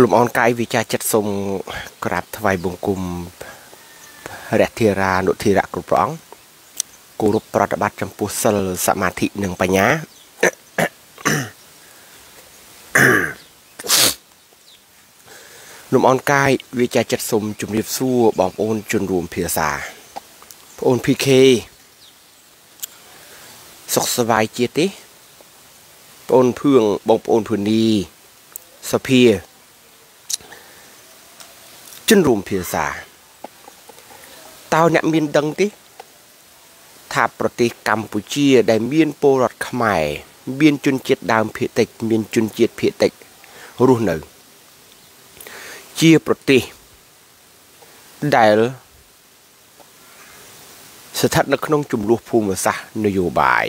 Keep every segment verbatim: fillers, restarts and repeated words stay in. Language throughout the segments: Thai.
หลุมออนไกวิจารจัดทรงกราบถวายบุญกุมแดดเทราโนเทระกรุปร้องกรุปปรตบัติจำปุสลสมาธิหนึ่งปัญญาหลุมออนไกวิจารจัดทรงจุ่มเรียบสู้บอมโอนจุนรวมเพียสาโอนพีเคสุขสบายเจี๊ยติโอนเพื่องบอมโอนพื้นดีสเพียจุนรวมเพียสาตาวเนี่ยมีนดังติถ้าประเทศกัมพูชีได้มีนโปรดขมายมีนจุนเจียดดามเพียติกมีนจุนเจียดเพียติกรู้หนึ่งเชียประเทศได้สถานการณ์จุ่มลูกภูมิศาสตร์นโยบาย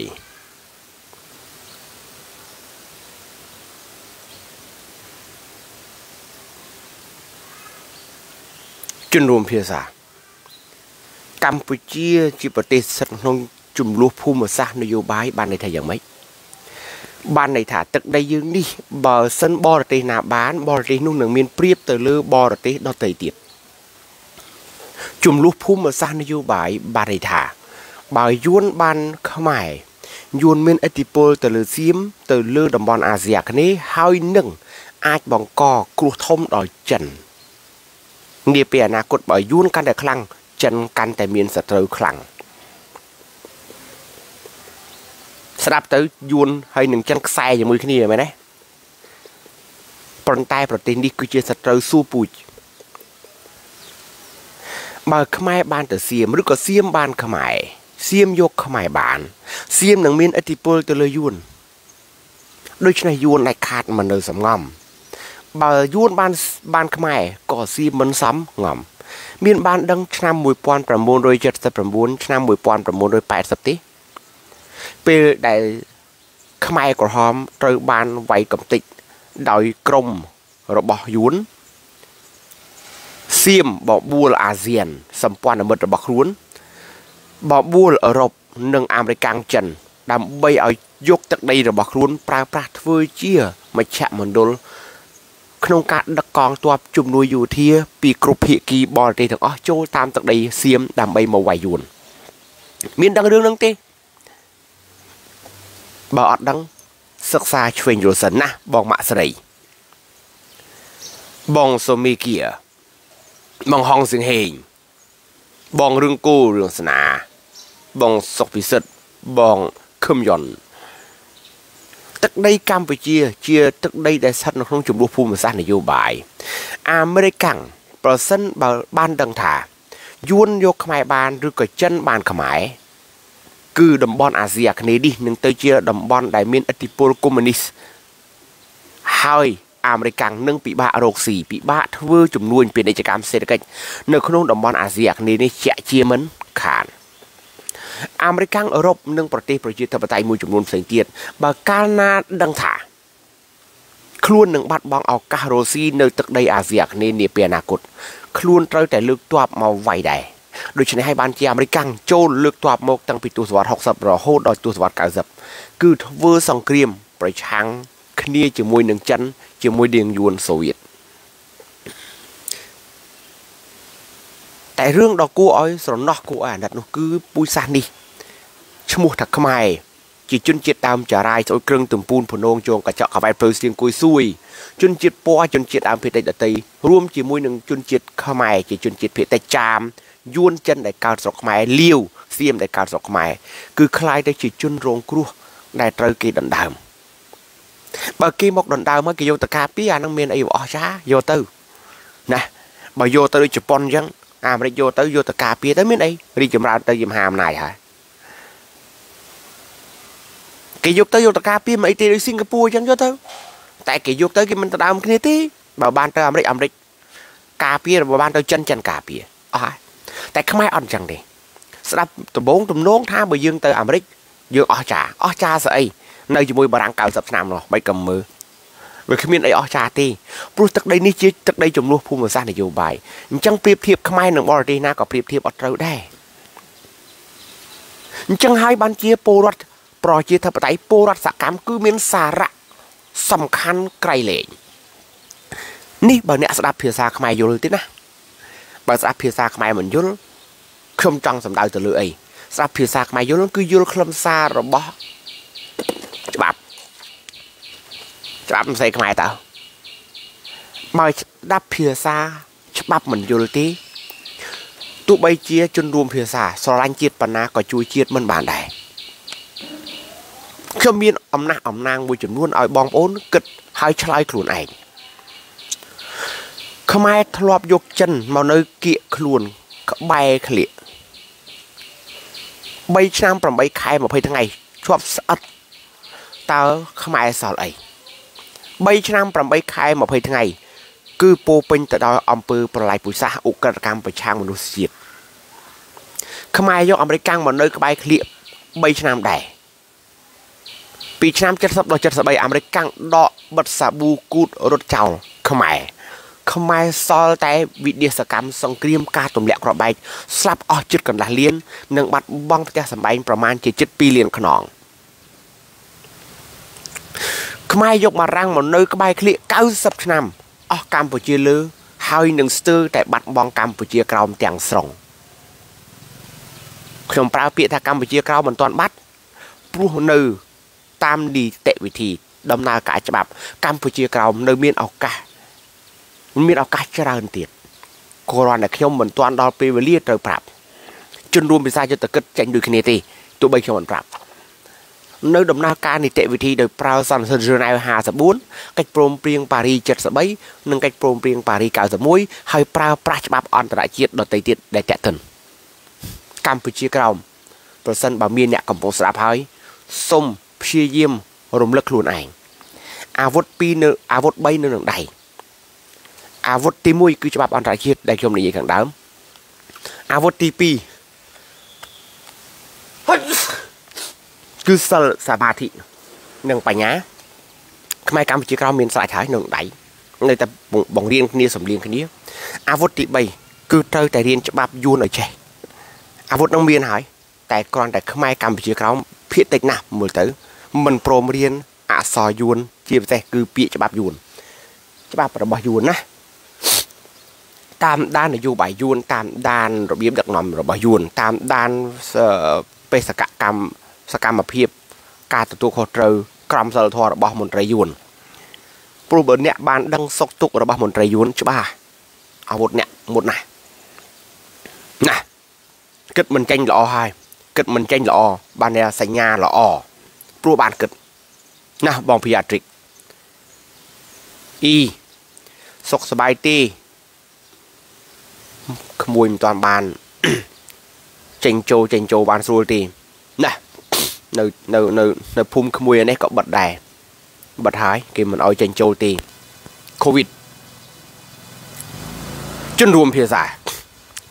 จุนรวมเพียสากัมพูชีจีประเทศสถานการณ์จุ่มลูกภูมิศาสตร์นโยบายบ้านในไทยอย่างไรบ้านในถาตึกได้ยืนนี่บ่อเส้นบ่อเตนาบ้านบ่อเตนุ่งหนึ่งมีนเปรียบเตลือบ่อเตนอเตยเตียจุ่มลูกพุ่มสร้างนโยบายบาริธาบายยวนบันขมายยวนเมนอติโปลตะลือซิมตะลือดำบอลอาเซียคนี้หายหนึ่งอาจบองกอกรุทมดอยจันเดียเปียนากดบ่ายยวนกันแต่คลังจันกันแต่เมียนสตรูคลังสลับตะยวนหายหนึ่งจันใส่อย่างมือคนี้ไหมนะปนใต้ประเทศนี้คือเจสตรูสู้ปุยบาขมายบานแต่เสียมหรือก็เสียมบานขมายเสียมยกขมายบานเสียมหนังเมียนอธิปติเลยยุนโดยชนายยุนในขาดมันเลยสำงอมบายุนบานบานขมายก็เสียมมันซ้ำงอมเมียนบานดังชนะมวยปอนประมูลโดยเจ็ดสิบประมูลชนะมวยปอนประมูลโดยแปดสิบตีเปิดได้ขมายกระหอบเตยบานไวกับติดดอยกลมระบอบยุนเซียมบ่บูลอาเซียนสัมพันธ์อเมริกาบักรุนบ่บูลยุโรปหนึ่งอเมริกันจันดำใบเอายกจากใดระบักรุนปลาปลาทเวเชียมาแฉะเหมือนโดนขนมการดักกองตัวจุ่มนุยอยู่เทียปีกรุพิกีบอลตีถึงอ๋อโจตามจากใดเซียมดำใบมาไหวยุนมีดังเรื่องนั่งตีบ่อดังศึกษาชวนโยสันนะบ่องมาสไลบ่องโซมิเกียบองห้องสิงเฮงบองเรื่องกู้เรื่องศาสนาบองศกพิเศษบองเคมยอนตึกได้กัมพูชีเชียตึกได้ได้สัตว์นกน้องจุ่มลูกภูมิศาสตร์นโยบายอเมริกันเปอร์เซ็นต์บ้านดังถาย้วนยกขมายบ้านหรือก็เช่นบ้านขมายคือดัมบอนอาเซียคเนดีหนึ่งเตยเชียดัมบอนไดเมนอติโปลคอมมิวนิสต์ไฮอเมริกันนึ่งปีบ้าโรคสี่ปีบ้าทเวอร์จุ่มนวลเป็นกิจกรรมเศรษฐกิจในขนมดมบอลอาเซียนี้ในเชียเชียมันขาดอเมริกันรบนึ่งประเทศประชาธิปไตยมวยจุ่มนวลเสียงเตียนบาคานาดังถาคล้วนหนึ่งบัดบองเอาคาโรซีในตึกใดอาเซียนี้เนเปียนากดคล้วนเตยแต่เลือกตัวมาไวใดโดยเฉพาะให้บ้านเชียอเมริกันโจลเลือกตัวมาตั้งปีตัวสวัสดิ์หกสิบรอโฮดอยตัวสวัสดิ์เก้าสิบคือทเวอร์สองเกรียมประชังคณีจะมวยหนึ่งจันจะมวยเดียงยวนโซเวียตแต่เรื่องดอกกู้อ้อยสนนอกกู้อ่านนั่นก็คือปุยซานีชมูถักขมายจีจุนจิตตามจ่ารายโซเครื่องตุ่มปูนผนงโจงกระเจาะกับไอ้เปลือยเสียงกุยซุยจุนจิตปัวจุนจิตอามเพตตะตีรวมจีมวยหนึ่งจุนจิตขมายจีจุนจิตเพตตะจามยวนจันได้การสกขมายเลี้ยวเสียมได้การสกขมายคือคลายได้จีจุนโรงครัวได้ตระกีดันดามบางทีมกดอนดาวเมื่อกี้โยตกาพี่อ่านนักเมียนไอ้บอกช้าโยตือนะบางโยตือญี่ปุ่นยังอ่านไปโยตือโยตกาพี่แต่เมียนไอ้รีจมราตือยมหามนายฮะกี่โยตือโยตกาพี่มาไอ้ที่สิงคโปร์ยังโยตือแต่กี่โยตือกี่มันตะดามกันนี่ที่บ่าวบ้านตืออเมริกอเมริกกาพี่บ่าวบ้านตือจันจันกาพี่อ๋อแต่ขมายอ่อนจังดิสำหรับตัวบ้งตัวน้องท่าบ่าวยืนตืออเมริกยืนอ๋อจ้าอ๋อจ้าสิในจมูกบารังเก่าสับสนามหรอใบกำมือเวคเมียนไอออชาตีปลุกตักได้นี่จีตักได้จมลูกภูมิศาสตร์นโยบายจังเปรียบเทียบขมายหนึ่งบอลดีนะก็เปรียบเทียบอัตราได้จังให้บัญชีโปรรัตปรเจตปไตยโปรรัตสกรรมคือเมียนสาระสำคัญไกลเลย นี่บางเนี่ยสำหรับเพียซาขมายอยู่เลยตินะบางสำหรับเพียซาขมายเหมือนยุลคลมจังสำหรับตัวเลยสำหรับเพียซาขมายยุลคือยุลคลมซาหรอบอฉบับฉบับใส่ขมายเต่าบางดับเพียซาฉบับเหมือนยุลติตุใบเจียจนรวมเพียซาสลันจีดปนาก็จุยจีดมันบานได้เขมีอำนาจอำนางบุญจำนวนเอาบองโอนกึดหายชลายขลุ่นเองขมายทลอบยกจันมาเนยเกี่ยขลุ่นใบเขลี่ยใบช้างปรำใบไข่มาเพื่อทั้งไงชอบสัดตาขมายสอดไอใบช้างปรำใบไข่มาเพื่อทั้งไงคือปูเป็นตะดอยอำเภอปลายปุยซาอุกรกรรมประชามนุษย์ขมายยกอเมริกันมาเนยใบเขลี่ยใบช้างได้ปีชามเจ็ดสับดอกเจ็ดสับใบอเมริกันดอกบัตรสาบูกูดรถเจ้าขมายขมายซอลแต่วิดีสกรรมสงครามการตุ่มเหล็กกระใบสลับออกจุดกันหลายเลี้ยนหนึ่งบัตรบ้องแต่สมัยประมาณเจ็ดเจ็ดปีเลี้ยนขนองขมายยกมาร่างหมอนเนยกระใบคลิเก้าสับชนำออกกัมพูชีลือไฮหนึ่งสตือแต่บัตรบ้องกัมพูชีกราวมแจงส่งขนมปลาเปียทางกัมพูชีกราวเหมือนตอนบัตรปลุกหนึ่งตามดีเตะวิธีดำนากาฉบับกัมพูชีเราในเมียนเอากาเมียนเอากาเจริญเตียดโครอนเนี่ยเขียวเหมือนตอนดอลปีเวลีเตอร์ปรับจนรวมไปซาจนตะกัดแจงดูคเนตีตัวใบเขียวเหมือนปรับในดำนาการในเตะวิธีโดยปราศจากเซนเซอร์ในหาสบุนกัดโปรมเปลี่ยงปารีเจ็ดสบายหนึ่งกัดโปรมเปลี่ยงปารีเก่าสมุยให้ปราปราฉบับอันตรายเจียดโดยเตียดได้แจกตนกัมพูชีเราเปอร์เซ็นต์บะเมียนเนี่ยกำปงสระพายส้มเพียเยี่ยมรมเลือกหลุนเองอาวุธปีเนออาวุธใบเนอหนึ่งใดอาวุธตีมุยคือฉบับอันตรายเชียดได้ชมในยี่ขังดำอาวุธตีปีคือสลสมาธิหนึ่งปัญญาทำไมการพิจารณาเมียนสายฉายหนึ่งใดในแต่บ่งเรียนคนนี้สมเรียนคนนี้อาวุธตีใบคือเธอแต่เรียนฉบับยูนหน่อยใช่อาวุธน้องเมียนหายแต่ก่อนแต่ทำไมการพิจารณาเพียรติหนักเหมือนตัวมันโปรโมเรียนอาซอยยูนเจียบใจคือปีฉบับยูนฉบับระบายยูนนะตามด้านในยูบายยูนตามด้านระเบียบดักนอมระบายยูนตามด้านเปสกกรรมสกรรมมาเพียบการตัวโคตรกรรมสารทอระบายมนตรยูนโปรเบิร์นเนี่ยบานดังซกตุกระบายมนตรยูนฉบับอาวุธเนี่ยหมดนะนะเกิดมันเจงหล่อหายเกิดมันเจนหล่อบานเนสัญญาหล่อปลัวบานเกิดนะบองพิยาตริกอีสกสบายตีขโมยตอนบานเจงโจเจงโจบานสูตีนะในในในในภูมิขโมยนี่ก็บัดแดดบัดหายเกมมันเอาเจงโจตีโควิดจนรวมเพียสาย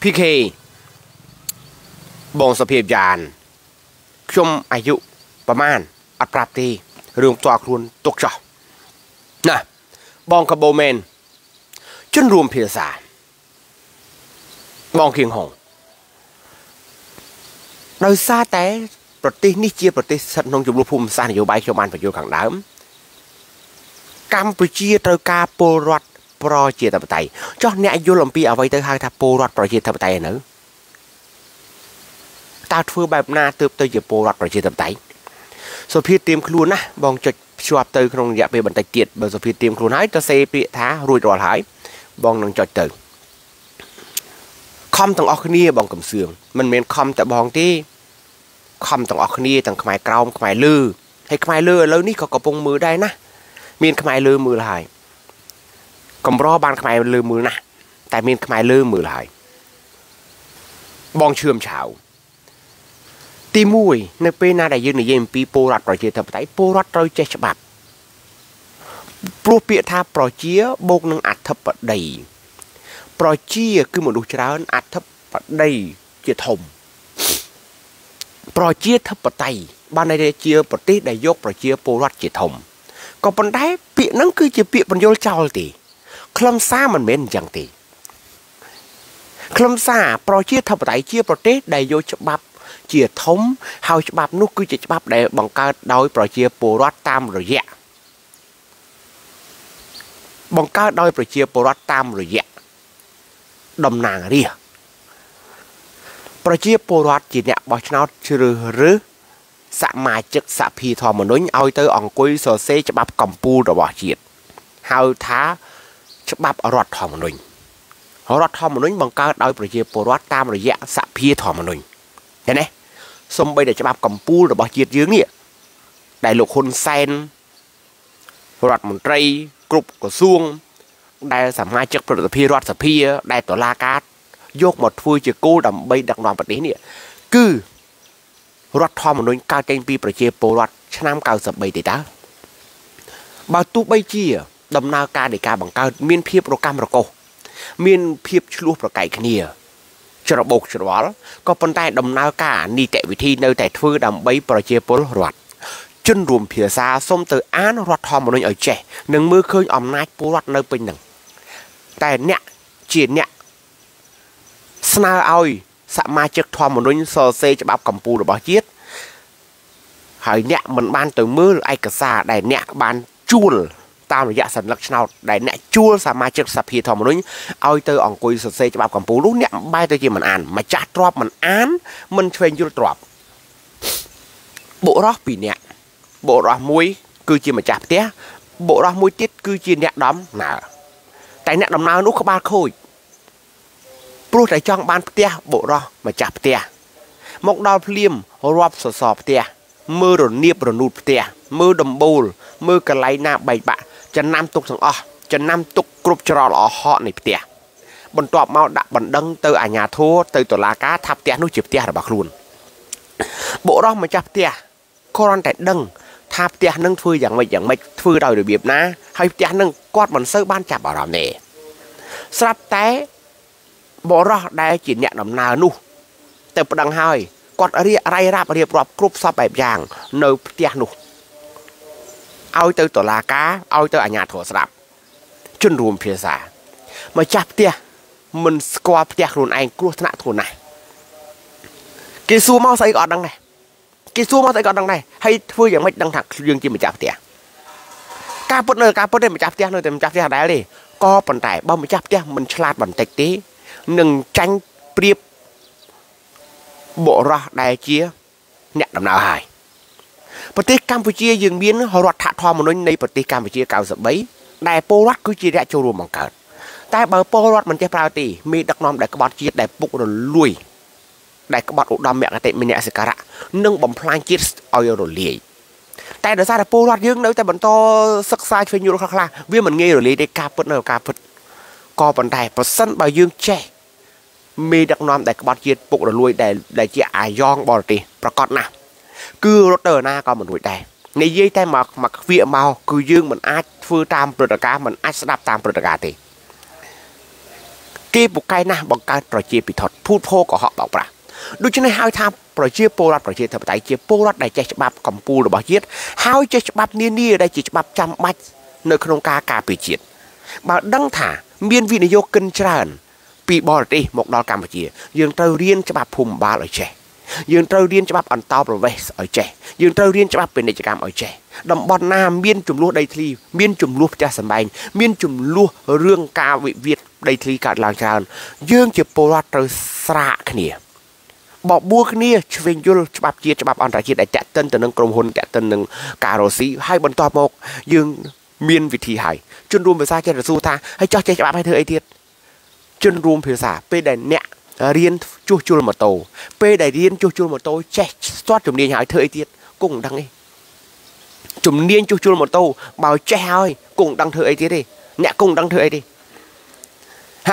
พี่เคบองสเปียบยานชมอายุประมาณอัตราตีเรื่องตัวครูนตกจอนะบองคาโบเมนจนรวมเพียสาบองเคียงหงโดยซาแต่ปฏินิเจียปฏิสัตนงจุลภูมิสานโยบายเขียวมันประโยชน์ขังน้ำกัมพูชีตระกาโปรวัตปรเจตปไตยจอเนี่ยยุลมปีเอาไว้เตอร์ฮาทับโปรวัตปรเจตปไตยเนอะตาทั่วแบบนาเติบโตจากโปรดประเทศต่างๆส่วนพี่เตรียมครูนะบองจุดชอบเติร์กลงอยากไปบรรทัดเกียรติบางส่วนพี่เตรียมครูน้อยจะเซปีท้ารวยรอดหายบองนั่งจดเติร์กคอมต่างออกนี่บองกำเสืองมันเป็นคอมแต่บองที่คอมต่างออกนี่ต่างขมายกราวขมายลือให้ขมายลือแล้วนี่เขากระปงมือได้นะมีนขมายลือมือลายกำรอบานขมายลือมือนะแต่มีนขมายลือมือลายบองเชื่อมเฉาตีมุยในปีนาได้ยืนในเย็นปีโปรัตรอยเจี๊ยบแต่โปรัตรอยเจี๊ยบฉบับปลุกเปียธาปรอยเจี๊ยบบกนังอัดทับปะใดปรอยเจี๊ยคือเหมือนดูชะล้านอัดทับปะใดเจี๊ยบถมปรอยเจี๊ยบทับปะไตบ้านในได้เจี๊ยบปะติได้ยกปรอยเจี๊ยบโปรัตเจี๊ยบถมก็ปันได้เปียนั่งคือเจี๊ยบเปียปันโยลเจ้าตีคลำซ่ามันเหม็นจังตีคลำซ่าปรอยเจี๊ยบทับปะไตเจี๊ยบปะติได้ยกฉบับเจียทมเฮาฉบับนุคือเจียฉบับได้บังการโดยปล่อยเจียปูรัดตามระยะ บังคับโดยประเชียปรัตตามหรือแย่ดำนางเรียประเชียปรัตจีเนี่ยบอกชาวชื่อหรือสมัยจึกสพีทอมนุษย์เอาตัวองคุยโซเซจะบับกัมปูดบอจีหาท้าจะบับรัตทอมนุษย์รัตทอมนุษย์บังคับโดยประเชียปรัตตามหรือแย่สพีทอมนุษย์เห็นไหมสมบัติจะบับกัมปูดบอจีเยอะเนี่ยได้หลอกคนเซนรัฐมนตรีกรุบกระทรวงได้สามารถจับประตูพีรัฐสภีได้ตัวลาการยกหมดฟุ้ยจะกู้ดำใบดังนองประเดี๋ยวนี้คือรัฐทอมนุนกาเจนปีประเทศโปรัฐชนะการสับใบติดตาบาตุใบเจี๋ยดำนาการในการบังการเมียนเพียบโรกามโรโกเมียนเพียบชลูปประไก่ขณีฉลาบกฉลาดก็ปนได้ดำนาการนี่แต่วิธีในแต่ฟื้นดำใบประเทศโปรัฐจนรวมเพียซาส้มเตออันรัฐธรรมนุนเอาใจหนึ่งมือเคยอำนาจปูรัฐเลยเป็นหนึ่งแต่เนี่ยจีนเนี่ยสนาเอาสมาชิกธรรมนุนโซเซจะบับกัมปูหรือบอจีดหายเนี่ยมันบานตัวมือไอกระซาได้เนี่ยบานจูลตามระยะสัญลักษณ์ชาวได้เนี่ยจูลสมาชิกสภีธรรมนุนเอาเตออ่องกุยโซเซจะบับกัมปูรู้เนี่ยใบตัวจีมันอ่านมาจัดรอบมันอ่านมันเทรนยุรตรอบบุรอปีเนี่ยbộ r o muối cứ chỉ mà chạm té bộ r muối tiết cứ chỉ nhẹ đấm nào tại nhẹ đấm nào nút có ba khối pro tại trong ban té bộ r mà chạm té mọc đào liêm rọp sờ sọp té mưa rồi niệp rồi nụt té mưa đầm bùn mưa cái lái na bảy bạ chân nam tục thằng o chân nam tục cướp trò lọ họ này té bận tọp mau đã bận đăng từ à nhà thua từ tổ lá cá tháp té nút chụp té là bạc luôn bộ r mà chạm té còn tại đăngทับเตี้ยนั่งฟื้นอย่างไม่อย่างไม่ฟื้นได้โดยเบียบนะให้เตี้ยนั่งกอดมันเสื้อบ้านจับบ่อรำเนี่ยสลับแต่บ่อรอได้จีนเนี่ยดำนาหนูแต่ประดังหอยกอดอะไรอะไรราบเรียบรอบกรุบซอบแบบอย่างเนื้อเตี้ยหนูเอาเตยตัวลากาเอาเตยอัญญาถั่วสลับจนรวมเพียสามาจับเตี้ยมันกอดเตี้ยรุนไอกรุบธนาถั่วไหนกิซูเมาใส่กอดดังไหนกิซูมาใส่กอดดังไหนให้ฟื้นอย่างไม่ดังถักยังกินมันจับเตี้ยกาปนเนอร์กาปนเนอร์มันจับเตี้ยเนอร์แต่มันจับเตี้ยได้เลยก็ปนแต่บ่มันจับเตี้ยมันฉลาดบันเตตีหนึ่งจังเปรียบโบราได้เชียเนี่ยดำนาหายประเทศกัมพูชียังมีนรัฐธรรมนูญในประเทศกัมพูชีเก่าสมัยได้โปรัฐกุจีได้โจรมังกรแต่เบอร์โปรัฐมันจะปราตีมีดักนอมได้กบฏจีได้ปุกโดนลุยได้กบฏอุดมเมียกเตมิเนสการะนึ่งบ่มพลางจิตเอาอยู่เรื่อยแต่เดี๋ยวซาแต่ปูรัดยืงเดี๋ยวแต่บรรโตศึกษาเชื่ออยู่คลาๆวิ่งมันเงยเรื่อยได้กาพุทธเนอร์กาพุทธก่อปัญไตประสันบายืงแช่มีดักนอมแต่กบฏจิตปุกระลุยได้ได้เจ้าอายองบอตีประกอบนะคือรถเดินหน้าก็เหมือนรวยได้ในยี่แต่หมักหมักเวียเมาคือยืงมันอาจฟื้นตามปฏิการมันอาจสลับตามปฏิการตีกีบุกไกนะบังการประเจี๊ยปิดถอดพูดโพก็เหาะเบาปลาดูเช่นในหายทำประเชียโปรัฐประเชียธรรมไตรเชียโปรัฐได้เจ็ดฉบับกัมพูหรือบ่เจ็ดหายเจ็ดฉบับนี่นี่ได้เจ็ดฉบับจำบัดในขนมกากาปีเจ็ดบ่ดังถ่าเมียนวินโยกินเจริญปีบอร์ตีหมกดอลกัมพูชียังเตาเรียนฉบับภูมิบาลเอาใจยังเตาเรียนฉบับอันตาวประเวศเอาใจยังเตาเรียนฉบับเป็นเอกกรรมเอาใจดำบอลน้ำเมียนจุ่มลูกได้ทีเมียนจุ่มลูกจะสบายเมียนจุ่มลูกเรื่องกาวิเวียดได้ทีการลางเจริญยังเจ็บโปรัฐเตาสระขณีบอกบัวคนนี้ชวิญยุลฉบับเจียฉบับอันตรายได้แจกเต้นแต่หนึ่งกรมหุ่นแจกเต้นหนึ่งการอสีให้บรรทมกยืงเมียนวิธีหายจนรวมภาษาเจริญสูท่าให้เจ้าใจฉบับให้เธอไอเทียจนรวมภาษาไปได้เนี่ยเรียนจูจูลมาโตไปได้เรียนจูจูลมาโตแจกสอดจุ่มเนียนหายเธอไอเทียกุ้งดังไอจุ่มเนียนจูจูลมาโตบ่าวแจกหายกุ้งดังเธอไอเทียดิเนี่ยกุ้งดังเธอไอเทีย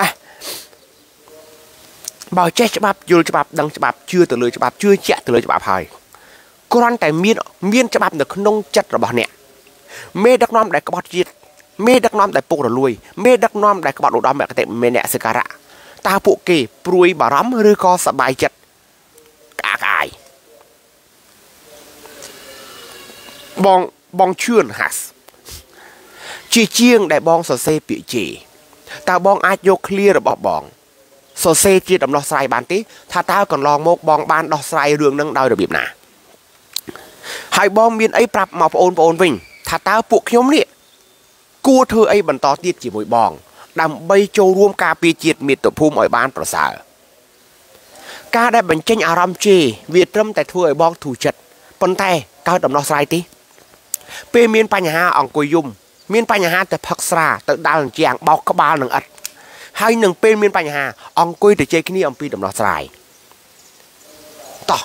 ฮะบ่าวแจ๊ฉบับยูฉบับดังฉบับเชื่อตัวเลยฉบับเชื่อแจ๊ตัวเลยฉบับหายกรอนแต่เมียนเมียนฉบับเด็กนงจัดระบาดเนี่ยเมดักน้อมได้กบฏจิตเมดักน้อมได้ปุกระลุยเมดักน้อมได้กบฏอุดมแบบเต็มเมเนสการะตาปุกเกยปลุยบารัมหรือก็สบายจัดกากายบองบองเชื่อนฮัสจีเจียงได้บองสเซปิจีตาบองอาจโยเคลียระบอบบองโซเซจีดำลอสไลบานติถ้าตาก่อนลองโมกบองบานลอสไลเรื่องนั่งดาวเดือบบีบหนาหายบองเมียนไอ้ปรับมาปนปนวิ่งถ้าตาปุกยมนี่ กู้เธอไอ้บรรทอตีจีมวยบองดำใบโจรวมกาปีจีดมีตัวภูมิอ่อยบ้านประสาก้าได้บรรเจงอารามจีเวียดเริ่มแต่เธอไอ้บองถูจัดปนไตก้าวดำนอสไรตีเปรมีนปัญหาอ่องกุยยุ่มมีนปัญหาแต่พักษาแต่ดาวเจียงเบากระบาลหนึ่งอัดให้หนึ่งเป็นมีนปัญหาอ่องกุยแต่เจคินี่อ่องปีดำนอสไรต่อ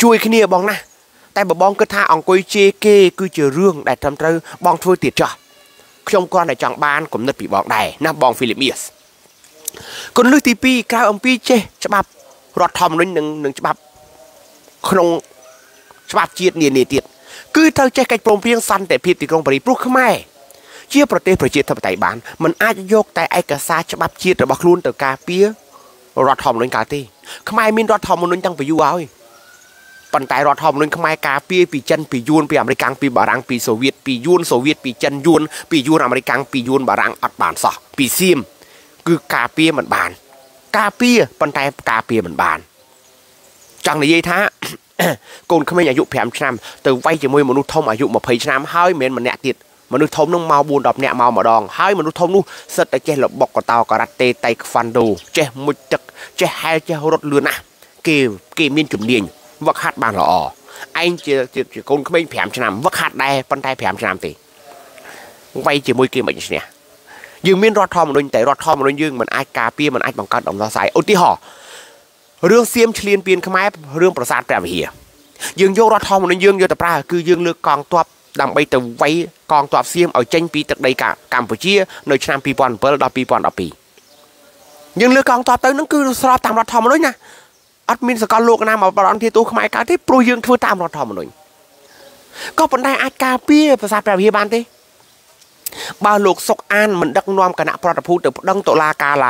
ช่วยคินี่บองนะแต่บอบองก็ท่าอ่องกุยเจเกกุยเจอเรื่องได้ทำเธอบองช่วยติดจ่อชมก่อนในจังบ้านกลุ่มนัดปีบอกได้นับบองฟิลิปปินส์คนลึกทีปีกล้าอมปีเจฉบับรอดทอมหนึ่งหนึ่งฉบับขนมฉบับจีดเนียนเนียติดคือเธอใจกระโปรงเพียงสั้นแต่พิธีกรงปริปลุกขึ้นไม่เชี่ยประเทศประเทศทำไต่บ้านมันอาจจะโยกแต่ไอกระซาฉบับจีดแต่บักลุ้นแต่กาเปียรอดทอมหนึ่งกาตีขึ้นไม่มินรอดทอมมันนุ่งจังไปยูเอาปันไตรอทอมนึงขมายกาปีปีจันปียูนปีอเมริกันปีบารังปีโซเวียตปียูนโซเวียตปีจันยูนปียูนอเมริกันปียูนบารังอัดบานซอปีซิมคือกาปีมันบานกาปีปันไตกาปีมันบานจังในยี่ท้ากูนขมายอายุแผ่มช้ำแต่ไว้จะมวยมนุษย์ทอมอายุมาเพย์ช้ำเฮ้ยเหม็นมันแหนติดมนุษย์ทอมนึงเมาบูนดอกแหนเมาหมอดองเฮ้ยมนุษย์ทอมนู้เสด็จเจลบอกกระตากระเตไตฟันดูเจมุจักเจไฮเจรถเรือนะเกเกมินจุ่มเดียนวักฮัดบางหล่อไอ้เจ้าเจ้าคนเขาไม่แผงชนะวักฮัดได้ปันไตแผงชนะตีไว้เจ้ามวยเกี่ยมันเนี่ยยืมมีนรอดทอมมันเลยแต่รอดทอมมันเลยยืมมันไอ้กาเปียมันไอ้บังการดอกน้ำใสอุติห่อเรื่องเสียมเฉลียนเปลี่ยนขมายเรื่องประสาทแปรเหี่ยยืมโยรอดทอมมันเลยยืมโยตะปลาคือยืมเลือกกองตัวดำไปแต่ไว้กองตัวเสียมเอาเจนปีตะใดกะกัมพูชีในชนะปีปอนเปิลดอปีปอนดอปียืมเลือกกองตัวเต้นั่นคือสอบตามรอดทอมมันเลยนะอัดมินสกอลโลกนะมาบอลที่ตัวขมายการที่ปลุกยืนทั่วตามรอดทอมหน่อยก็ปนได้อาการเปี้ยภาษาแปลวิบานที่บาลูกซกอันมันดักนวมคณะพระพูดแต่ดังตัวลากาไหล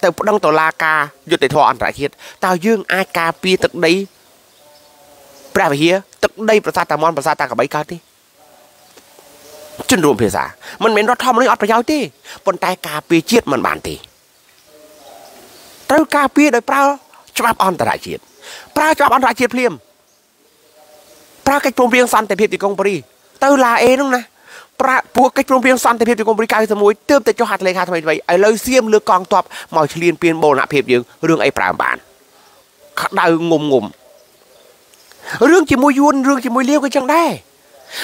แต่ดังตัวลากาอยู่แต่ทออันตรายที่ตายื่นอาการเปี้ยตึกใดแปลวิตึกใดภาษาตามอนภาษาตากับใบการที่จนรวมภาษามันเป็นรอดทอมเลยอัดประยาวที่ปนได้การเปี้ยเจี๊ยดมันบานที่เต้ากาปีโดยเปล่าฉบับอันตรายเฉียดเปล่าฉบับอันตรายเฉียดเพลียมเปล่าไก่ปลงเพียงสันแต่เพียติกงปรีเต้าลาเองนั่งนะเปล่าพวกไก่ปลงเพียงสันแต่เพียติกงปรีกายสมุยเติมแต่โจหัดเลยค่ะทำไมไปไอ้เลยเสียมเลือกกองตอบหมอเฉลียนเปลี่ยนโบนะเพียบยังเรื่องไอ้ปราบบานได้งมงมเรื่องจิมวยยวนเรื่องจิมวยเลี้ยวก็จังได้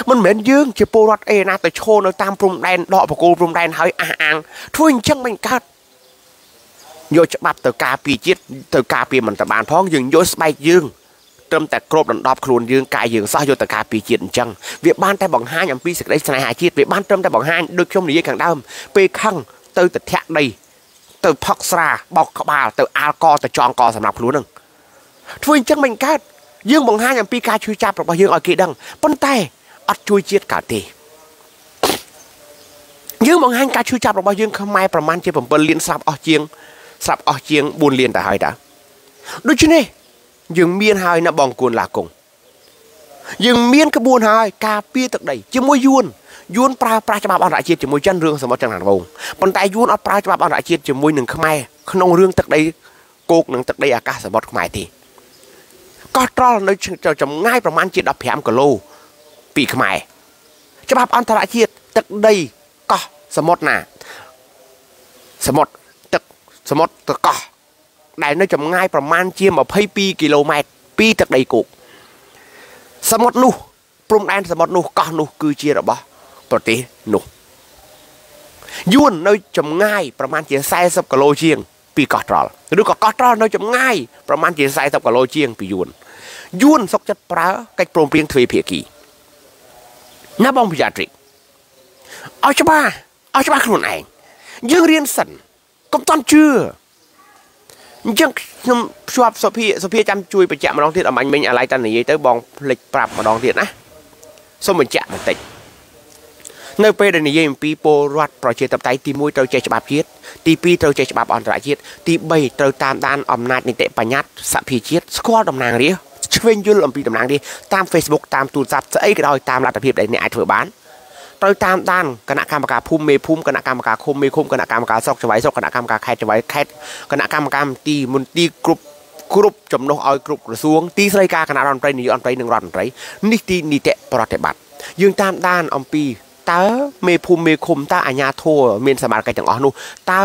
มันเหม็นยืงจิโปรัดเอนะแต่โชว์ในตามปรุงแดนดอกปะโกปรุงแดนหายอ่างทุ่งจังมันกัดโยฉบับเตอร์กาปีจิตเตอร์กาปีมันตะบานพ้องยืงโยสไปยืงเติมแต่กรบดันดอบครูนยืงกายยืงซ่าโยเตอร์กาปีจิตจังเวียบ้านแต่บ่งห้าอย่างปีศึกได้สนายหาจิตเวียบ้านเติมแต่บ่งห้าดึกชมหนีขังดำไปขังเตอร์แต่แทะดีเตอร์พักษาบอกขบาเตอร์อาร์กอเตอร์จองกอสำหรับครูนึงช่วยจังมันกัดยืงบ่งห้าอย่างปีกาช่วยจับประมาณยืงอคิดังปั้นไตอัดช่วยจิตกาตียืงบ่งห้าการช่วยจับประมาณยืงขมายประมาณเจ็บผมเป็นเลียนสับออกเจียงสับออกเชียงบุญเรียนแต่หายด่าดูชินี่ยังเมียนหายนะบองกวนหลากงยังเมียนกระบวนหายกาเปียตักใดจิมวยยวนยวนปลาปลาจับอันตรายเชียจิมวยจันเรื่องสมบัติจังหวัดวงปันไตยวนอัดปลาจับอันตรายเชียจิมวยหนึ่งขมายขนมเรื่องตักใดโกกหนึ่งตักใดอากาศสมบัติขมายทีก็ตรอในจะจำง่ายประมาณเจ็ดอับแผมกะโลปีขมายจับอันตรายเชียตักใดก็สมบัติหนาสมบัติสมมติตะกอได้น่าจะง่ายประมาณเชียมแบบให้ปีกิโลเมตรปีตะได้กุกสมมตินู่ปรุงแอนสมมตินู่กอนู่คือเชียหรอบ่ปกตินู่ยวนน่าจะง่ายประมาณเชียไซส์สับกิโลเชียงปีกอตรอลหรือกอตรอลน่าจะง่ายประมาณเชียไซส์สับกิโลเชียงปียวนยวนสกจัดปลาไก่ปรุงเพียงทวีเพียกีน้าบองพิจารณ์เอาเฉพาะเอาเฉพาะคนเองยังเรียนสั่นก็ต้องเชื่อยังชอบสุพีสุพีจำจุยไปแจกมาลองเทียดอมันไม่อะไรตอนนี้เต้บองเล็กปรับมาลองเทียดนะสมัยแจกมันติดในเปรตในเยี่ยมปีโปรัดปล่อยเชือกตับไตตีมวยเตาเจฉบับเชียดตีปีเตาเจฉบับอันตรายเชียดตีใบเตาตามด้านอำนาจนิเตปัญญาสะพีเชียดสควอตตำนานเดียวช่วยยืนลำพีตำนานดีตามเฟซบุ๊กตามตูซับจะไอ้กระดอยตามรัฐพิบในไอถือบ้านเตาตามด้านคณะกรรมการภูมิเมภูมิคณะกรรมการคมเมคมคณะกรรมการซอกจะไว้ซอกคณะกรรมการแคดจะไว้แคดคณะกรรมการตีมุนตีกรุบกรุบจำนวนออยกรุบกระทรวงตีสไลกาคณะรอนไตรหนึ่งรอนไตรหนึ่งรอนไตรนิตินิเตปฏิบัติยืนตามด้านอมปี ตาเมภูมิเมคุมตาอัญญาโทเมียนสมาร์กจังอ๋อนุตา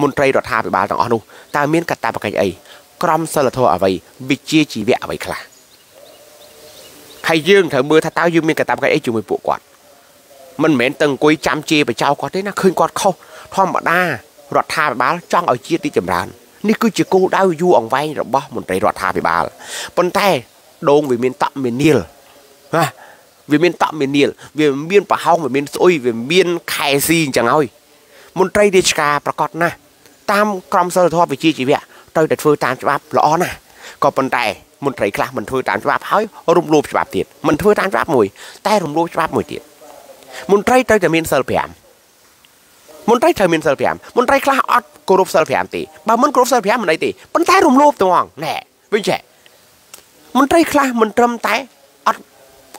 มนตรีดอทาไปบาจังอ๋อนุตาเมียนกัตตาปกไอครอมสลัดโทเอาไว้วิจิจีเวะเอาไว้คลาใครยื่นเถอะมือถ้าตายื่นเมียนกัตตาปกไอจูมือปวดกอดมันเหม็นตึงกุยจำเจไปเจ้ากอดได้นะคืนกอดเข้าทอมบด้ารอทาไปบาจ้องเอาเจี๊ยตีจำรานนี่คือจีกูได้ยูอ่องไว้หรอบ่มนตรีดอทาไปบาปนแต่โดนวิเมียนตะเมียนเนียลฮะvề miền tạm miền nìa về miền bà hông về miền sôi về miền khai gì chẳng ơi muốn trai đi cả bà con na tam cầm sơ thoa về chi chỉ vậy tôi đặt phơi tam cho bác lõ na còn phần tài muốn trai kia mình phơi tam cho bác hói rung lùp cho bác tiệt mình phơi tam cho bác mùi tay rung lùp cho bác mùi tiệt muốn trai trai từ miền sơ bẻm muốn trai từ miền sơ bẻm muốn trai kia ót cô rúp sơ bẻm tiệt bà muốn cô rúp sơ bẻm mình đây tiệt bắn tay rung lùp tao nè với trẻ muốn trai kia mình trâm tay ót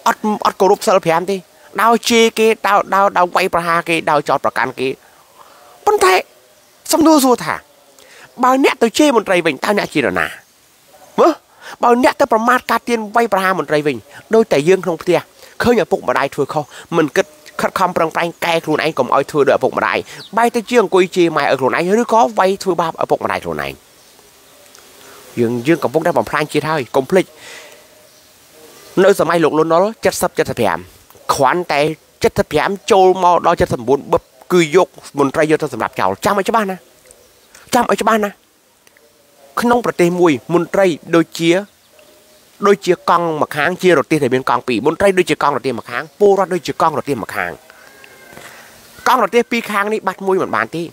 อดอดกรุ๊ปเซลเพียมที่ดาวเชกีดาวดาวดาวไวประหากีดาวจอดประกันกีปันไทยสำนัวซัวถ่าบางเนี้ยตัวเชมันไรวิ่งตาเนี้ยจีนหนาเมื่อบางเนี้ยตัวประมาทการเตียนไวประหามันไรวิ่งโดยแต่ยื่นลงเตียเขาอย่าปลุกมาได้ทัวเขามันก็คัดคำปรังปรังแก่ครูไหนก็เอาทัวเดือปลุกมาได้ใบตัวเชี่ยงกุยเชไม่เอาครูไหนหรือก็ไวทัวบ้าเอาปลุกมาได้ครูไหนยื่นยื่นกับพวกได้ประพรางจีไทยคอมพลีทในสมัยหลงล้นน้อยจัดซับจัดสแปมขวานแต่จัดสแปมโจมอดจัดสมบูรณ์แบบคือยกบนไรยศสำหรับเจ้าจำไอ้ชาวบ้านนะจำไอ้ชาวบ้านนะขนมประเทศมวยมนไรโดยเชียโดยเชียกองหมักหางเชียรถตีไทยเป็นกองปีมนไรโดยเชียกองรถตีหมักหางปูรัดโดยเชียกองรถตีหมักหางกองรถตีปีค้างนี่บัดมวยเหมือนบานที่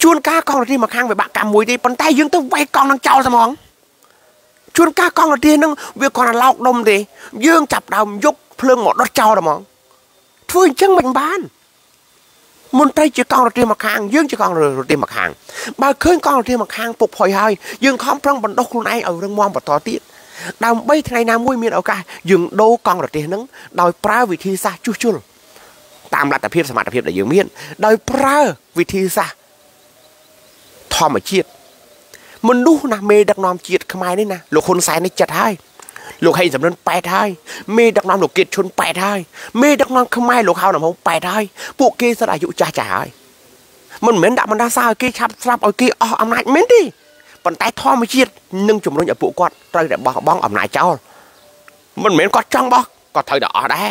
ชวนก้ากองรถตีหมักหางไปบักกามวยที่ปนใต้ยื่นตัวไวกองนังเจ้าสมองชวนก้ากองเราดีนั่งเวียกอนลอกดมดิยืงจับดาวยกเพลิงหมดรถเจ้าละมองช่วยจังมันบ้านมุนไตจีกองเราดีมาค้างยืงจีกองเราดีมาค้างบาขึ้นกองเราดีมาค้างปลุกพลอยหายยืงค้อมพลังบรรดกลุนไอเอาเรื่องมองบทต่อติดดาวใบไทยน้ำมุ้ยมีเอากายยืงโดกองเราดีนั่งดาวปลาวิธีซาชุ่ยชุ่ยตามหลักตะเพียบสมาตะเพียบแต่ยืงเมียนดาวปลาวิธีซาทอมมาเชียดมันดูนะเมดักนอมเกียดขมายนี่นะหลวงคนสายในจัดให้หลวงให้สำนักแปดให้เมดักนอมหลวงเกียดชนแปดให้เมดักนอมขมายหลวงเขาหนุ่มของแปดให้พวกเกศอายุจ่าจ่าให้มันเหม็นดักมันด้าซ่าเกศชับซับเอาเกศอ๋ออำนาจเหม็นดิปันไตท่อมาเกียดนึ่งจุ่มลงอย่าปวดกอดไตแต่บ้องบ้องอำนาจเจ้ามันเหม็นกอดจังบ้องกอดไตแต่อ๋อได้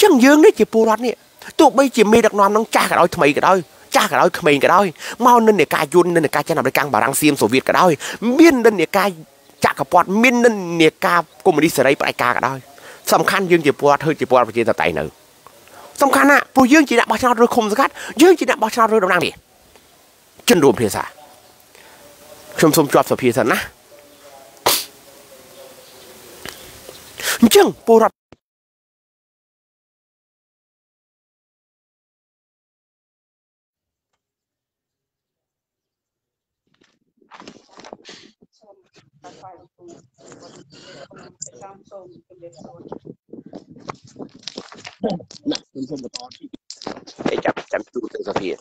จังยืงนี่จีปูรัดเนี่ยตัวใบจีเมดักนอมน้องจ่ากันเอาทำไมกันเอาจ้ากันได้ขมิ้นกันได้เมาเนินเนกายุนเนินเนกาจะนำไปกลางบารังเซียมโซเวียตกันได้มินเนินเนกาจักรพรรดิมินเนินเนกากุมดิสไรปลายกากันได้สำคัญยื่นจีบัวเธอจีบัวประเทศไทยหนึ่งสำคัญนะปูยื่นจีนักบอชนาเรือคมสกัดยื่นจีนักบอชนาเรือดำน้ำดิจนรวมเพียสาชมสมจวบสเพียสันนะจึงปูรัดไอ้จับจำตัวตัวเพียร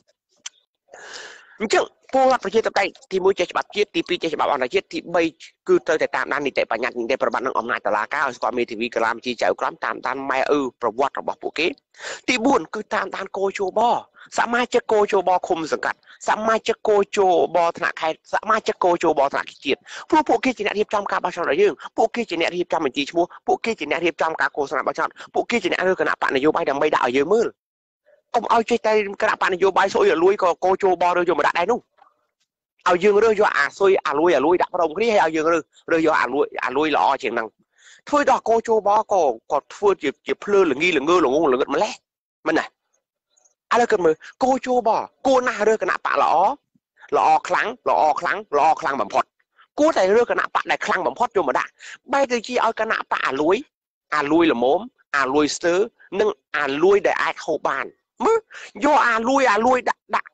เจ้าผู้รับประเทศต่างๆที่มุ่งจะฉบับเชียร์ที่ปีจะฉบับอนาคตที่ไม่คือเติร์ดแต่ตามนั้นนี่แต่ปัญญาในประบันนังอมนายตลาดก้าวสกอตมีทีวีกลามจีเจ้ากล้ามตามตามไม่เออประวัติระบบพวกนี้ที่บุญคือตามตามโกโจบอสามารถจะโกโจบอคุมสังกัดสามารถจะโกโจบอธนาคารสามารถจะโกโจบอธนาคารจีนผู้พวกนี้จีนอาทิตย์จำการประชาชนยื่นพวกนี้จีนอาทิตย์จำบัญชีชั่วพวกนี้จีนอาทิตย์จำการโฆษณาประชาชนพวกนี้จีนอาทิตย์คณะปัญญาโยบายดังไม่ได้เยอะมือก็เอาใจใจกระปัญญาโยบายโซ่อย่าลุยก็โกโจบอโดยโยมได้นู่นเอายื่นเรื่องโยอาโซ่อาลุยอาลุยดับพระองค์นี่ให้เอายื่นเรื่องเรื่องโยอาลุยอาลุยหล่อเฉียงนั่งถ้วยดอกโกโจบอก็ก็ถ้วยจีบจีบเพลินหรืองี้หรือเงือหรืองงหรือเกิดมาแล้วมันไหนอะไรกันมือโกโจบอกูน่าเรื่องกระนาปะหล่อหล่อคลังหล่อคลังหล่อคลังแบบพอดกูแต่เรื่องกระนาปะแต่คลังแบบพอดโยมได้ใบตะกี้เอากระนาปะอาลุยอาลุยหรือม้อมอาลุยซื้อนึ่งอาลุยได้ไอ้เข้าบ้านมึงโยอาลุยอาลุยดักดัก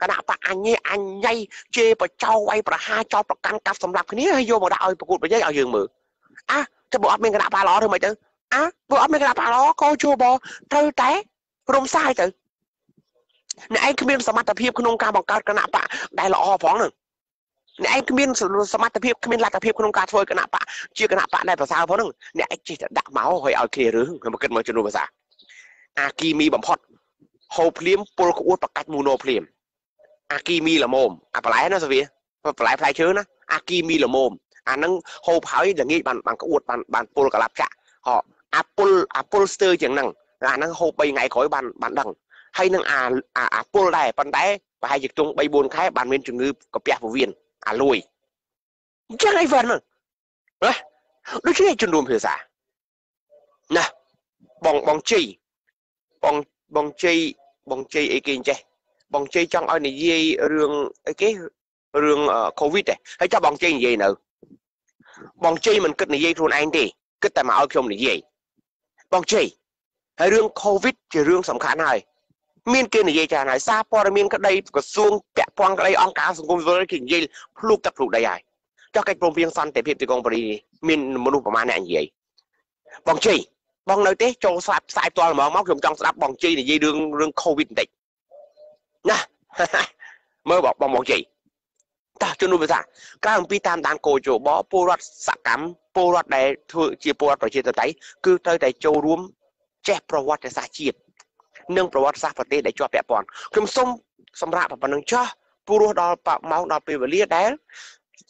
กระดาษปะอันนี้อันใหญ่เจปะเจ้าไว้ประหาเจ้าประกันกับสำหรับคนนี้ให้โยมาได้เอาประกุดไปเยอะเอาเยอะมืออ่ะจะบอกเป็นกระดาษปลาล้อทำไมเจ้าอ่ะบอกเป็นกระดาษปลาล้อก็โชว์บอเท่าแต่รวมไส้เจ้าในไอ้ขมิ้นสมัติเพียบขนมกาบังการกระดาษปะได้ละออฟองหนึ่งในไอ้ขมิ้นสมัติเพียบขมิ้นลาตเพียบขนมกาช่วยกระดาษปะเชื่อกระดาษปะได้ภาษาฟองหนึ่งในไอ้จีดักเมาส์ให้เอาเคลียร์หรือมันเกิดมาจนรู้ภาษา อากีมีบัมพอดโฮเพลียมโปรกูดประกัดมูโนเพลียมอากีมีละโมมอะปลายนะสวีปลายปลายเชื้อนะอากีมีละโมมอันนั้นโฮเผาอย่างงี้บันบันกูดบันบันโปรกลับจะห่ออัปเปิลอัปเปิลสเตอร์อย่างนั้นอันนั้นโฮไปไงขอยบันบันดังให้นั่งอ่าอ่าอัปเปิลได้ปันได้ไปให้จิตตรงไปบนคล้ายบันเวียนจุงือกับเปียกผู้เวียนอ่าลุยมันจะไงฟันนะเฮ้ยด้วยชื่อจุนรวมเพื่อสานะบองบองจีบองบองจีบองจีไอ้กินใจบองจีจังเอาในยี่เรื่องไอ้กี้เรื่องโควิดเลยให้เจ้าบองจีอย่างไรเนอะบองจีมันก็ในยี่ทุนอันดีก็แต่มาเอาชมในยี่บองจีให้เรื่องโควิดจะเรื่องสำคัญอะไรเมียนกินในยี่จะไหนซาปอร์เมียนก็ได้กระทรวงแปะปองก็ได้องค์การสังคมวิทยากินยี่ลูกตะปลุกได้ใหญ่เจ้าไก่โปร่งเพียงสันแต่เพียงตีกองปรีเมียนมนุษย์ประมาณนั้นอย่างไรบองจีบองเลยเต้โจสายสายตัวมองมองชมจังสับบองจีในยี่เรื่องเรื่องโควิดติดนะเมื่อบอกบองบองจีตาจนูภาษาการพิธามตามโกโจบอปูรัดสักกรรมปูรัดได้ถือจีปูรัดประเทศไทยคือเธอได้โจรวมแจกประวัติศาสตร์จีบเนื่องประวัติศาสตร์ประเทศได้จอแปะปอนคือส้มสำราบแบบนั้นจ้าปูรัดดอปะเมาดอปีเวลีได้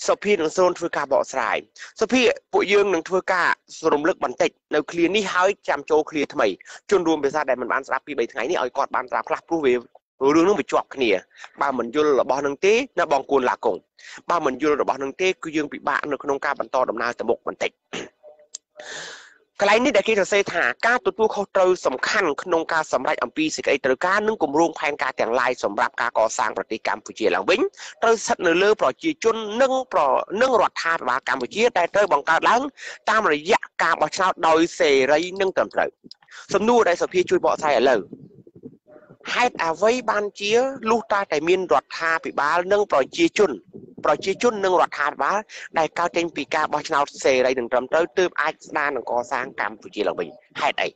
สพีหนึ่งโซนทุกการบ่อสลายสพีปุ่ยยืงหนึ่งทุกการสรุปเลือกบันเต็ดในเคลียร์นี่หายจำโจเคลียร์ทำไมจนรวมไปซาได้มันบานสลายปีใบไงนี่อ่อยกอดบานสลายพลับรู้เวเรื่องนึงไปจวบขี้เนี่ยบ้านเหมือนยุโรปบ้านนึงเต้น่ะบองกูนหลากงบ้านเหมือนยุโรปบ้านนึงเต้คือยืงปีบ้านในขนมการบันตอดำนาตะบกบันเต็ดกลายนี่ได้คิดจะเสถาการตัวตัวเขาเติมสำคัญขนมการสำหรับอัมพีสิกไอเติร์การนึ่งกลุ่มโรงพยาบาลการแต่งลายสำหรับการก่อสร้างปฏิกรรมผู้เชี่ยวหลังวิ่งเติมสัตว์เนื้อเลือดปล่อยจีจนนึ่งปล่อยนึ่งรอดทานว่าการผู้เชี่ยวได้เติมบังการล้างตามระยะการบอชนาโดยเสรีนึ่งเติมเติมสำนูได้สพีช่วยบ่อใส่เลยให้อาไว้บานเชี่ยวลูกตาแต่มีนรอดทานปีบ้านึ่งปล่อยจีจนปล่อยชีจุนหนึ่งหลักฐานว่าได้ก้าวเต็มปีกาบอชนาเซไรหนึ่งตรมเติมเติมไอซ์นาหนึ่งก่อสร้างกรรมผู้จีหลังบินให้ได้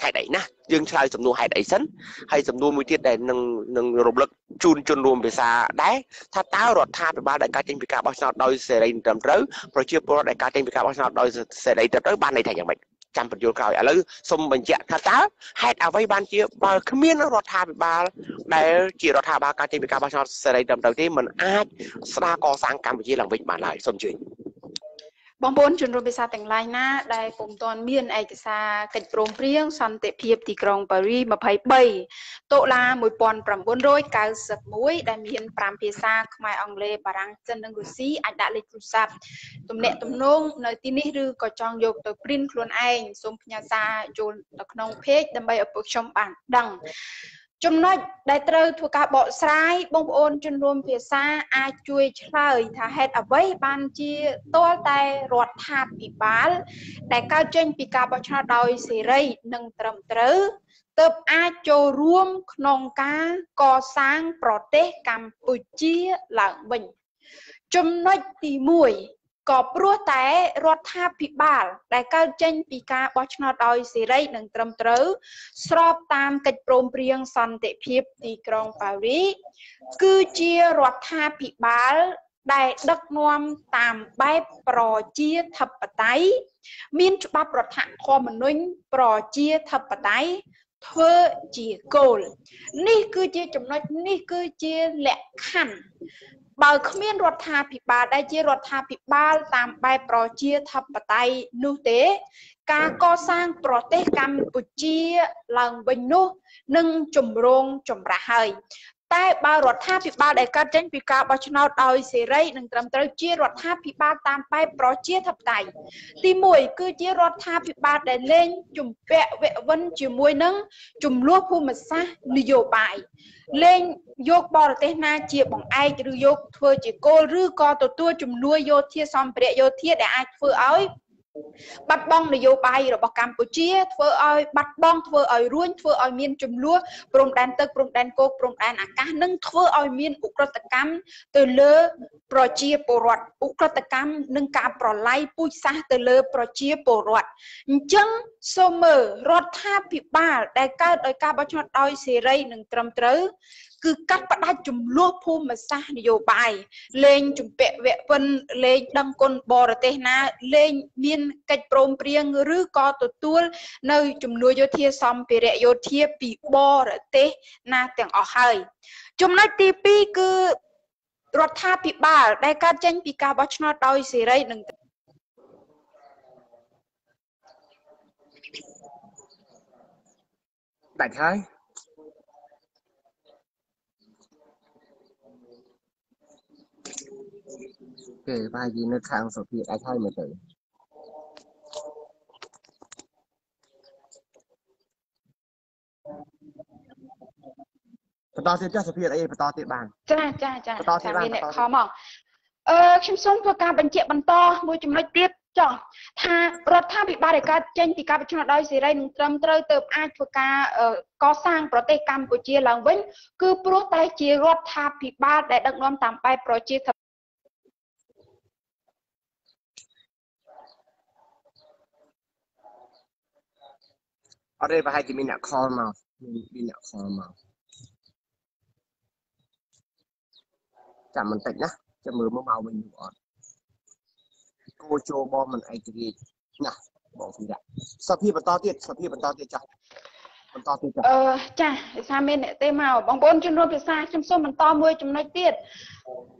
ให้ได้นะยังชายสำนวนให้ได้สันให้สำนวนมือที่ได้หนึ่งหนึ่งรวมลึกจุนจนรวมไปซาได้ถ้าต้าหลักฐานไปบ้าได้ก้าวเต็มปีกาบอชนาโดยเซไรหนึ่งตรมเติมปล่อยชีพเราได้ก้าวเต็มปีกาบอชนาโดยเซไรตรมเติมบ้านในไทยอย่างไรจำประโยชน์เก่าแล้วสมบัญญัติถ้าต้าให้เอาไว้บานเชี่ยวบาร์ขมิ้นหลักฐานไปบ้าได้จีหลักฐานบ้าการเต็มปีกาบอชนาเซไรตรมเติมที่มันอาสร้างก่อสร้างการวิจัยหลังวิจัยมาหลายสมจริงบางคนจนรวมไปซาแต่งลายนะได้ปุ่มตอนเมียนไอกิซาเกิดโปร่งเปรี้ยงสันเตเพียบตีกรองปารีมาภัยใบโตลาหมวยปอนปรำบนโรยกาวสับมวยได้เมียนปรำเพซาขมายองเลปารังจันดังกุซีอัดดาเลกุซับตุ่มเนตตุ่มนงในที่นี้รือกอจองโยกตัวปริ้นคลวนไอสมพญาซาโยนตะนงเพชรดำใบอปชมปานดังจำนวนได้เติมถูกกับเบาะซ้ายบงโอนจนรวมเพียซาอาจุยเฉลยถ้าเหตุเอาไว้บางจีตัวแต่รถทาปีบาลแต่ก้าวเจนปีกาบอชนาโดยเสรีหนึ่งเติมเติมเติมอาโจรวมขนมกาก่อสร้างประเทศกัมพูชีหลังบินจำนวนตีมวยกอบรัวแต่รถทาพิบาลได้ก้าวเจนปีกาบอชนาโดยเสรีหนึ่งเติมเติมสอบตามกิจโปรเปรียงสันเตเพียบตีกรองปารีคือเจียรถทาพิบาลได้ดักนวมตามใบปรเจียทับปะไตมีนจุบับรถทาคอมนุนปรเจียทับปะไตเธอเจียโกลนี่คือเจียจำนวนนี่คือเจียแหลกขันบางขมิ้นรถทาผิบาได้เจรถทาผิบาตามใบปรเจียทับปไตนูเตการก่อสร้างประเทศกัมพูชีหลังบินนูนึ่งจมรงจมระหายแต่บางรถทาผิบาได้การเจนพิการบอชนาโดยเสรีหนึ่งตรมเตเจรถทาผิบาตามใบปรเจียทับไตตีมวยคือเจรถทาผิบาได้เล่นจุ่มแปะเววันจุ่มมวยนึ่งจุ่มลวกผู้มัสซะนโยบายเล่นยกบอลเตน่าเจียบของไอจะดูยกเธอจีโกหรือกอตัวตัวจุ่มนัวโยเทียซอมเปรโยเทียได้ไอเฟื่อเอาบัดบ้องนโยบายระบบกัมพูชีเฟื่อเอาบัดบ้องเฟื่อเอารุ่นเฟื่อเอาเมียนจุ่มลัวโปร่งแดนเตอร์โปร่งแดนโกโปร่งแดนอากาศนึ่งเฟื่อเอาเมียนอุกฤษกรรมเตลือโปรเจียโปรดอุกฤษกรรมนึ่งการปล่อยไล่ปุ่ยซาเตลือโปรเจียโปรดจังโซเมอร์รถท่าพิบาลได้ก้าวโดยการบอชนาโดยเสรีหนึ่งตรมเตอร์ค คือกัดปะได้จุ่มลวกพุ่มมาซาในโยบายเล่นจุ่มเปะเวะปนเล่นดังคนบอระเตนะเล่นเมียนกระโปรงเปรียงหรือกอตัวตัวในจุ่มลวกโยเทียซอมเปรโยเทียปีบอระเตนะแต่งออกให้จุ่มในตีปีคือรถท่าปีบาร์ได้การแจ้งปีกาวัชนาดอยเสรีหนึ่งแต่ใช่เกิดมายืนในทางสปีดไอ้ใช่ไหมเต๋อประตอเสียจ้าสปีดไอ้ประตอเสียบางจ้าจ้าจ้าประตอเสียบางเนี่ยขอมองเออคิมซุงเพื่อการบรรเจ็บบันตอมวยจุ่มไล่เตี้ยจ้ะถ้ารถท่าปีบาร์เด็กก็เจนปีกาไปชนะได้สิไรหนึ่งเติมเติมเติมไอ้เพื่อการเอ่อก่อสร้างประเทศกัมพูชีหลังเว้นคือโปรไตจีรถท่าปีบาร์ได้ดังน้อมตามไปโปรเจกต์อะไรไปให้กินมีหนักคอมามีหนักคอมาจับมันติดนะจะมือมือเมาเป็นอยู่อ่อนโกโจบอมันไอจีนะบอกคุณด่าสภีบรรทอเตี้ยสภีบรรทอเตี้ยจ้ะบรรทอเตี้ยจ้ะเออจ้ะซาเมนเนี่ยเตะเมาบางบนจนรวมเป็นซาชุ่มส้มบรรทอมวยจุ่มน้อยเตี้ย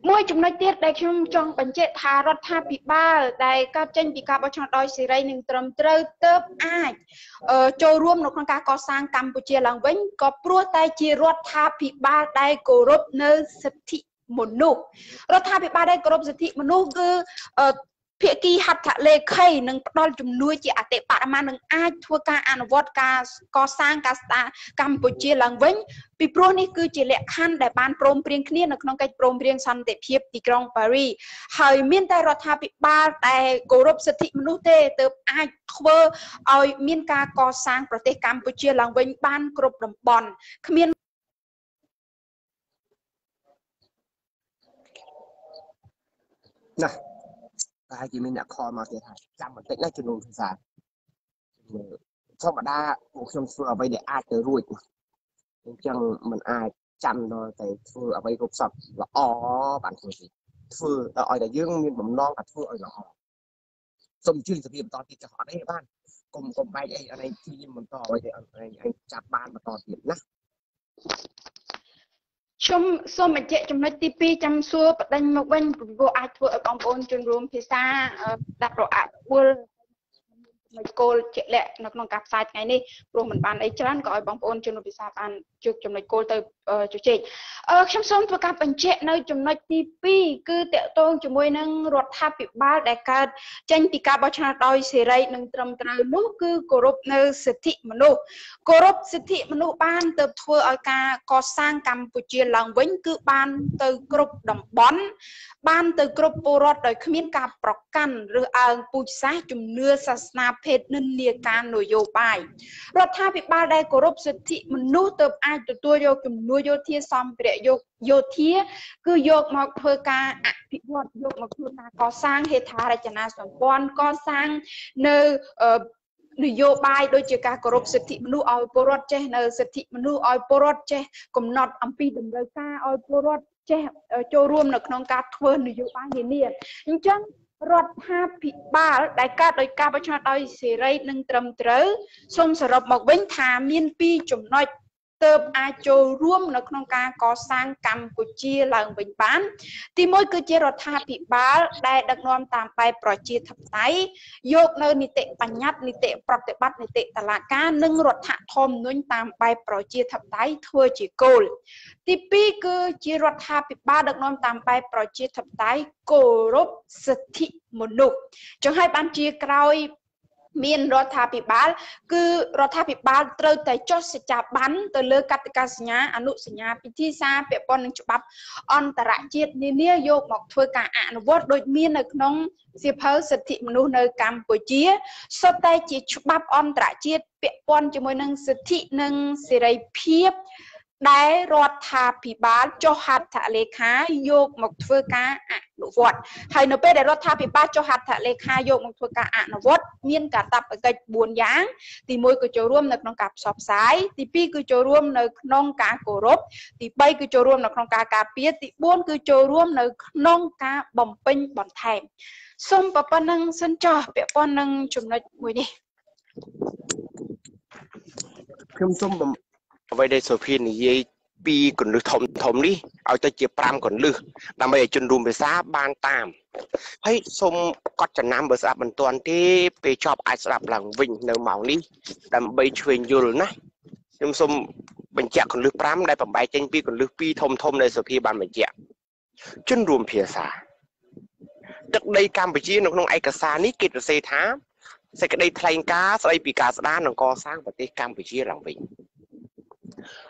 มวยจุ่มน้อยเตี้ยได้ชุ่มจองปัญเจธารถท่าปีบ้าได้ก้าวเจนปีกาบชนดอยสิไรหนึ่งเติมเติมเติมอ้ายเออโจรวมนกนกาก่อสร้างกัมพูชีหลังเว้นก็ปลัวไตจีรถท่าปีบ้าได้โกรบเนื้อสถิมนุษย์รัฐบาลได้กรมสิทธิมนุษย์คือเพียกีหัตถเลขัยหนึ่งตอนจุ่มนุ้ยจีอาเตปามาหนึ่งอาทัวการอนุวัตการก่อสร้างการตากัมพูชีหลังเว้นปีโปรนี่คือจีเลขันแต่บานโปรมเปรียงเคลียนนักน้องไก่โปรมเปรียงซันเตเพียบตีกรองปารีหายมินแต่รัฐบาลแต่กรมสิทธิมนุษย์เติบอาทัวเอามินการก่อสร้างประเทศกัมพูชีหลังเว้นบ้านกรบลำบอนขมิ้นนะแต่ให้กินมีหนักคอมาเสียหายจำมันเตะได้จนนุ่มสารชอบมาได้โอ้ยมเฟือเอาไปเดี๋ยวอาจจะรุ่ยจังมันอาจจำโดยแต่เฟือเอาไปกบสับละอ้อปั่นเฟือสิเฟือแต่อ้อยแต่ยื่นมีผมน้องกับเฟืออ้อยละอ้อสมชื่นสปีมตอนที่จะขอได้บ้านกลมกลมไปไอ้อะไรที่ยิ้มมันต่อไปเดี๋ยวอะไรไอ้จับบ้านมาต่อติดนะชมสมัยเจ็ดจำนวนที่ปีจำซัวประเด็นมาเว้นโบอาทัวกองบอลจนรวมพิซาดับโรอาบัวมาโกลเจ็ดแหละนักน้องกับสายไงนี่รวมเหมือนบ้านไอ้จันก็ไอ้บอลบอลจนรวมพิซาบ้านจุกจำนวนโกลเตอร์จุกเจ็ดเออชมสมตัวการเป็นเจ็ดในจำนวนที่ปีคือเตะตรงจมวยนั่งรถท่าปีบ้าได้การเจนปีกาบอชนาดอยเสรีนั่งตรมตราลูกคือกรบในสิทธิมนุษย์กรบสิทธิมนุษย์บ้านเติบทัวอาการก่อสร้างกัมพูชีหลังเว้นคือบ้านเติบกรบดำบอนบ้านเติบกรบปูรอดโดยขมิ้นการประกันหรือเอาปุจสาจุ่มเนื้อศาสนาเพศนินเนียการหน่วยโยบายรถท่าปีบ้าได้กรบสิทธิมนุษย์เติบอาตัวตัวโยจุ่มเนื้อโยเทียซอมเปรโยโยเทียคือโยกมาเพื่อการอภิวัตโยกมาเพื่อการก่อสร้างเหตุการณ์นาสมบูรณ์ก่อสร้างในนโยบายโดยจากการกรบสิทธิมนุษย์เอาปรดเจในสิทธิมนุษย์เอาปรดเจกำหนดอัมพีดำเนินการเอาปรดเจโจรวมหนักน้องการทวนนโยบายเนียนจังรถห้าปีบาร์ได้การโดยการประชาชนเสรีหนึ่งตรมตรึส่งสำหรับหมอกเว้นทามีนปีจุ่มน้อยเติมอาโจร่วมในโครงการก่อสร้างกัมพูชีหลังเป็นบ้านที่มุ่งคือเจรจาพิบาลได้ดำเนินตามไปโปรเจกต์ทับไตยกเนินนิเตปัญญานิเตปฏิบัตินิเตตลาดการนึ่งรถทอมนุ่นตามไปโปรเจกต์ทับไตทั่วจีโกลที่ปีคือเจรจาพิบาลดำเนินตามไปโปรเจกต์ทับไตโกรบสิทธิมนุษย์จงให้บัญชีกลายมีนรถทับปีบาลคือรถทับปีบาลเติมแต่จดสจับบันเติมเลือกกัตกาสัญญาอนุสัญญาพิธีซาเปียปอนจุบับอันตรายจิตนิเนียโยกหมอกทวยการอนุวัตโดยมีนน้องเสียเพอสิทธิมนุษย์ในกัมพูชีสไตจิตจุบับอันตรายจิตเปียปอนจมวยนังสิทธินังเสรีเพียบ ได้รถทาผีบ้านโจหัดทะเลค้าโยกหมกเฟือก้าอ่ะหนูวอดไทยเนเป้ได้รถทาผีบ้านโจหัดทะเลค้าโยกหมกเฟือก้าอ่ะหนูวอดเมียนกะตับกะบุญยังตีมวยก็จะร่วมในกองกาบสอบสายตีปีก็จะร่วมในน้องกาโกรบตีใบก็จะร่วมในกองกากาเปียตีบุญก็จะร่วมในน้องกาบ่มเป็นบ่อนไทยส้มปะปะนังสันจอเปียปะนังจุ่มในมวยนี่เพิ่มส้มบ่มไว้ได้โซฟีนี่ยี่ปีก่อนหรือถมถมนี่เอาใจเจี๊ยบปรามก่อนหรือทำไมจนรุมไปซาบานตามให้สมกอดจันน้ำเบอร์ซาบันตอนที่ไปชอบไอซ์รับหลังวิ่งในหมอกนี่ทำไมช่วยยูร์นะยังสมบัญญัติก่อนหรือปรามได้ผมใบเจนปีก่อนหรือปีถมถมในโซฟีบานบัญญัติจนรวมเพียซาจากในการไปชี้น้องไอกระซานี่กิจเสถาเสกในไทยกาสไอปีกาสด้านน้องก่อสร้างปฏิกรรมไปชี้หลังวิ่ง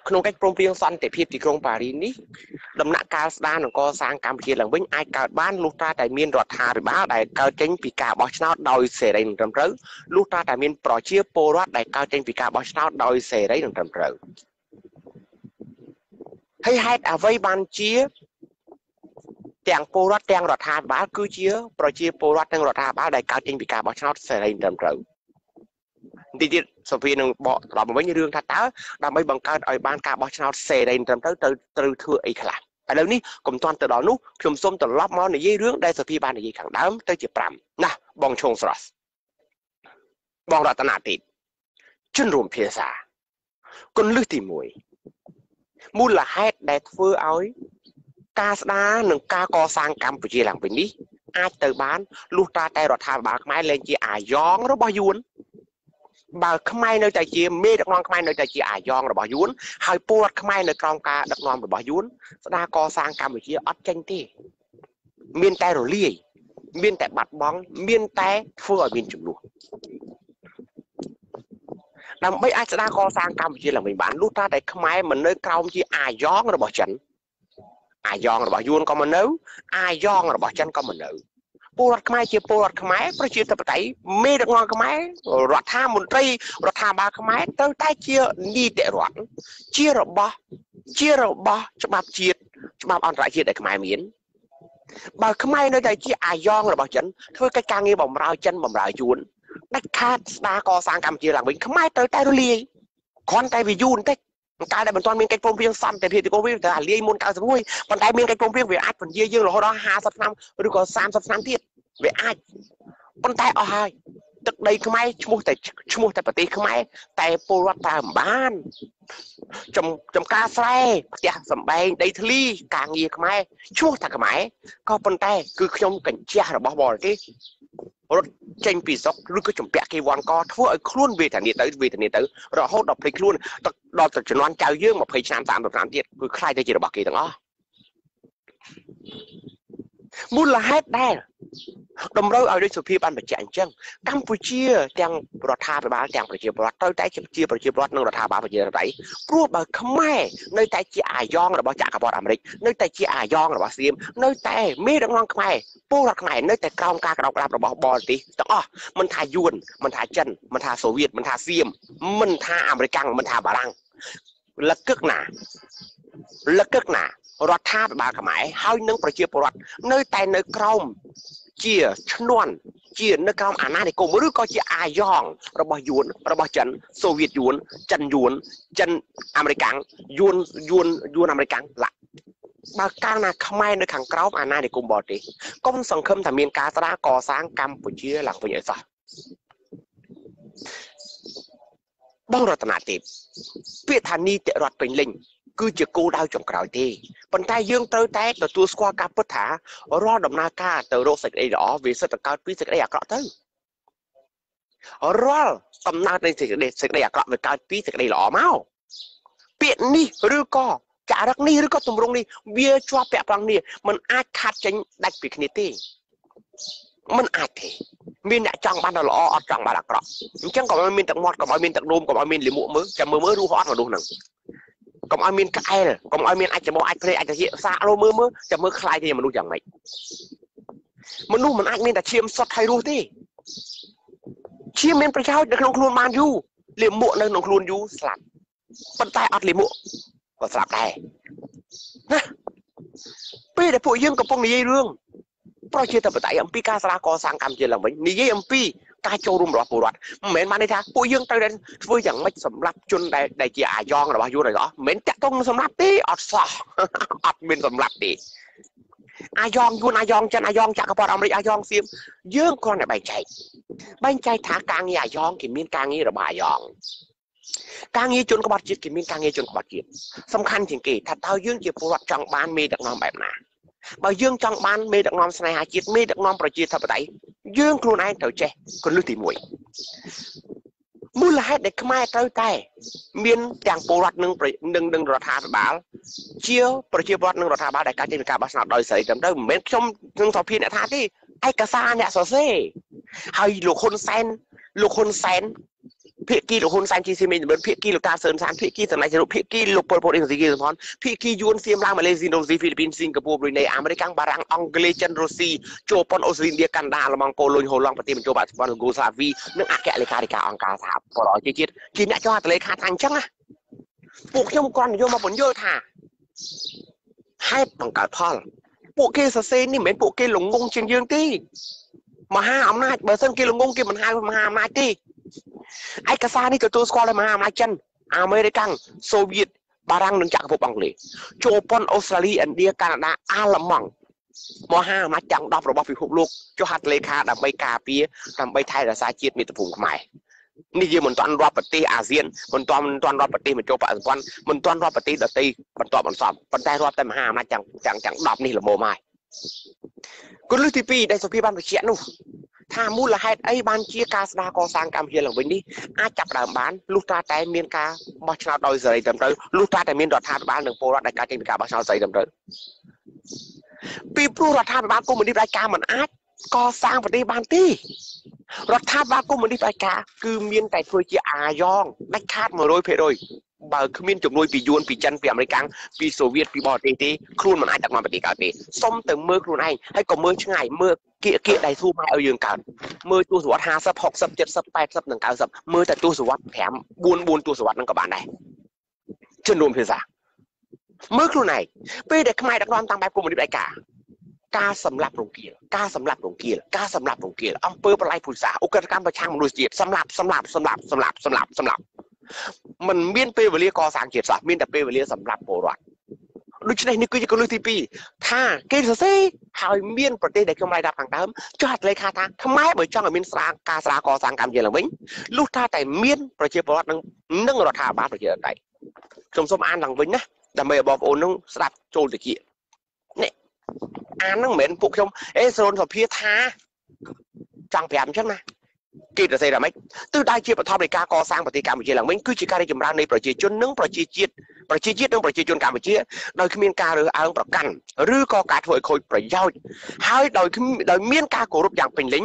ขนมไก่โปร่งเปลี่ยนสันแต่เพียบที่กรงปารีนี้ลำหนักกาสดานของกอสร้างการเพียรหลังวิ่งไอเกิดบ้านลูกตาแต่เมียนรอดทาไปบ้าแต่เกาเจนปีกาบอชนาดอยเสดได้หนึ่งตำรึลูกตาแต่เมียนปล่อยเชี่ยโปรดแต่เกาเจนปีกาบอชนาดอยเสดได้หนึ่งตำรึให้ให้แต่ไว้บ้านเชี่ยแตงโปรดแตงรอดทาบ้าคือเชี่ยปล่อยเชี่ยโปรดแตงรอดทาบ้าแต่เกาเจนปีกาบอชนาเสดได้หนึ่งตำรึดิจิสฟีนบอกเราไม่ใช่เรื่องท้าท้าเราไม่บังคับไอ้บ้านกาบอชนาเซได้ทำเต้าเต้าเต้าทั่วอีกหลังแต่แล้วนี่กลุ่มตอนตลอดนู้ชมส้มตลอดมอในยี่เรื่องได้สฟีบ้านในยี่ขังดำเต้าจีบปรำนะบองชงสลัดบองรัตนาติดจนรวมเพียซาคนลื้อตีมวยมูลละเฮดได้ฟื้นเอากาสนาหนึ่งกาโกซังกัมพูชีหลังไปนี้ไอ้เต้าบ้านลูกตาแต่รอทาบากไม้เลนจีอาย้อนรบายุนบางขมายในใจจีเมฆนอนขมายในใจจีอายองหรือบายุนหายปวดขมายในกองกาดักนอนหรือบายุนสนาโกสร้างกรรมวิเชียอัดเจนที่เมียนแต่หรือเลี่ยเมียนแต่บัดบ้องเมียนแต่เฟื่อเมียนจุดลูกเราไม่อาจสนาโกสร้างกรรมวิเชียหลังเป็นบ้านลูกตาแต่ขมายมันในกองจีอายองหรือบาจันอายองหรือบายุนก็มันนู้อายองหรือบาจันก็มันนู้ปวดขมายเจ็บปวดขมายประชิดตะปะไตเมฆงอนขมายรัฐามุนตรีรัฐาบาขมายเต้าใต้เชี่ยดีแต่หวังเชี่ยระบะเชี่ยระบะฉบับเชี่ยฉบับอันตรายเชี่ยแต่ขมายเหม็นบางขมายในใจเชี่ยอายองระบะจันเท่ากับการเงี้ยบ่มราวจันบ่มราวยุนนักฆ่าตาก่อสร้างกรรมเชี่ยหลังเป็นขมายเต้าใต้รุลีคอนไตวิยุนเต้การได้บรรทอนเมียนไก่โปร่งเพียงซ้ำแต่เพียงที่โกวิดแต่เลี้ยมุนการสมุยปันไดเมียนไก่โปร่งเพียงเวียดผลเยี่ยงหล่อหล่อหาสับน้ำหรือก็สามสับน้ำที่เวียดปันไดเอาหายตึกใดขมายชั่วโมงแต่ชั่วโมงแต่ปฏิขมายแต่ปวดตามบ้านจำจำกาไซอยากสำแดงได้ทลีกางเยี่ยขมายชั่วแต่ขมายก็ปันไดคือขยมกันเชี่ยหรือบ่บ่ที่รถเจนปีซอกรุ่นก็จมเปียกกีวันก็ทั่วไอ้ครุ่นเวทนี้ตื้อเวทนี้ตื้อเราโหดดอกพลิกรุ่นตัดดอกตัดจนวันเจ้าเยื่อมาพลิกชามตามแบบนั้นที่คือใครจะจีบบักกีต่างอ๋อบุญละเฮ็ดได้ดมเราเอาด้วยสุพีบันแบบแจงจังกัมพูชีแจงรัฐาไปบ้านแจงประเทศรัฐใต้เชียงเชียงประเทศรัฐนั่งรัฐาบ้านประเทศไหนรูปแบบขมายในใต้เชียงอายองหรือบ้านจากกับบอดอเมริกในใต้เชียงอายองหรือบ้านซีมในใต้เมฆนองขมายปูรักขมายในใต้กลางกากรากราบหรือบ้านบอลตีแต่อ๋อมันทายุนมันทาจันมันทาโซเวียตมันทาซีมมันทาอเมริกันมันทาบารังละกึกหนาละกึกหนารัฐาไปบ้านขมายให้นั่งประเทศรัฐในใต้ในกลางเจี๋ยชนวนเจี๋ยนักการอาณานิคมหรือก็เจี๋ยอายองระบายยุนระบายจันโซเวียตยุนจันยุนจันอเมริกันยุนยุนยุนอเมริกันละบางการนักขมายในขังกล้าวอาณานิคมบอดีก็เป็นสังคมทำเมียนการสร้างก่อสร้างกรรมปุจเจี๋ยหลังปุจเจี๋ยซะบ้องรัตนาติเพื่อธานีเตะรัดเป็นลิงคือจะกู้ดาวจงกราวดีปัญไตยื่นเตอร์แตกตัวตัวสควอกับพุทธารอดดำนาคาเตอร์โรสิกได้หรอวิศตกรรมวิศตกได้อยากกระตือรอดตำนาในสิกได้สิกได้อยากกระวิการวิศตกได้หรอเมาเปลี่ยนนี่หรือก็จะรักนี่หรือก็ตุ่มรงนี่เบี้ยชัวเปะปังนี่มันอาจขาดใจได้ปีกนิตี้มันอาจที่มีเนี่ยจังบ้านเราหล่อจังบ้านหลักกระจังก็มันมีตักมอดก็มันมีตักนมก็มันมีหลิมมือจะมือมือรู้ฮอตมาดูหนังก็มันมีไก่เลยก็มันมีอาจจะมองอาจจะอาจจะเหี้ยซาโลมือมือจะมือคลายที่มันรู้อย่างไรมันรู้มันอาจมีแต่เชี่ยมสดไทยรู้ที่เชี่ยมเป็นประชาชนในหนองคลุนมาอยู่เหลี่ยมหมวกในหนองคลุนอยู่สลับปันไตอัดเหลี่ยมหมวก ก็สลักได้นะปีแต่พวกยังกับพวกนี้เรื่องเพราะเชื่อแต่ปัจจัยอัมพีการสละก่อสร้างกรรมเจริญไว้นี่ยังอัมพีการโจรมรบปวดเหม็นมาในทางพวกยังตัวเด่นพวกยังไม่สำลับจนได้ได้เจียยองหรือว่าอยู่ไหนก็เหม็นจะต้องสำลับตีอดสออดเหม็นสำลับตีอายองยูนอายองจันอายองจากกระป๋องอเมริกาอายองซิมเยื่อคนเนี่ยใบใจใบใจถากางยายองกินมีนกางยี่ระบายยองกางยี่จนกระป๋องจีกินมีนกางยี่จนกระป๋องจีสำคัญจริงกีถ้าเต้ายื่นเกี่ยวกับจังบ้านมีดักนอมแบบน่ะใบยื่นจังบ้านมีดักนอมสนายหาจีมีดักนอมประจีทับไตยื่นครูนายเต่าเจคนลุติมวยมูลเหตุเด็กขมายเต้าไตมีนแตงปูรัดหนึ่งหนึ่งหนึ่งรัฐาบาลเชี่ยวประเชี่ยวรัดหนึ่งรัฐาบาลได้การจินการบัสนาโดยใส่จำได้เหม็นชมหนึ่งสองพีเนี่ยท่าที่ไอ้กระซ่าเนี่ยสอเซ่ให้ลูกคนแซนลูกคนแซนเพียกี้ลูกคนแซนจีซีมินเหมือนเพียกี้ลูกตาเซินซานเพียกี้สนายเชลุเพียกี้ลูกโปรโพลินซีกีสมอนเพียกี้ยวนเซียมลางมาเลเซียโนซีฟิลิปปินส์สิงคโปร์บรูไนอเมริกันบารังอังกฤษจันทร์รัสเซียโจปอนออสเตรเลียกันดาละมังโกลอยโฮลองปฏิบัติโจบัตบอลกูซาวีนึกอาแกะเลขาธิการองค์การสหประชาชาติกินเนี่ยจ้าทะเลขาทางจังนะพวกเชี่ยวกรโยมมาผลโยธาให้ปังกาพอลพวกเกสเซนี่เหม็นพวกเกหลงงงเชียงยืนที่มาห้าอำนาจเบอร์เซนเกหลงงงเกมันห้ามาห้าอำนาจที่ไอ้กษัตริย์นี่ก็ตัวสกอตเลยมาห้าอำนาจจันอเมริกันโซเวียตบารังหนึ่งจากพวกอังกฤษโจปอนออสเตรเลียอินเดียแคนาดาอาละมังมาห้าอำนาจจังดอบระบอบพิภพโลกโจหัตเลขาดำใบกาเปียดำใบไทยรัสเซียมีตะพุงใหม่นี่ยืมมันตอนรอบปฏิอาเซียนมันตอนมันตอนรอบปฏิมันโจปะตอนมันตอนรอบปฏิตัดตีมันตอนมันสอบมันได้รอบแต่มาห้ามาจังจังจังดอบนี่หรือโมไม่กุลฤทธิ์ปีได้สุพิบันไปเขียนนู่นถ้ามูลละให้ไอ้บ้านเชียกาสนากรสร้างกรรมเฮียหลังวันนี้อาจับดามบ้านลูกตาแต่เมียนกาบัชนาดอยใส่ดำเตยลูกตาแต่เมียนดอดทานบ้านหนึ่งโปรดในการจินกาบัชนาใส่ดำเตยปีปลุกดอดทานบ้านกูมันดิบรายการมันอาจก่อสร้างปฏิบัติที่รัฐบาลก็มันดิไปกาคือเมียนแต่เฟยเจียอายองนักคาดมาโดยเพโดยเบอร์คือเมียนจมโดยปียวนปีจันปีอเมริกันปีโซเวียตปีบอลเตตีครูนมันอาจจะมาปฏิกาเตส้มเติมเมื่อครูนไอให้ก็เมื่อช่างไงเมื่อเกะเกะได้สู้ไม่เอายืนกันเมื่อตัวสวัสดิ์ห้าสับหกสับเจ็ดสับแปดสับหนึ่งเก้าสับเมื่อแต่ตัวสวัสดิ์แถมบูนบูนตัวสวัสดิ์นั่งกับบานได้จนรวมเพื่อสักเมื่อครูนไอไปเด็กใหม่ดักนอนต่างแบบกูมันดิไปกากาสำหรับโรงเกียร์กาสำหรับโรงเกียร์กาสำหรับโรงเกียร์อำเภอปลายผุนสาอุกกาประชางมนุษย์เจี๊ยบสำหรับสำหรับสำหรับสำหรับสำหรับสำหรับมันเมียนเปรี้ยวเรียกอสางเจี๊ยบสาเมียนแต่เปรี้ยวเรียกสำหรับโบราณดูชนัยนี่คือจะกุลฤทธิ์ปีถ้าเกษตรเสยหายเมียนประเทศได้กำไรดับผังเติมจอดเลยค่ะทางทำไมเบอร์จ้องกับเมียนสางกาสากอสางกามเยลวิงลูกท่าแต่เมียนประเทศโบราณนั่งนั่งรอท่าบ้านประเทศไทยสมสมอ่านหลังวิงนะแต่ไม่บอกโอนต้องสลับโจลตะกี้เนี่ยอ่านนั่งเหม็นพวกชมเอสโซนของพี่ท้าจังแผนใช่ไหมกิจอะไรหรือไม่ตัวได้เชี่ยวประทอมในการก่อสร้างปฏิกรรมเชี่ยหลังมันคือจิการได้จำราในประจีจนนึ่งประจีจีดประจีจีดนึ่งประจีจนการประจีโดยขึ้นเมียนกาหรืออารมณ์ประกันหรือก่อการถอยคอยประยาวให้โดยขึ้นโดยเมียนกาโกรบอย่างเป็นลิง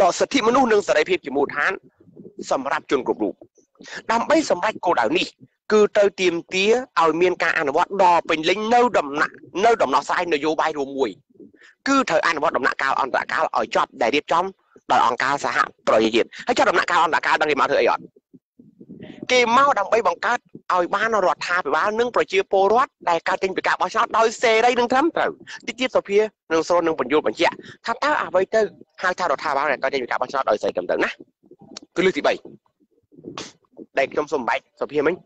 ดอกสถิมนุษย์หนึ่งสลายเพียบจมูกท้านสำหรับจนกลุ่มลูกนำไปสมัยโกดาวนี่คือเตยเตรียมเตี้ยเอาเมียนกาอันวัดดอเป็นลิงเน่าดำหนักเน่าดำหนักสายนโยบายรวมมวยคือเธออันวัดดำหนักกาวอันตะกาวอ่อยจอบได้เรียบจ้อมต่อองกาสหปล่อยเย็นให้จอบดำหนักกาวอันตะกาวดังที่มาเธอไอ้หยอดเกมเมาดำไปบังคับเอาบ้านรอดทาไปบ้านนึ่งปล่อยเชื้อโปรดได้การติงไปกาบชาดอยเซได้หนึ่งทั้งเต่าติดติดโซเฟียหนึ่งโซนหนึ่งปัญญูปัญเจียท่าเต้าอาไว้เตอร์ห้าท่ารอดทาบ้านได้การติงไปกาบชาดอยเซกันเต่านะคือเรื่องที่ใบได้ชมสมบัติโซเฟียมั้ง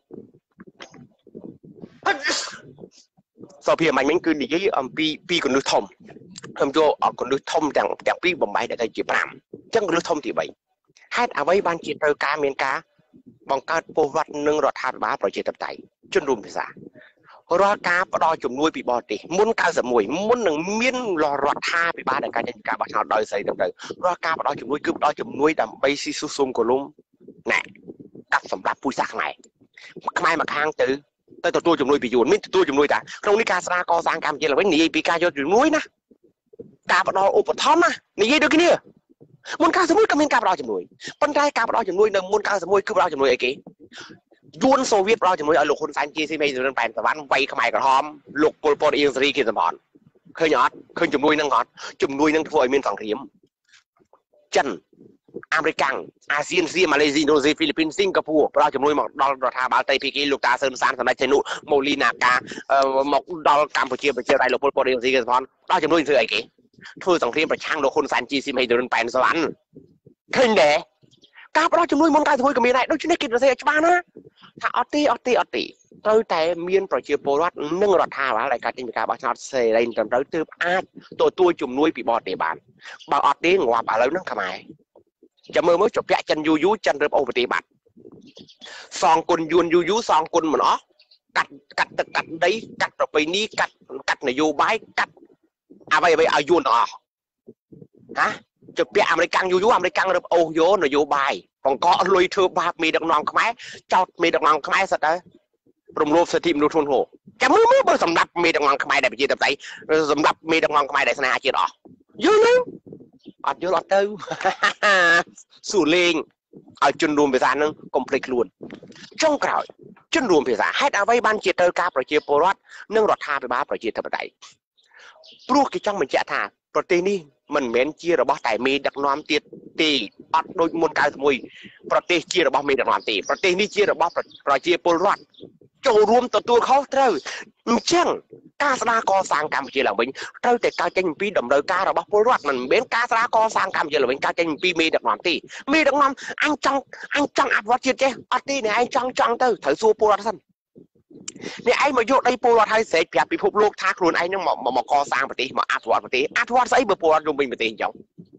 สอบเพียงมันมันคือดีที่อัมพีพีคนดูทอมทำโจออกคนดูทอมแต่งแต่งพีบ่มใบแต่ใจจีบรามจังคนดูทอมตีใบให้เอาไว้บางจีเตอร์กาเมียนกาบางการปูรัดหนึ่งรอทาบ้าปล่อยเจตับไตจนรวมภาษารอกาปลอจุ่มนุ้ยปีบอติมุนกาสมุยมุนหนึ่งเมียนรอรอทาปีบ้านแต่การจัดการบ้านเราโดยใส่ตับไตรอกาปลอจุ่มนุ้ยคือปลอจุ่มนุ้ยดำใบซีซูซุมกุลุมแหน่กับสำหรับผู้สักไหนทำไมมาค้างตื้อแต่ตัวจุ่มนุยปียูนไม่ตัวจุ่มนุยแต่ตรงนี้การสร้างกอสร้างกรรมเจริญไว้หนีปีการยอดจุ่มนุยนะกาบดออุปถัมภ์นะหนีด้วยกันเนี่ยมุนการสมุยกับมุนการดอจุ่มนุยปัญญากาบดอจุ่มนุยหนึ่งมุนการสมุยคือบดอจุ่มนุยไอ้กี้ยวนโซเวียตดอจุ่มนุยเอาลูกคนสันจีซีเมย์จุ่มนุยแปดสวรรค์ไว้ขมายกระหอมลูกโปรโพลีอิสรีกินสมอนเคยหยอดเคยจุ่มนุยนั่งหยอดจุ่มนุยนั่งถอยมีนสังเขียมจันอเมริกัน อาเซียนเซียมาเลเซียอินโดนีเซียฟิลิปปินส์สิงคโปร์เราจำนวนหมดดอลลาร์ทาบาลไตพิกิลูกตาเซินซานสมัยเชนุโมลีนากาเอ่อหมกดอลกัมพูชีไปเชียร์ไรโลโปลโปเรียนซีกันพอนเราจำนวนเสือไอ้กี่ทูสังเทียมประช่างโลคนสันจีซิมให้เดินไปนสวรรค์เท่งเด๋ก้าวเราจำนวนมนการทุยก็มีได้โดยชุนได้กินเสียบ้านะถ้าอติอติอติเราแต่เมียนประเชียร์โปรวัตนึ่งรัฐทาบาลรายการอินเดียบาชาเซรินจำเราเติมอาตัวตัวจุ่มนุ้ยปีบอดเดบานบาอติงว่าบาแล้วนั่งขมายจะเมื่อเมื่อจบแยกจันยูยูจันเริ่มเอาปฏิบัติสองคนยูนยูยูสองคนเหมือนอ๋อกัดกัดกัดได้กัดต่อไปนี้กัดกัดนโยบายกัดอะไรไปเอายูนอ๋อฮะจบแยกอเมริกันยูยูอเมริกันเริ่มเอาโยนนโยบายของก็ลุยเธอบาปมีดังนองขมายจอดมีดังนองขมายสัตว์เลยรวมรวมสถิติมนุษย์ทุนโหจะเมื่อเมื่อสำหรับมีดังนองขมายได้ไปจีดับใจสำหรับมีดังนองขมายได้สนาจีดอ๋อยูนึงอดเยอะอดเต้าสู่เลงเอาจนรวมภาษาหนึ่งกลมเปลือกล้วนจ้องกล่าวจนรวมภาษาให้เอาไว้บันเจตเตอร์กาประเจโปรวัตนึ่งรอดทาไปบ้าประเจตเตอร์ไตปลุกกิจจ้องมันเจตทาประเทศนี้มันเหม็นเจียระบอบไตมีดักน้อมตีตีอดโดยมวลการสมุยประเทศเจียระบอบมีดักน้อมตีประเทศนี้เจียระบอบประเจโปรวัตโจรวมตัวตัวเขาเท่าเช่นกาสรากรสางกรรมเจริญวิญเท่าแต่การเจริญปีดำเนินการเราบอกว่ามันเป็นกาสรากรสางกรรมเจริญวิญการเจริญปีมีดักน้ำตีมีดักน้ำอันจังอันจังอัดวัดเจริญเจ้อัดตีเนี่ยอันจังจังเท่าถือซัวปูรัสันเนี่ยไอ้มาโยกไอ้ปูรัสไทยเสกเปียกปีพบโลกทักรุนไอ้เนี่ยหมอหมอหมอกรสางปฏิหมออัดวัดปฏิอัดวัดใส่เบอร์ปูรัสลงบินปฏิอย่าง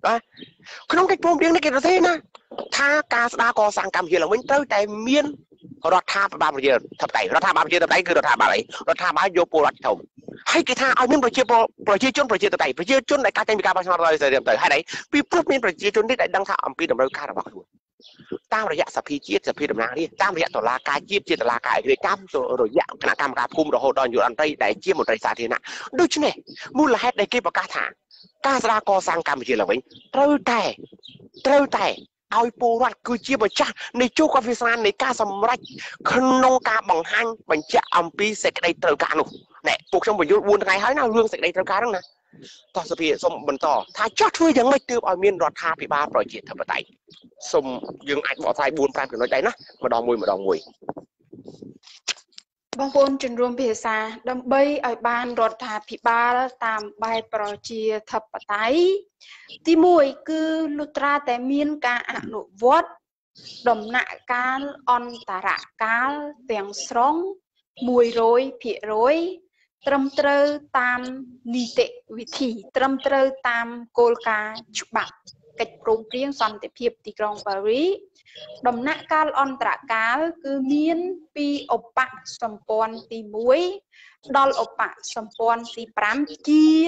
นะขนมไก่ปูเดียงในเกตเซ่นะถ้ากาสรากรสางกรรมเจริญวิญเท่าแต่เมียนรัฐทาบาลประเทศทับไตรัฐทาบาลประเทศทับไตคือรัฐทาบาลอะไรรัฐทาบาลโยโปรัฐชมให้กิจทาเอาเงินประเทศประเทศจนประเทศทับไตประเทศจนในการจัดการประชาชนเลยเสด็จเตยให้ไหนปีปุ๊บมีประเทศจนได้ดังท่าอัมพีดำเนินการระบาดด่วนตามระยะสัพพีเจี๊ยบสัพพีดำนางนี่ตามระยะตุลาการเจี๊ยบเจี๊ยบตุลาการด้วยกรรมตัวระยะขณะกรรมการภูมิระหดดอนอยู่อันใดแต่เจี๊ยบหมดใจสาธินะดูชนเนี่ยมูลเหตุในเกี่ยวกับการทางการสลากสร้างการประเทศเราเองเท่าแต่เท่าแต่เอาโปรวัตคือเจียบจ้าในโจกฟิสานในการสำเร็จขนมกาบังฮันบังเจอัมพีเสกในตรการหนูเนี่ยพวกชมบรรยุวนไงให้น่าเรื่องเสกในตรการนั่นนะต่อสปีสมบรรต่อถ้าเจ้าช่วยยังไม่เติมเอาเมียนรอดทาพิบาปล่อยเจียทับไตสมยังอาจบอกไฟบุญพรามถึงน้อยใจนะมาดองมวยมาดองมวยบางคนจนรวมเพศาดังใบไอ้บ้านรถทาพิบาลตามใบปรเจียทับไตที่มวยคือลุตราแต่มีนกาอนุวัตดมหนักการอันตรการเตียงสร้องมวยร้อยเพียร้อยตรมเตอตามนิเตวิธีตรมเตอตามโกลกาจุบักกระโปรงเรียงสันติเพียบตีกรองปารีสดมหนักการอันตรการคือมีนปีอบปะสมปอนตีมวยดอลอบปะสมปอนตีปรามเกีย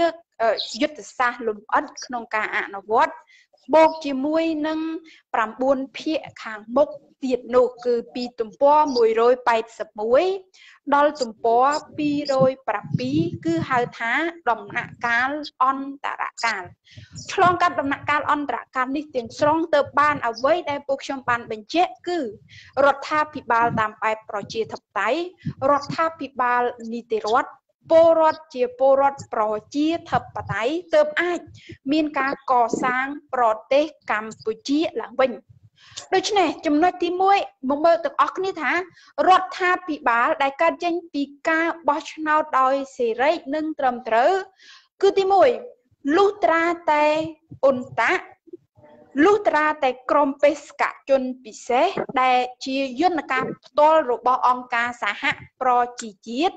ยุติศาสตร์ลุมอัดขนมกาอานวัตโบกจีมวยนั่งปรำบวนเพียขางบกเตียดโนคือปีตุ่มป้อมวยโรยไปสับมวยดอลตุ่มป้อปีโรยปรับปีคือหาท้าดมหนักการอันตรการชลองการดมหนักการอันตรการนี่เตียงสร้างเติบบ้านเอาไว้ได้ปกชมปันเป็นเจคือรถท่าพิบาลตามไปปรเจทับไตรถท่าพิบาลนิติรัตโปรดเจียโปรดปรเจียทับปะไตเติมอ้ายมีการก่อสร้างปรเตกัมปุจีหลังวิ่งโดยเฉพาะจำนวนที่มวยมงเบอร์ตึกออกนี่ท่ารถท่าปีบาลได้การเจนปีกาบอชนาดอยเซเรนึ่งเติมเตอคือที่มวยลูตราเตอุนตะลูตราแต่กรมเปสกะจนปิเสได้เชียยุนการตัวรบองกาสาหะปรจีจีด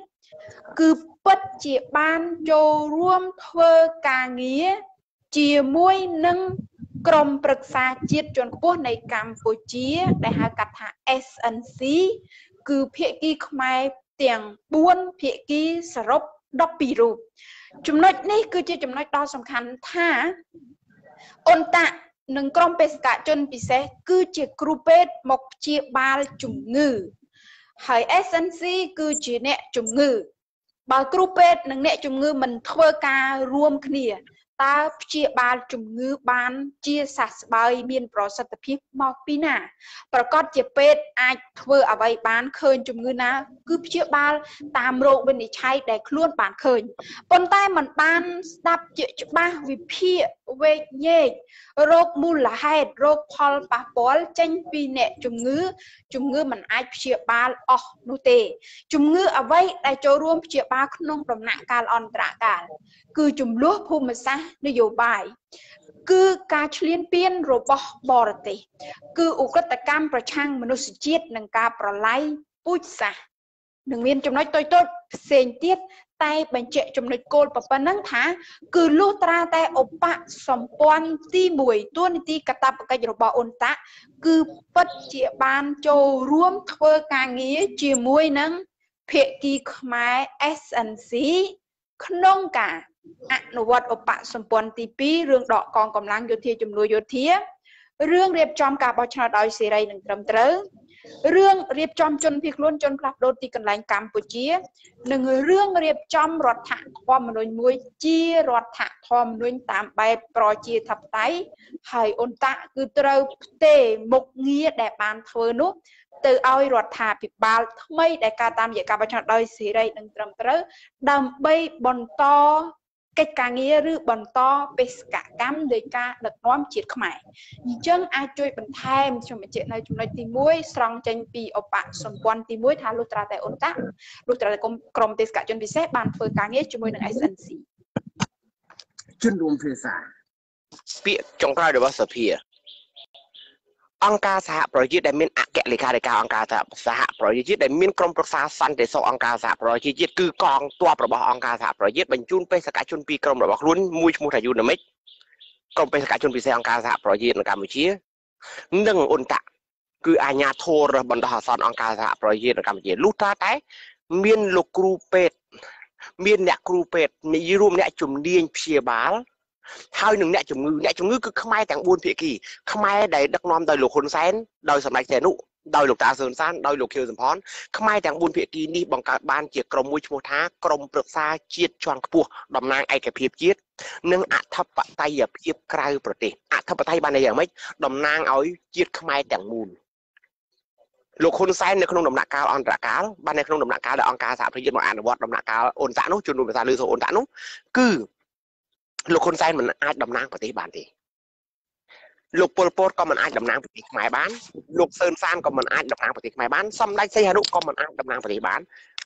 คือปัจเจบานโยร่วมเทอกาเงียเจียมวยนึ่งกรมปรึกษาจิตจนพวกในกัมพูชีได้หากัตา เอส เอ็น ซี คือเพียกี้ขมายเตียงบ้วนเพียกี้สรบดอกปีรูปจำนวนนี้คือจะจำนวนตอนสำคัญถ้าอนตะหนึ่งกรมเปสกะจนปิเสคือเจียกรูเปตหมกเจียบาลจุ่มงือหาย เอส เอ็น ซี คือเจียเนจุ่มงือบางกรูเปตหนึ่งเนจุ่มงือมันเทอการ่วมเนียต ตาเชี่ยบานจุ่มงือบานเชี่ยสัตว์ใบเมียนปลอดสัตว์พิษมอกปีน่ะประกอบเจ็บเป็ดไอเวอเอาไว้บานเคินจุ่มงือนะคือเชี่ยบานตามโรคเป็นไอใช้ได้คล้วนบานเคินปนใต้เหมือนบานดับเจ็บบ้าวิพีเวกเยกโรคมูลละให้โรคพอลปะปอลเจนปีเนจุ่มงือจุ่มงือเหมือนไอเชี่ยบานออกนูเตจุ่มงือเอาไว้ได้โจรวมเชี่ยบานขนมตำหนักการอ่อนตระการคือจุ่มล้อภูมิศาสตร์นโยบายคือการเลี้ยงเปี้ยนระบบบริเตคืออุกตกรรมประชังมนุษยจิตหนังกาประไลปุจสะหนึ่งเวียนจำน้อยโตโตเซนเตียไต่บรรเจจำน้อยโกลปปนังถาคือลูตราไต่อปะสมปอนตีมวยตัวนิติกตาปกายระบอบอนตะคือปัจเจบานโจร่วมเทวการเงี้ยเจียมวยนังเพกีขมายเอสแอนซีขนงกาอนุวัตอปะสมปนตีปีเรื่องดอกกองกำลังโยเทียจำนวนโยเทียเรื่องเรียบจอมกาบชนดอยเสรีหนึ่งตรมเตอเรื่องเรียบจอมจนพิกล้วนจนพลัดโดนตีกันหลายกรรมปุจีหนึ่งเรื่องเรียบจอมรถถังทอมนุนมวยจีรถถังทอมนุนตามใบปลอจีทับไตไฮอนตะคือเตาเตะมกเงี้ยแดดบานเทอนุเตอเอารถถังปิดบาลไม่ได้การตามเหยียดกาบชนดอยเสรีหนึ่งตรมเตอดำใบบนตอกิจการเงี้ยหรือบรรทอเป็นกะกรรมโดยการดัดน้อมจิตขมายยิ่งเจ้าอาช่วยบรรเทาชมเจตในชุมนุมตีมวยสร้างจังปีอปะสมบูรณ์ตีมวยทารุตราแต่อนตะรุตราแต่กรมเทศกาลจนพิเศษบานเฟอร์การเงี้ยชุมนุมหนึ่งไอซันซีจุนรวมเทศาเปียจงกล้าหรือว่าสเปียองค์การสหประชาชาติได้มีอักเกลิกาในการองค์การสหประชาชาติได้มีกรมประชาสันติสุของค์การสหประชาชาติคือกองตัวประบอบองค์การสหประชาชาติบรรจุไปสกัดชนปีกรมประบอบรุ่นมวยมูทายุนมิตรกรมไปสกัดชนปีเซองค์การสหประชาชาติในกัมพูชีหนึ่งอุนตะคืออาญาโทรบรรดาสันองค์การสหประชาชาติในกัมพูชีลูกตาไตมีลูกครูเป็ดมีเนี่ยครูเป็ดมีรูมเนี่ยจุ่มเดียนเพียบาลท้ายหนึ่งเนี่ยจุ่มงูเนี่ยจุ่มงูคือขมายแต่งบุญเพียกีขมายได้ดักน้อมโดยหลวงคนแสนโดยสำนักเสนุโดยหลวงตาเสนซันโดยหลวงเขียวสมพรขมายแต่งบุญเพียกีนี่บังการบ้านเจียกรมวิชโมท้ากรมปรึกษาเจียชวนกปุ่นดำนางไอแก่เพียบเจียหนึ่งอัฐปไตยเพียบไกลประเทศอัฐปไตยบ้านในอย่างไม่ดำนางเอาเจียขมายแต่งมูลหลวงคนแสนในขนมดำนักกาอันตรากาบ้านในขนมดำนักกาโดยองค์การสหประชาชาติอ่านวัดดำนักกาอนสานุจุนดุประสานลือโสอนสานุคือลูกคนใจมันอาจดำน้ำปฏิบัติดีลูกโปรโพก็มันอาจดำน้ำปฏิหมายบ้านลูกเซินซานก็มันอาจดำน้ำปฏิหมายบ้านซ้ำได้ใช้ฮารุก็มันอาจดำน้ำปฏิบัติ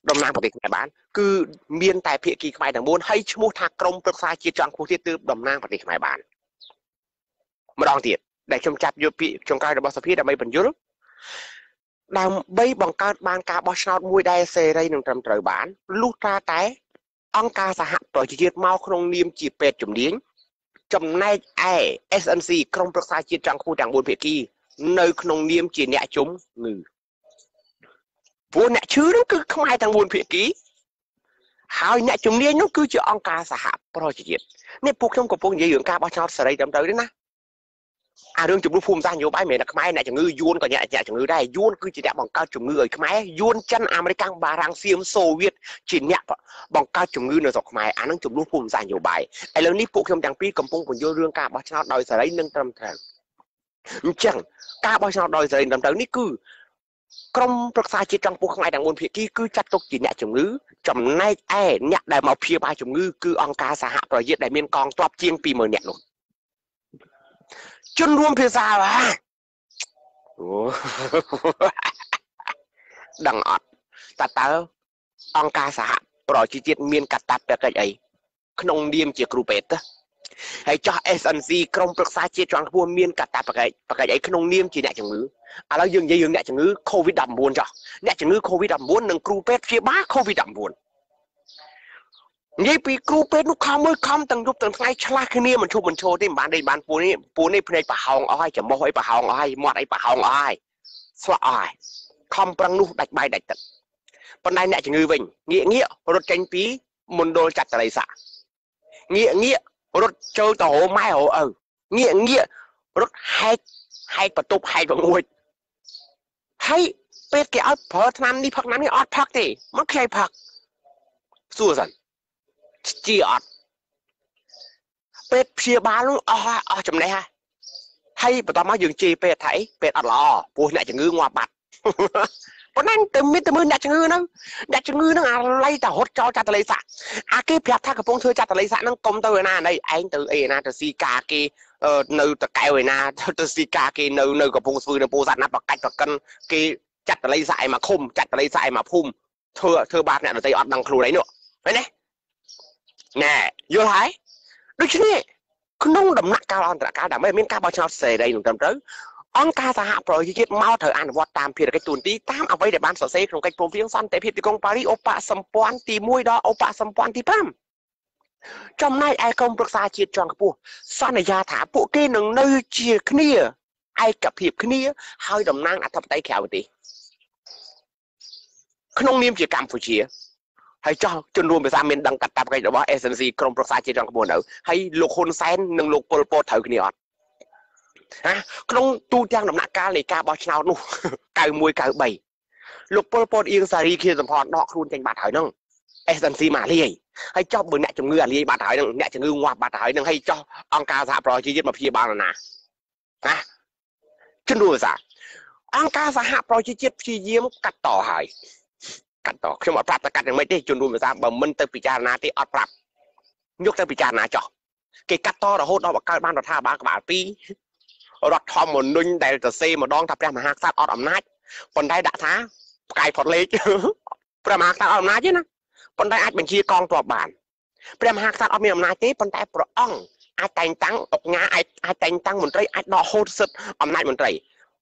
ดำน้ำปฏิหมายบ้านคือเมียนแต่เพียกีหมายต่างบุญให้ชั่วโมงทางกรมปรึกษาจิตจังคูที่ตืบดำน้ำปฏิหมายบ้านมาลองติดได้ชมจับโยปีชมการดับบสพีดำไม่บรรยุดำใบบังการบานกาบอชนอตมวยได้เซไรหนึ่งตำตรอยบ้านลูกตาไตองค์การสหประชาชาติมาครองเนียมจีเป็ดจุ่มเลี้ยงจำในไอเอสเอ็นซีกรมประชาชาติจังคูจังบุญเพียกีในครองเนียมจีเนี่ยจุ่มงูพวกเนี่ยชื่อนั่นคือขมายจังบุญเพียกีหายเนี่ยจุ่มเลี้ยงนั่นคือจะองค์การสหประชาชาติเนี่ยพวกช่องกับพวกใหญ่อย่างกาบอชนอตสไลด์จำได้ด้วยนะอาเรื่องจุ่มรูปภูมิสร้างโยบายเหมือนขมายเนี่ยจังงูย้อนก่อนเนี่ยจังงูได้ย้อนคือจีเนี่ยบังการจุ่มงูไอ้ขมายย้อนจันอเมริกันบารังเซียมโซเวียตจีเนี่ยบังการจุ่มงูในศอกขมายอ่านนั่งจุ่มรูปภูมิสร้างโยบายไอ้เรื่องนี้พวกชมจังปีกำปงผลโยเรื่องการบอชนาดอยสไลด์นั่งตรมแทนจังการบอชนาดอยสไลด์ตรมแทนนี่คือกรมปรึกษาจิตจังปูขมายดังบนเพียกีคือจัดตกจีเนี่ยจุ่มงูจำในไอ้เนี่ยได้มาเพียบายจุ่มงูคือองค์การสหประชาชาติได้มีกองทัพเจียงปีเมืองเนี่ยลงจนรวมเพื่อสาวะดังอดแต่เต๋อองการสหปล่อยชีวิตเมียนกัดตัดแบบไอ้ขนมเดียมเจียกรูเป็ดให้เจ้าเอสเอ็นซีกรมปรึกษาจิตจังพูนเมียนกัดตัดแบบไอ้แบบไอ้ขนมเดียมจีเนี่ยจังงื้ออะไรยังยังยังเนี่ยจังงื้อโควิดดำบวนจ้ะเนี่ยจังงื้อโควิดดำบวนหนึ่งกรูเป็ดเชียบ้าโควิดดำบวนยี่ปีครูเป็ดนุกข้ามมือข้ามตั้งยุบตั้งไงชลาคืนนี้มันชูมันโชว์ที่บ้านในบ้านปูนี่ปูนี่เพลย์ปะหองอ้อยจะมอไอปะหองอ้อยมอไอปะหองอ้อยสละอ้อยข้ามปรังนุกดักใบดักตึกปัญญาเนี่ยจะงื้อวิ่งเงี้ยเงี้ยรถเก๋งปีมันโดนจัดอะไรสักเงี้ยเงี้ยรถเจอต่อไม้หัวเออเงี้ยเงี้ยรถไฮไฮประตูไฮประตูให้เป็ดแกเอาเผาน้ำนี่พักน้ำนี่ออดพักดิมันใครพักสู้สันจีอด เป็ดเชียบ้าลุอ๋ออ๋อจำได้ฮะให้ปตอมมาหยุดจีเป็ดไถเป็ดอัดหล่อปูหน้าจะงื้องัวปัดปนั่นเต็มมิเต็มมือหน้าจะงื้อนั่งหน้าจะงื้อนั่งอะไรแต่หดจอจัดอะไรสักอาเก็บแผลท่ากระโปรงเธอจัดอะไรสักนั่งกลมตัวหน้าในไอ้ตัวเอหน้าตัวซีกาเกเอ่อเนื้อตะไคร้หน้าตัวซีกาเกเนื้อเนื้อกระโปรงฟืนเนื้อปูสัตว์หน้าปากไก่ปากกันเกจัดอะไรสักมาคุมจัดอะไรสักมาพุ่มเธอเธอบาดเนี่ยเราจะอัดดังครูได้เนอะไม่เนี่ยแน่ยนหายดูชิ้นนี้คุณน้องดำนักการอันตรการดำไม่มีการบอลชาวเสดได้หนุ่มดำเต๋อองค์การสหประชาชาติมาเถอะอ่านวอดตามเพียรกระตุนตีตามเอาไว้เดี๋ยวบ้านสอดเสกของกระโปรงฟิ้งซันแต่เพียรตีกองปารีโอปะสัมปอนตีมวยดอโอปะสัมปอนตีปั้มจำนายไอกองปรึกษาจิตจองกระปูสัญญาถาปุกี้หนึ่งในเจียขณีไอกับเพียบขณีให้ดำนางอัฐปไตยแขวตีขนมนิ่มเจียกรรมฟูเชียให้เจ้าจนรวมไปสามเมนดังกัดตามกันแต่ว่าเอเซนซีกรมประชาชนจังกระบวนเอาให้ลูกคนแซนหนึ่งลูกโปรโปรเถิดนี่อ่ะฮะขนมตูแจงดำนักการเลยกาบอชนาวนู่ไก่มวยไก่ใบลูกโปรโปรเอียงสารีเคียนสมพรนอกครูนจังบาดหอยนั่งเอเซนซีมาเรียให้เจ้าเบอร์เนี่ยจงเงือกเรียบาดหอยนั่งเนี่ยจงเงือกว่าบาดหอยนั่งให้เจ้าองค์การสหประชาชาติมาพิจารณาฮะจนรวมไปสามองค์การสหประชาชาติพิจารณากัดต่อหายกันต่อขึ้นมาปรับตะกัดยังไม่ได้จนดูเหมือนซาบ่มันเติมปิจารณาที่อัดปรับยกเติมปิจารณาจ่อเกี่ยกัดต่อเราโหดเราแบบการบ้านเราท่าบ้านกระบาดปีรัดทอมหมุนดุนแต่จะเซมาดองทับแรงมาหักซาอัดอำนาจคนได้ด่าท้าไก่พอดเล็กประมาณซาอำนาจเยอะนะคนได้อาจบัญชีกองตัวบ้านแรงมาหักซาอัดมีอำนาจที่คนได้ปล่องอาจแต่งตั้งออกงาอาจแต่งตั้งมนตรีอาจดอโหดสุดอำนาจมนตรี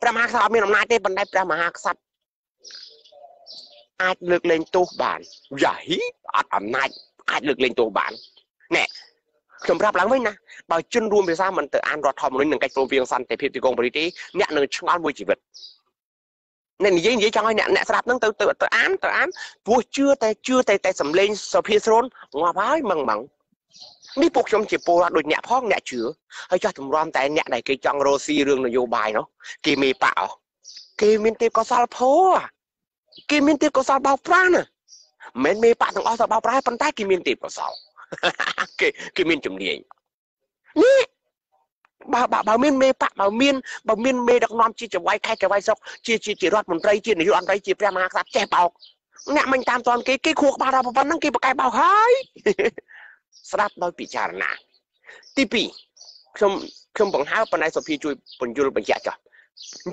ประมาณซาอัดมีอำนาจที่คนได้แรงมาหักซาอาจเลือกเล่นตัวบานใหญ่อาจอำนาจอาจเลือกเล่นตัวบานเนี่ยสำหรับหลังไว้นะบางจุดรวมไปซะมันแต่อันรอทอมหนึ่งไก่โปรเวียงซันแต่เพียบตีกองบริเตเนี่ยหนึ่งช่างมวยจีบเนี่ยนี่ยิ่งยิ่งจังเลยเนี่ยเนี่ยสลับนั่งเตอเตอเตออันเตออันตัวเชื่อแต่เชื่อแต่แต่สำเร็จสเปียร์โรนงาบ้ายมังมังนี่พวกชมจีบโปรโดยเนี่ยพ้องเนี่ยเชื่อให้เจ้าถึงรอมแต่เนี่ยไหนกี่จังโรซีเรื่องนโยบายเนาะกี่มีเปล่ากี่มีตีก็ซาลโพกิมินติกสอบเบาปรานะเมนมีปะต้องเอาสอบเบาปราปันได้กิมินติกสอบกิกิมินจุ่มเดียนี่บ่าวบ่าวมินมีปะบ่าวมินบ่าวมินมีดอกน้อมจีจะไว้ใครจะไว้ซอกจีจีจีรอดมันไรจีในยุอันไรจีพระมหากษัตริย์แจกเบาเนี่ยมันตามตอนกี้กี้ขวบบ่าวเราปันนั่งกี้ปะไก่เบาหายสลับโดยปิจารณาที่ปีชมชมผงหาปันได้สพีจุยปนยุลปัญญาจ่อ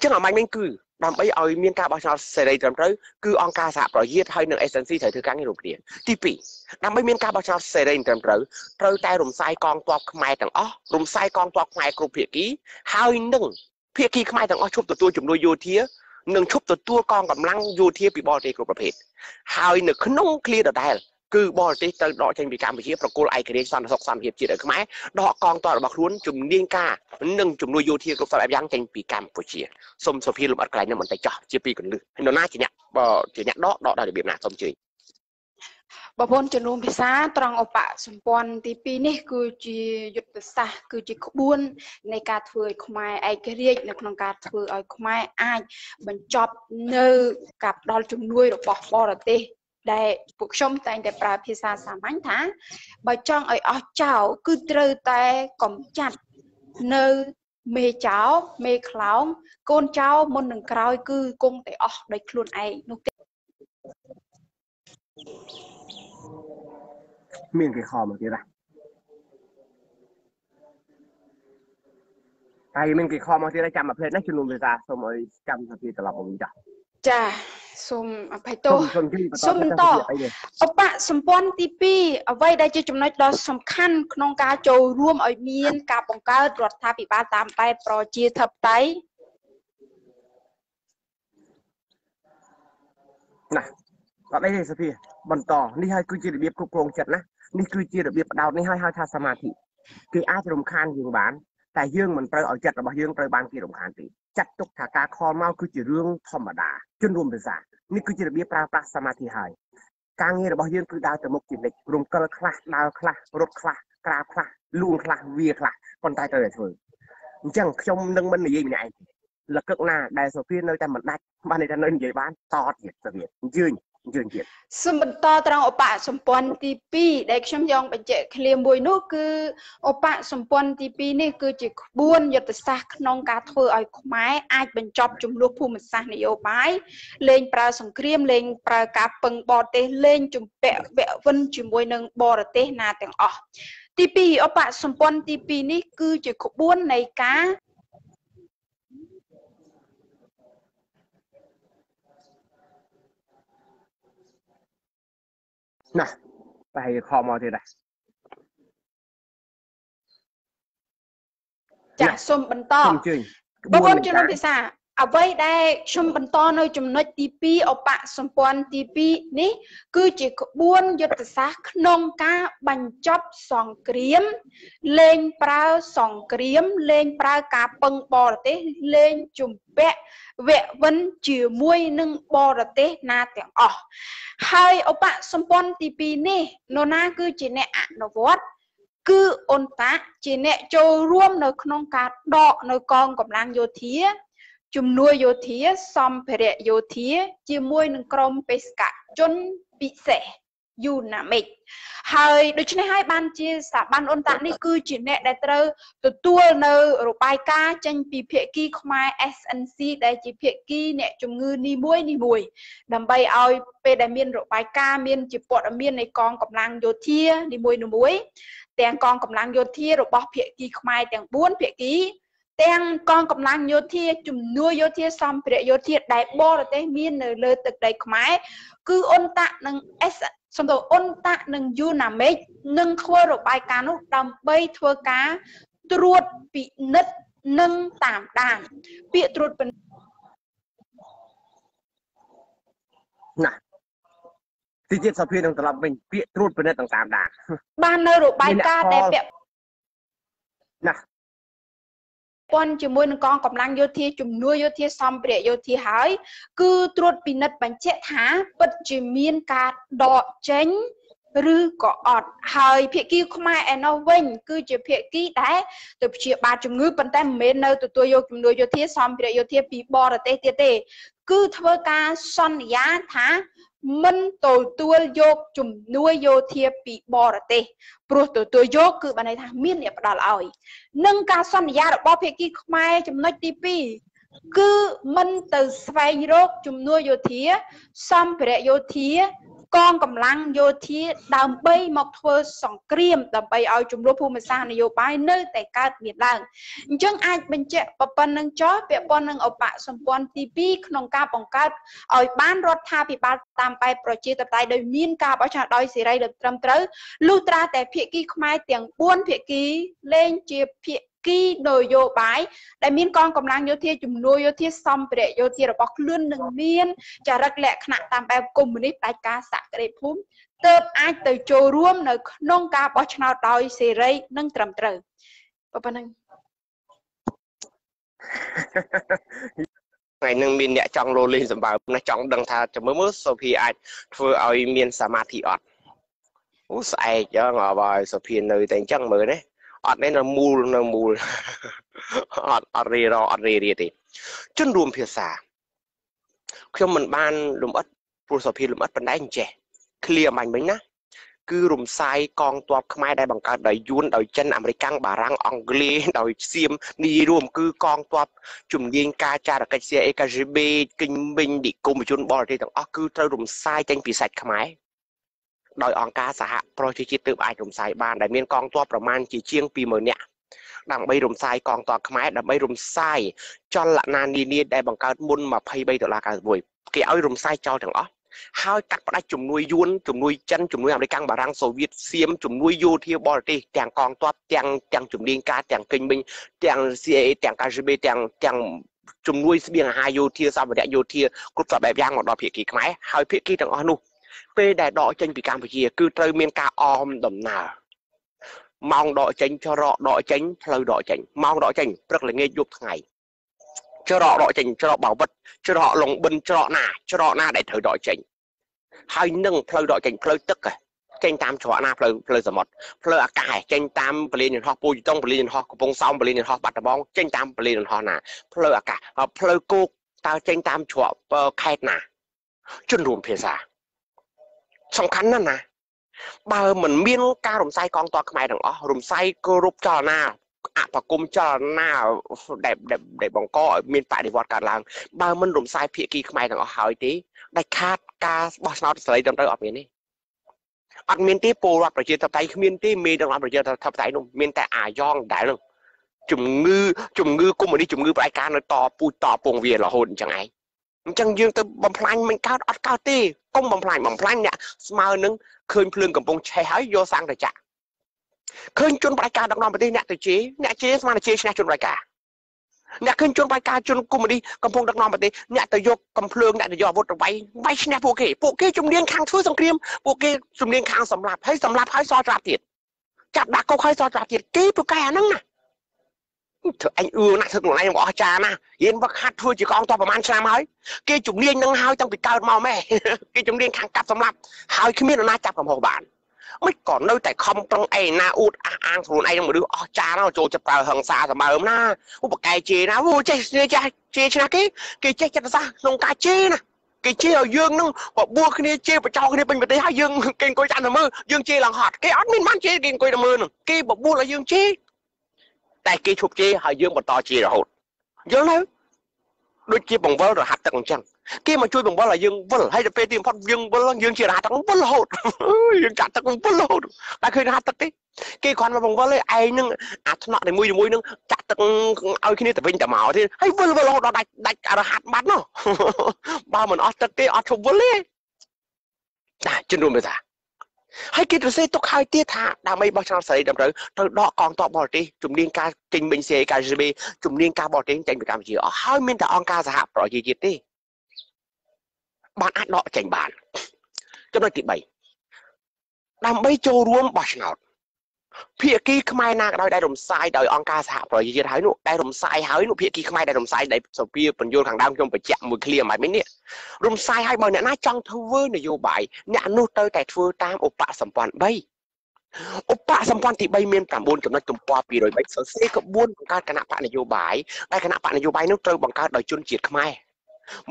จังหวะมันนั่งคือทำไอ้เอาเมียนกาบาชาเสรีจำเริญคือองค์การสหประชาชาติให้หนึ่งเอเซนซี่เถิดถือการในรูปเดียร์ที่ปีทำไอ้เมียนกาบาชาเสรีจำเริญเติร์แต่รุมไซกองตัวขมายต่างอ้อรุมไซกองตัวขมายกลุ่มเพียกี้ให้หนึ่งเพียกี้ขมายต่างอ้อชุบตัวตัวจุ่มโดยโยเทียหนึ่งชุบตัวตัวกองกำลังโยเทียปีบอลตีกลุ่มประเภทให้หนึ่งขนมเคลียร์ต่อได้คือบอลตีเติร์ดอกเชนปีการไปเชียร์ประกูลไอเกเรซันสกซัมเฮียบจีเด็กขมายดอกกองตัวบักล้วนจุ่มเดียงกาหนึ่งจุ่มโดยโยเทียกลุ่มสายยังเชนปีการไปเชียร์ส้มโซฟีลมอัดไกลเนี่ยมันแต่จ่อเจี๊ยปีกันเลยให้โดนหน้าจีเนี้ยบ่จีเนี้ยดอกดอกได้แบบนั้นส้มจีบ่พ้นจนุ่มพิซซ่าตรองอปะสมปอนตีปีนี่คือจีหยุดติดซะคือจีขบวนในการถือขมายไอเกเรย์ในการถือไอขมายไอบรรจบเนื้อกับดอกจุ่มด้วยดอกบอลตีได้ผู้ชมแต่ได้ปราพิษาสามัญทั้งบางจังไอ้อ้อเจ้าคือเตอแต่กำจัดเนื้อเมเจ้าเมฆหลงก้นเจ้ามันหนึ่งคราวคือกงแต่อ้อได้คลุนไอ้นุ๊กเต้มีกี่คอมาทีละไอ้มีกี่คอมาทีละจำมาเพลินนะจุลุนเวลาสมัยจำสักทีตลอดผมจับจ้าสมไปโตสมต่ออปะสมปอนตีปีเอาไว้ได้จะจำนวนดอสำคัญขนมกาโจร่วมเอาเมียนกาปองการตรวจทาปิบาตามไปโปรเจทับไตนะก็ได้เลยสิพี่บรรต่อนี่ให้คือจีระเบียบกรงจัดนะนี่คือจีระเบียบดาวนี่ให้ให้ทาสมาธิคืออาจรำคาญยิงบ้านแต่ยื่งมันเตยเอาจัดระบายยื่งเตยบ้านกี่รำคาญตีจัดตกถากาคอเมาคือจีเรื่องธรรมดาจนรวมเป็นสานี่คือจีระเบียบปราปราสมาธิหายการเงี้ยระบายยื่งคือดาวแต่มกจิตเล็กรวมกระคละดาวคละรถคละกราคละลุงคละเวียคละคนตายเตยเถื่อนจังชมนึงมันนี่ยังไงหลักเกิดหน้าได้โซฟีนเลยแต่มันได้บ้านในด้านนั้นใหญ่บ้านตอดเหยียดเสียดยื่ง dương tiệt. Sum to trong ở bạ sum pon tipi để xem dòng bệnh trẻ liền bồi nốt cứ ở bạ sum pon tipi này cứ chỉ buôn giờ từ xa non cá thôi ở máy ai bệnh chọc chúng lúa phù mình sang này ở máy lên pra sum cream lên pra cá bưng bò tê lên chúng bẹ bẹ vân chúng bồi nâng bò tê na tiếng ọ tipi ở bạ sum pon tipi này cứ chỉ buôn này cáน่ะไปคอมอเท่าไหร่จะส่งบรรทอนบางคนจะน้องพิษาเอาไว้ได้ส่งบรรทอนในจุดน้อยทีพีเอาปะส่งปอนทีพีนี่คือจิกบุญยศศักนงกาบัญจบสองเกลียมเล่งปลาสองเกลียมเล่งปลากาปังบอเตเล่งจุ่มแปะเววันจื่อมวยนึ่งบอระเตนาเตียงอ๋อให้เอาปะสมปอนตีปีนี่โนนาคือจีเนะนวัดคืออนตะจีเนะโจร่วมในขนมกาดอกในกองกำลังโยเทียจุ่มนัวโยเทียซอมเพเรโยเทียจีมวยนึ่งกรมเปสกะจนปิเสยูนามิกเฮ้ยโดยเฉพาะบ้านจีสาบ้านอนตะนี่คือจีเนะได้เจอตัวตัวเนอรูปายกาจันปีเพียกี้เข้ามาเอสเอ็นซีได้จีเพียกี้เนี่ยจมือนีบุยนีบุยดำไปเอาไปได้เมียนรูปายกาเมียนจีปอดเมียนในกองกำลังโยเทียนีบุยนีบุยแต่งกองกำลังโยเทียรูปเพียกี้เข้ามาแต่งบ้วนเพียกี้แต่งกองกำลังโยเทียจุ่มนัวโยเทียซอมเปรโยเทียได้บ่อแต่เมียนเนอเลอตึกได้เข้ามาคืออนตะนั่งเอสสมมติอนตะหนึ่งยูนามิกหนึ่งทั่วรูปายการนุดำไปทั่วกาตรวจปีนิดหนึ่งตามด่างเปียตรวจเป็นน่ะที่เจ็ดสัพเพนองตลับเป็นเปียตรวจเป็นนิดต่างตามด่างบ้านเนอรูปายการแต่เปียน่ะปนจมูกกองกำลังโยธีจุ่มนัวโยธีซอมเปรโยธีหายคือตรวจปีนัดบัญเชษฐาปัจจุบันการดอกเจงหรือก็อดหายเพียกี้ขมาแอนนอเวนคือจะเพียกี้ได้ตัวเชี่ยบาจุ่มงือปันแต่เมนเนอตัวตัวโยจุ่มนัวโยธีซอมเปรโยธีปีบอระเตเตเตคือทว่าการซอนยาถามันตัวตัวโยกจุ่มนัวโยธีปีบอระเตปวดตัวตัวโยกคือบันไดทางมีนเนี่ยประดาลอยนึ่งการซ่อนยาดอกบ๊อบเพียกี้ขมายจำนวนทีปีคือมันตัวสไปโรคจุ่มนัวโยธีซ่อมเปรโยธีกองกำลังโยธีดาวใบหมอกเทอสองเกรียมดาวใบเอาจุ่มรูปภูมิศาสตร์นโยบายเนื้อแต่การเปลี่ยนแปลงจึงอาจเป็นเจ็บปปนังจ้อเปียปนังเอาปะสมปอนทีปีขนมกาปองกาเอาบ้านรถทาปีบาตามไปโปรเจกต์ตายโดยมีนกาประชาโดยสิไรเดือดตรำเตอลูตราแต่เพียกี้ขมายเตียงป้วนเพียกี้เล่นเจียเพียกี้โดยโยบายได้มีกองกำลังโยเทียจุ่มนัวโยเทียซอมเปรโยเทียระบอกเลื่อนหนึ่งเมียนจะรักแหลกขณะตามแบบกลุ่มนิปายกาสักได้พุ่มเติบไอเตยโจร่วมในนงกาปชนาโดยเซเรนั่งตรำเตอปะปะนั่งไงนั่งมีเนี่ยจังโรลีสมบัตินะจังดังท่าจะมือมือสุพีไอเพื่อเอาเมียนสมาธิอดอู้ใส่จะงอบอยสุพีในแต่จังมือเนี่ยอดในน้ำมูลน้ำมูลอดอดเรียรออดเรียเรียติจนรวมเพียสาคือมันบ้านรวมอัดผู้สอบพิลรวมอัดเป็นได้ยังเจเคลียร์มันไหมนะคือรวมไซกองตัวขมายได้บังการได้ยุนได้เช่นอเมริกันบารังอังกฤษได้ซีมนี่รวมคือกองตัวจุ่มยิงกาจาระกัจเจเอกาจิเบกินบินดิกุมจุนบอลที่ต่างอ๋อคือเธอรวมไซจังปีสัตขมายโดยองค์การสหประชาชาติตึกไอรวมสายบ้านได้เมียนกองตัวประมาณจีเชียงปีเมื่อเนี่ยดังใบรวมสายกองตัวขมายดังใบรวมสายจอนละนานดีนี่ได้บังการมุนมาพายใบตัวลากาบุยเกี่ยวไอรวมสายจอถึงอ๋อหายกัดประจุ่มนุยยุนจุ่มนุยจันจุ่มนุยอเมริกันบารังโซเวียตเซียมจุ่มนุยยูที่บอลตีแจงกองตัวแจงแจงจุ่มดิงกาแจงกินบินแจงซีเอแจงกาจิเบแจงแจงจุ่มนุยเบียงหายยูที่ซาบะเดียยูที่กรุ๊ปตัวแบบย่างหมดดอกเพียกี้ขมายหายเพียกี้ถึงอ๋อนู่เปย์ได้ดอกจันปีการพิจิตรคือเติมเมียนกาออมดมหนามองดอกจันชะรอดอกจันพลอยดอกจันมองดอกจันปรักเลยเงยยุบทั้งไงชะรอดอกจันชะรอบ่าวบัดชะรอลงบินชะรอหน้าชะรอหน้าได้เถิดดอกจันให้นึ่งพลอยดอกจันพลอยตึกไงจันตามชะรอหน้าพลอยพลอยสมดพลอยอากาศจันตามเปลี่ยนหอกปูยต้องเปลี่ยนหอกกระพงซ้อมเปลี่ยนหอกบัตรบองจันตามเปลี่ยนหอกหน้าพลอยอากาศพลอยกุกตาจันตามชะรอไข่หน้าจนรวมเพศา สำคัญนั่นนะบางเหมือนเมียนการรวมไซกองตัวขมายดังอ๋อรวมไซกรุบจอหน้าอาปะกุมจอหน้าเด็บเด็บเด็บบองก็เมียนป่าดีวอดการลังบางมันรวมไซเพียกีขมายดังอ๋อหายทีได้คาดการบอสนอตสไลด์ดำเตอร์ออกอย่างนี้อันเมียนที่ปูรับประเทศไทยเมียนที่เมียนดังรับประเทศไทยนุ่มเมียนแต่อาย่องได้หรือจุ่มงือจุ่มงือกุมวันนี้จุ่มงือรายการเราต่อปูต่อปวงเวียนหล่อหุ่นจังไงจังยืนตัวบำพลายมันก้าวอัดก้าวตีก้มบำพลายบำพลายเนี่ยสมาร์นึงคืนเพลิงกับปงใช้หายโยสังแต่จ่าคืนจนรายการดังนอนไปที่เนี่ยตัวจีเนี่ยจีสมาร์จีชนะจนรายการเนี่ยคืนจนรายการจนกุมวันนี้กับปงดังนอนไปที่เนี่ยตัวยกกับเพลิงเนี่ยตัวยอดวัดไว้ไว้ชนะพวกเก๋พวกเก๋จุ่มเลี้ยงคางช่วยสังเกตพวกเก๋จุ่มเลี้ยงคางสำหรับให้สำหรับให้ซอจับติดจับดักก็ค่อยซอจับติดเก๋พวกแกนั่งน่ะเธอไอ้เอือนะเธอหนุ่มนายบอกอาจารย์นะเย็นว่าคาดทัวร์จีกองตัวประมาณสามร้อยเกี่ยจุ่มเลี้ยงนั่งหายจังปิดเก้าเมาแม่เกี่ยจุ่มเลี้ยงขังกับสำหรับหายขึ้นไม่ได้น่าจับกับหกบาทไม่ก่อนเลยแต่คอมตรงไอ้นาอูดอ่างสรุนไอ้ยังมาดูอาจารย์เราโจจะเปล่าหังซาสบายมั้งนะอุปกรณ์เจนะวูเจเจเจเจชนะกี้เกี่ยเจจะซาลงกาเจนะเกี่ยเจเอายื่นนึงบอกบัวขึ้นเจไปเจ้าขึ้นเป็นไปได้ยื่นเก่งกวยจันทร์มือยื่นเจหลังหัดเกี่ยอัดมินมันเจเก่งกวยจันทร์มือหนึ่งเกี่ยบอกบัวแล้วยื่นเจแต่กีชุบจีหายยื่นบนต่อจีเราหดเยอะแล้วโดยจีบงบอลเราหัดแต่ของจังกีมาช่วยบงบอลเรายื่นบอลให้จะไปทีมพอดยื่นบอลยื่นจีเราหัดแต่ของบอลหดยื่นจัดแต่ของบอลหดแต่คือหัดแต่ที่กีควันมาบงบอลเลยไอ้นึงอัดหนักในมืออยู่มือนึงจัดแต่เอาที่นี่แต่เป็นแต่หมาที่ให้บอลบอลหดเราได้ได้เราหัดบ้านเนาะบ้าเหมือนอัดแต่ที่อัดชุบบอลเลยได้จนรวมไปจ้ะให้กิจวัตรทุกข่ายเตี้ยท่าดาวไม่บอลชนะใส่ดำเรือตลอดกองต่อบอลตีจุ่มเลี้ยงการจิงเบนเซียการจีบีจุ่มเลี้ยงการบอลตีจังเป็นการจีอ๋อให้มินแต่องการสหปล่อยจีจีตีบอลอัดเลาะจังบานจำนวนติดใบดาวไม่โจรวมบอลชนะเพียกี้ขมายนางได้ดมทรายได้องการสหปล่อยจีจีหายหนุ่มได้ดมทรายหายหนุ่มเพียกี้ขมายได้ดมทรายได้สปีปัญญ์ทางด้านจงไปแจกมือเคลียร์หมายมินเนี่ยรวมทรายให้บอลเนี่ยน่าจังทเวอร์นโยบายเนี่ยนู่นเตยแต่ทเวอร์ตามอุปสัมพันธ์ใบอุปสัมพันธ์ที่ใบเมียนตามบุญกับนักจุ่มปอปีโดยใบเสกเสกกับบุญของการคณะปะนโยบายได้คณะปะนโยบายนู่นเตยบังการโดยจุนจีดขมาย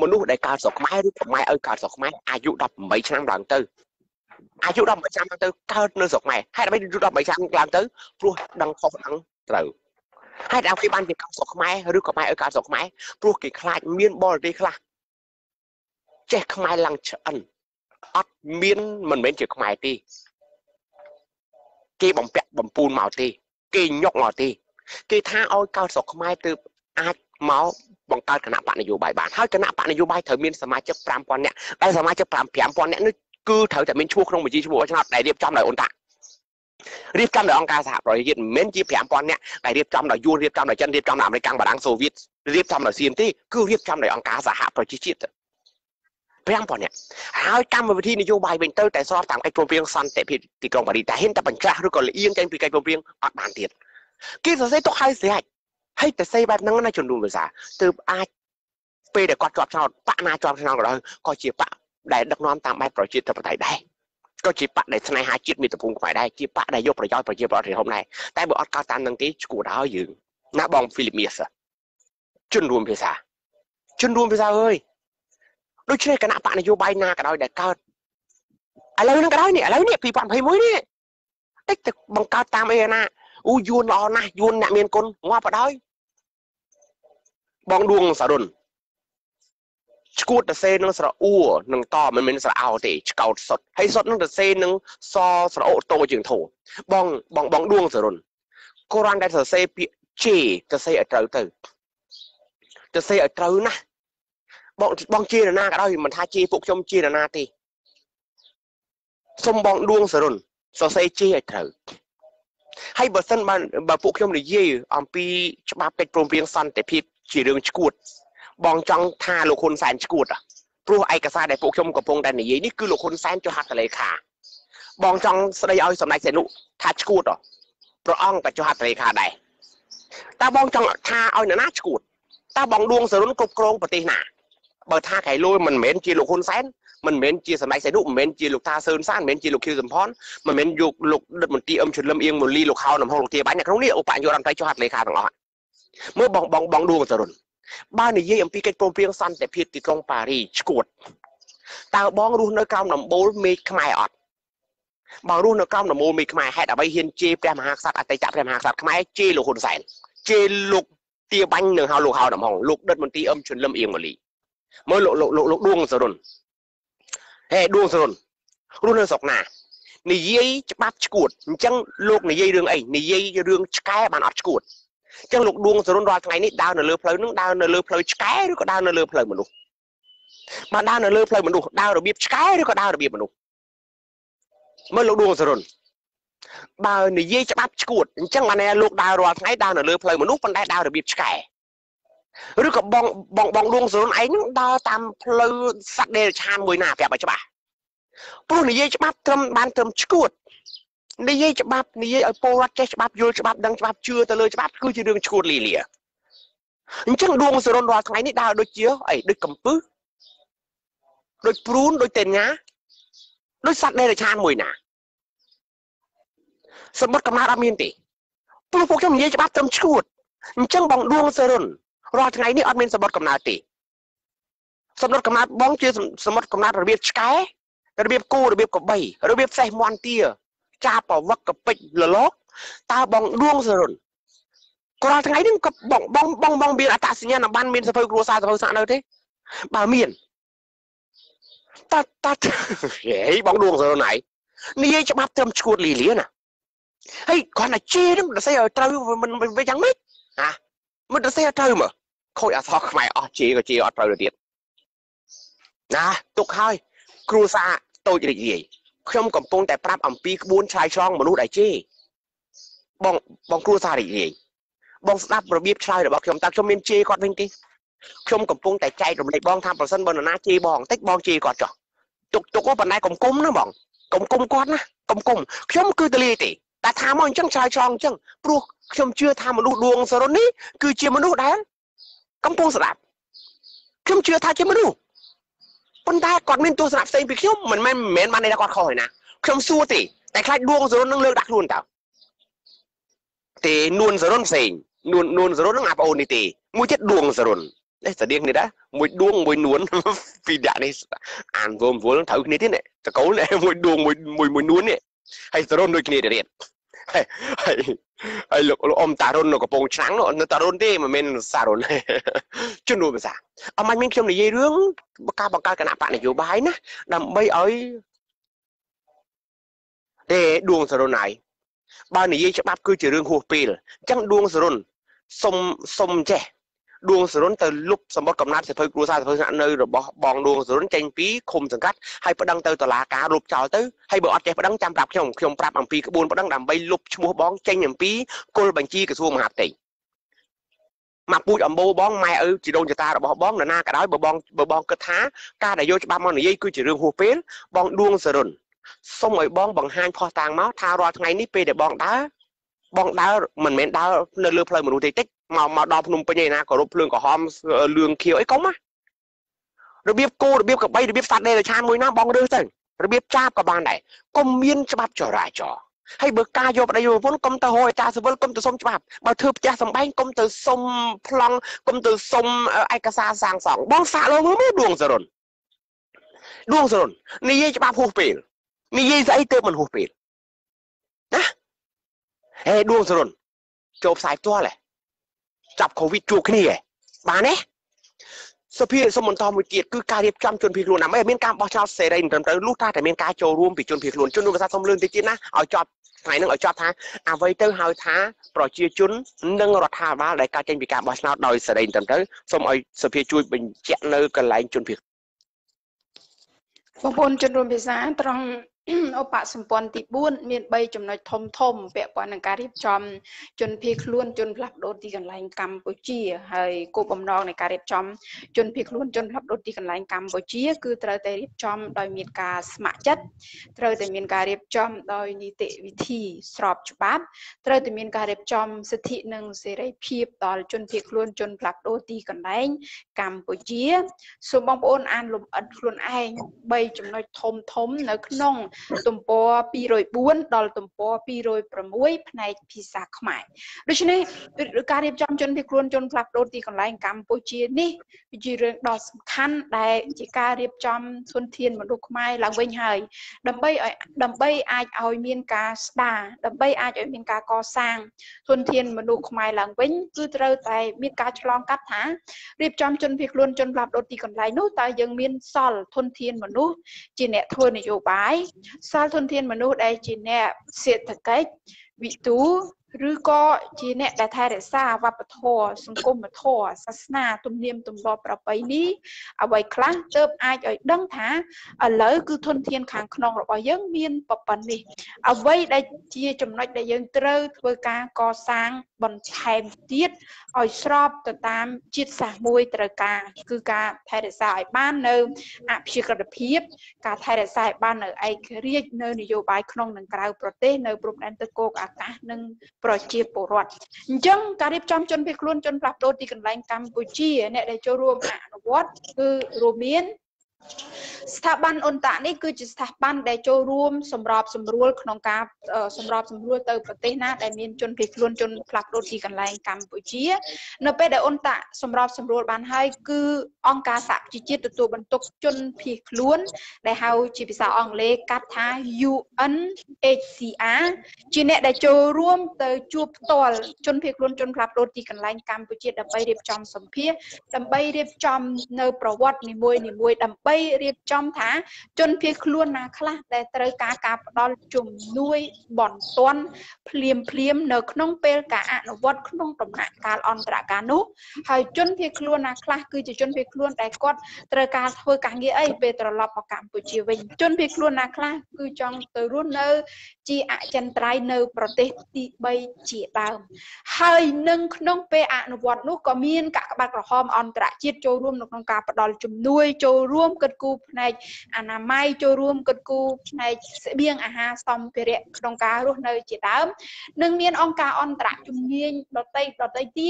มนุษย์ได้การสอกขมายหรือขมายเอาการสอกขมายอายุดับไม่ช่างดังเตยอายุดับไม่ช่างดังเตยเกิดในสอกใหม่ให้ได้อายุดับไม่ช่างดังเตยพวกดังคอดังเตยให้ได้เอาที่บ้านเป็นการสอกขมายหรือขมายเอาการสอกขมายพวกกี่คลายเมียนบอลดีคลาเจ๊ขมายลังเฉินอัดมีนมันเหม็นเจ๊ขมายตีกีบ่มเปะบ่มปูนเหมาตีกียกหล่อตีกีท่าเอาเกาศขมายตืออาดเมาบังการคณะปะนโยบายบ้านถ้าคณะปะนโยบายเธอมีนสมาชิกปรามปอนเนี่ยได้สมาชิกปรามเพียมปอนเนี่ยนึกคือเธอจะมีชั่วครองมีชีชั่วชนะได้เรียบจำได้อนตะเรียบจำได้องการสหประชาชาติเหม็นจีเพียมปอนเนี่ยได้เรียบจำได้ยูนเรียบจำได้จันเรียบจำได้อเมริกันบารังโซเวียตเรียบจำได้ซีมตี้คือเรียบจำได้องการสหประชาชาติเพียงพอเนี่ยหายกรรมวิธีนโยบายเป็นเต้าแต่สอบต่างกันโจมเพียงสันแต่ผิดติดกองบดีแต่เห็นแต่ปัญชาหรือก่อนเลยเอียงใจผิดกันโจมเพียงอัดบานเตียนกิจสัยต้องให้เสียให้แต่เสียแบบนั้นน่าจนดูภาษาเติมอาเปย์เด็กกอดจอบชาวปะนาจอบชาวเราก็จีปะได้ดักน้อมตามใบปล่อยจิตตะปะไตได้ก็จีปะได้สนายหาจิตมีตะพุงขวายได้จีปะได้ยกประยอยประยอยประยอยทำไรแต่บอกอัดการตามดังที่กูดาวยืนนับบอมฟิลิปเมียสจนดูภาษาจนดูภาษาเฮ้ยด้วยเช่นกันนะปะนโยบายนากันเราได้ก้าวอะไรนั่นก็ได้เนี่ยอะไรเนี่ยปีปันไพ่มุ้ยเนี่ยแต่แต่บังการตามเองนะอู้ยูนรอนะยูนเนี่ยเมียนคนว่าปะได้บองดวงสะดุนสกูตเซนนั่งสระอู้นั่งต่อมันเป็นสระเอาแต่เก่าสดให้สดนั่งเซนนั่งซอสระโอโตจึงโถบองบองบองดวงสะดุนโครันได้เซเปียเจจะเซอเตอร์เตอร์จะเซอเตอร์นะบองบองเจนาก็ได้มันทาเจปุกชมเจนาตีสมบองดวงสรุนสเซเจไอเถอให้เบอร์สันมันเบอร์ปุกชมหรือเย่อัมพีฉบับเป็นโปร่งเพียงสันแต่พิษจีเรื่องชกูดบองจังทาโลคนแสนชกูดอ่ะปลุกไอกระซ่าได้ปุกชมกับพงแดนนี่นี่คือโลคนแสนจะหักทะเลขาบองจังสลายเอาสำนักเสนุทาชกูดอ่ะพระอ่องแต่จะหักทะเลขาได้ตาบองจังทาเอาหน้าชกูดตาบองดวงสรุนกรุบกรองปฏิหนาเบอร์ท่าไก่ลุยมันเหม็นจีลูกคนแสนมันเหม็นจีสมัยเสนุกเหม็นจีลูกตาเซินซ่านเหม็นจีลูกคิวสมพรมันเหม็นยุกลูกเด็ดมันตีอมชุนลำเอียงมันลีลูกเขาหนุ่มห้องลูกเตี้ยบ้านอย่างเขาเรียกอุปนิยมไทยชาติเลยค่ะต่างอ่ะเมื่อบองบองบองดวงสะดุดบ้านนี้เยี่ยมปีเกตโปรเพียงซันแต่เพียติดกองปารีสกวด ตาบ้องรูนกำนำโบมีขมายอดบ้องรูนกำนำโบมีขมายให้แต่ไปเห็นเจี๊ยบแรมหักสัตว์อัตจับแรมหักสัตว์ขมายเจี๊ยลูกหุ่นใส่เจี๊ยลูกเตี้ยบังหนึ่งหาวลูกหาวดำหงลูกเดินบนตีอมชนเริ่มเอียงหมดเลยเมื่อลูกลูกลูกดวงสะดุนเฮ้ดวงสะดุนรูนศกหนาในยี่จะบัดกูดจังลูกในยี่เรื่องไอ้ในยี่เรื่องแก่บ้านอัดกูดจังลูกดวงสะดุนรอทั้งไงนี่ดาวเหนือเรือเพลินดาวเหนือเรือเพลินแก่หรือก็ดาวเหนือเรือเพลินเหมือนลูกมาดาวเหนือเรือเพลินเหมือนลูกดาวระเบียบแก่หรือก็ดาวระเบียบเหมือนลูกเมื่อลูกดวงสะดุนบ่าวในยี่จะบัดกูดจังมาในลูกดาวรอทั้งไงดาวเหนือเรือเพลินเหมือนลูกเป็นได้ดาวระเบียบแก่หรือก็บองบองบองดวงสะดุนไอ้นั่งดาวตามเพลินสักเดชานมวยหน้าแปลไปใช่ปะพวกนี้ยิ่งจะบับทำบ้านทำชุดนี่ยิ่งจะบับนี่ยิ่งไอ้โปรรักจะบับยูจะบับดังจะบับเชื่อแต่เลยจะบับคือจะเรื่องชุดลีเลียฉันดวงสะดุดรอทั้งไงนี่ดาวโดยเชี่ยวไอ้โดยกำปื้อโดยปรุนโดยเต็นงาโดยสัตว์ในราชานมวยหนาสมบัติกำลังอามีนตีพวกพวกฉันยิ่งจะบับทำชุดฉันบังดวงสะดุดรอทั้งไงนี่อามีนสมบัติกำลังตีสมบัติกำลังบ้องเชื่อสมบัติกำลังระเบียบใช้ระเบียบกู้ระเบียบกับใบระเบียบใส่มอนเตียจ่าปวักกับเป็ดละล็อกตาบองดวงสรุนกราทั้งไงนึงกับบองบองบองบองเบียร์อัตสิญญาณบ้านเมียนสะพายครัวซาสะพายสานเอาเด้บ่าเมียนตาตาเฮ้ยบองดวงสรุนไหนนี่ยังจะมาเติมชวนลีเลียน่ะเฮ้ยก่อนหน้าเจี๊ยนึงมันจะใส่เอาเต้ามันมันไปยังไม่ฮะมันจะใส่เอาเต้ามั้งคอยอาทอกใหม่อ๋อเจี๊ยก็เจี๊ยเอาเต้าเดียดนะตุกให้ครูซาโตจะได้ยังขย่มกับปงแต่ปรับอัมพีบุญชายช่องมนุษย์ไอเจ้บองบองครูซาได้ยังบองรับระเบียบชายหรือบอกขย่มตาขย่มเมียนเจ้ก่อนเองทีขย่มกับปงแต่ใจหรือเด็กบองทำประสันบนหน้าเจ้บองเต็กบองเจ้ก่อนจ่อจุกจุกว่าปัญญากลมกลมนะบองกลมกลมก่อนนะกลมกลมขย่มคือตะลีตีแต่ทำมันจังชายช่องจังปลุกขย่มเชื่อทำมนุษย์ดวงสรนี้คือเจ้ามนุษย์ได้กำปงสลับขย่มเชื่อทำเจ้ามนุษย์ปัญญากอดมินตัวสนับเซนไปเขี้ยวเหมือนแม่เหม็นมาในตะกอดคอยนะเขี้ยวสู้ตีแต่ใครดวงสรุนนั่งเลือกดักลุนเต่าตีนวลสรุนเซนนวลนวลสรุนนั่งอาบโอนี่ตีมุ้ยเจ็ดดวงสรุนไอ้เสด็จนี่นะมุ้ยดวงมุ้ยนวลฟีดานี่อ่านวมวมถ่ายนี่ที่ไหนตะโกนเนี่ยมุ้ยดวงมุ้ยมุ้ยมุ้ยนวลเนี่ยไอ้สรุนโดยนี่เด็ดไอ้ไอ้ไอ้ลูกลูกอมตารุนกับปงช้างเนาะตารุนที่มันเป็นสารุนจุดนู้นเป็นสาเอามันไม่เชื่อในยี่เรื่องการบังการกันอาปะในอยู่บ้านนะดำใบเอ้ยเดดวงสารุนไหนบ้านในยี่จะปั๊บคือเจอเรื่องหัวปีเลยจังดวงสารุนสมสมแจดวงสารุนแต่ลุบสมบัติกำนัดเสพครูซาเสพสารเนยหรือบองดวงสารุนเจงปีคมสังกัดให้ประดังเตอตลาการลุบจ่อเตอให้เบอร์อัดใจประดังจำปรับขย่มขย่มปรับอัมพีกระบวนประดังดำใบลุบชัวบองเจงอัมพีกลบัญชีกระทรวงมหาดไทยมาพูดอัมโบบองไม่เออจีโดนจีตาหรือบองหน้ากระด้อยเบอร์บองเบอร์บองกระท้าการนายโยจะบ้ามอนนี่คือจีเรื่องหัวเป็นบองดวงสารุนสมัยบองบังหันคอต่างเมาทารอทั้งไงนี่เป็นเด็กบองด้าบองด้าเหมือนเหม็นด้าเลือดเพลินเหมือนอุทิศมามาดอบนุ่มไปยัยนะก็รบเรื่องก็หอมเรื่องเขียวไอ้ก้องมะระเบียบกู้ระเบียบกับใบระเบียบสัตว์ในราชานมวยน้าบองเดือดตึงระเบียบจ้ากับบางไหนก็เมียนฉบับจ่อรายจ่อให้เบิกกายโยบอะไรโยบพ้นกลมตะโหยจ่าสมบูรณ์กลมตะสมฉบับมาเทือบจ่าสมบัยกลมตะสมพลังกลมตะสมไอกระซาสางสองบ้องสาลงมือดวงสรนดวงสรนนี่ยี่ฉบับหูเปลี่ยนนี่ยี่ใส่เติมมันหูเปลี่ยนนะเฮ้ดวงสรนจบสายตัวเลยจับโควิดจูกนี่ไงมาเนี่ยสภีสมนทอมุเกียรติคือการเรียบจำจนพิกลนะไม่เมียนการบอชาวเซเรนเติมเติมลูกตาแต่เมียนการโจรวมปิดจนพิกลจนดูกระซับสมเรื่องติดจินนะเอาจอบไหนนั่งเอาจอบท้าเอาไว้เติมหายท้าปล่อยเชี่ยจุนนั่งรถท้าบ้าได้การเจนพิการบอชาวดอยเซเรนเติมเติมสมัยสภีช่วยเป็นเจ้าเนื้อกันไหลจนพิกบางคนจนรวมพิษาตรงเอาปะสมปอนติบุญเมียนใบจำนวนทมทมเปะปอนนังการริบจอมจนพีคล้วนจนพลับโดดตีกันลายกรรมปุจีให้กูบอมนองในการริบจอมจนพีคล้วนจนพลับโดดตีกันลายกรรมปุจีคือเตยแต่ริบจอมโดยมีการสมัครจัดเตยแต่มีการริบจอมโดยนิติวิธีสอบจุบับเตยแต่มีการริบจอมสถิหนึ่งเสรีเพียบต่อจนพีคล้วนจนพลับโดดตีกันลายกรรมปุจีสมบังปอนอันลมอัดล้วนไอใบจำนวนทมทมเนื้อขนม ตุ่มปอปีโรยบ้วนดอลตุ่มปอปีโรยประมวยภายในพิซซ่าขมายโดยเฉพาะการเรียบจำจนที่ครัวจนพลัดโรตีของไลน์กัมพูชีนี่เป็นจีเรื่องดอสคันได้จีการเรียบจำส่วนเทียนบรรลุขมายหลังเวงเฮยดับเบิ้ลดับเบิ้ลไอเอาเมียนกาสตาดับเบิ้ลไอเอาเมียนกาก่อสร้างส่วนเทียนบรรลุขมายหลังเวงคือเตาไตเมียนกาฉลองกัดหาเรียบจำจนที่ครัวจนพลัดโรตีของไลน์นู้ตายยังเมียนซอลทนเทียนบรรลุจีเนทัวร์ในโยบายซอลทนเทียนบรรลุได้จีเนเศรษฐกิจวิตูหรือก็จีเนตแต่ไทยแต่ซาวัปทอสังคมมาทอศาสนาตุ่มเนียมตุ่มรอประไปนี้เอาไว้ครั้งเติมไอเอ๋ยดังท้าเอาเลยคือทนเทียนขังขนองเรายังเมียนปปันนี่เอาไว้ได้จีจำนวนได้ยังเตอเพื่อการก่อสร้างบนแทนทีดเอาชอบต่อตามจิตสามวยตระการคือการไทยแต่ซาบ้านเนื้ออาพิกระเพียบการไทยแต่ซาบ้านเนื้อไอเรียกเนื้อนโยบายขนองหนังกลางประเทศเนื้อปรุงแอนตโกกอากาศหนึ่งโปรเจกต์โปรดจังการเรียบจำจนไปคลุ้นจนปรับโดดีกันแรงกัมพูชีเนี่ยได้จะรวมอนุวัตคือโรเมียนสถาบันอนตะนี่คือสถาบันได้จะรวมสำหรับสำรวจขนมกาสำหรับสำรวจเติมประเทศน่าได้เมียนจนไปคลุ้นจนปรับโดดีกันแรงกัมพูชีเนื้อเป็ดได้อนตะสำหรับสำรวจบ้านให้คือองค์การสักจิจิตตัวบรรทุกจนไปคลุ้นได้เฮาจีพิษาองเลกัตทายูอันเอชซีอาร์จีเนตได้โจร่วมเตยจูบตอลจนเพียกล้นจนพลับโรตีกันไลน์กัมพูชีดับไปเรียบจอมสมเพียดับไปเรียบจอมเนอประวัติในมวยในมวยดับไปเรียบจอมท้าจนเพียกล้วนนาคลาได้เตยกากาดอลจุ่มนุ้ยบ่อนต้นเพลียมเพลียมเนอขนมเปรกาอนุวัตขนมตำหนักการออนตระการนุหายจนเพียกล้วนนาคลาคือจะจนเพียกล้วนได้กอดเตยกาเพื่อการเงี้ยไอเปตรลอบกัมพูชีเวงจนเพียกล้วนนาคลาคือจองเตยรุ่นเนอจีอาจันไตรเนอประเทศที่ใบจีตามเฮยนึ่งน้องเปอนุวัตนุก็มีนกะบักระหอมอันตรจิตโจร่วมนกนกาปดอลจุ่มนุยโจร่วมกันกูในอนาไมโจร่วมกันกูในเบียงอาหารซอมเปเรกนกการุเนอจีตามนึ่งมีนองกาอันตรจุ่มเงียนดอเตยดอเตยตี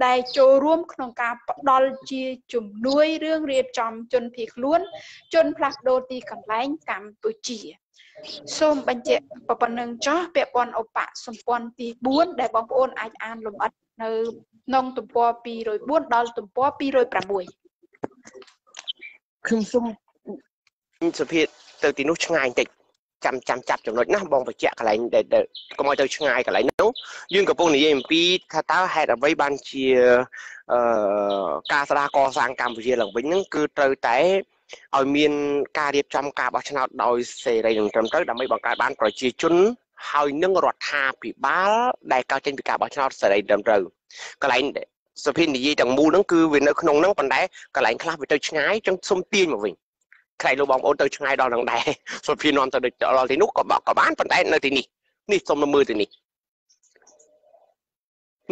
ได้โจร่วมขนมกาดอลจีจุ่มนุยเรื่องเรียบจอมจนผีล้วนจนพลักโดตีกับแรงกัมพูชีส้มบัญเจปปนึงจ้าเปียบอลอุปะสมปอนปีบ้วนได้บางโอนอาจอ่านลมอัดในนองตุ่มปอปีโดยบ้วนดอลตุ่มปอปีโดยประมวยคือส้มสุพิษเตอร์ตินุชง่ายติดจำจำจับจำนวนนะบองไปเจาะอะไรเด็ดเด็ดก็มองเตอร์ชง่ายกับอะไรนู้ยื่นกับพวกนี้เองปีท้าท้าแหดเอาไว้บัญเชียกาสระกอสังกัมพูชีหลังเป็นนั่นคือเตอร์แต่เอาเมียนกาเรียบจำกาบชนะโดยเสรีหนึ่งจำเตอร์ดับไม่บังการบ้านปล่อยจีจุนหายนึ่งรถทาปีบ้าได้การเจนปีกาบชนะเสรีจำเตอร์ก็อะไรสุพิษนี่ยี่จังมูนั่นคือเวียนขนมนั่งปันได้ก็อะไรคลาบไปเตอร์ง่ายจังส้มเตี้ยมาวิ่งใครรู้บ้างโอนเตอร์ช่างไงดอลดังได้ส่วนพี่นอนจะเด็กเราที่นุกกับบอกกับบ้านปันได้ในที่นี้นี่สมมือที่นี้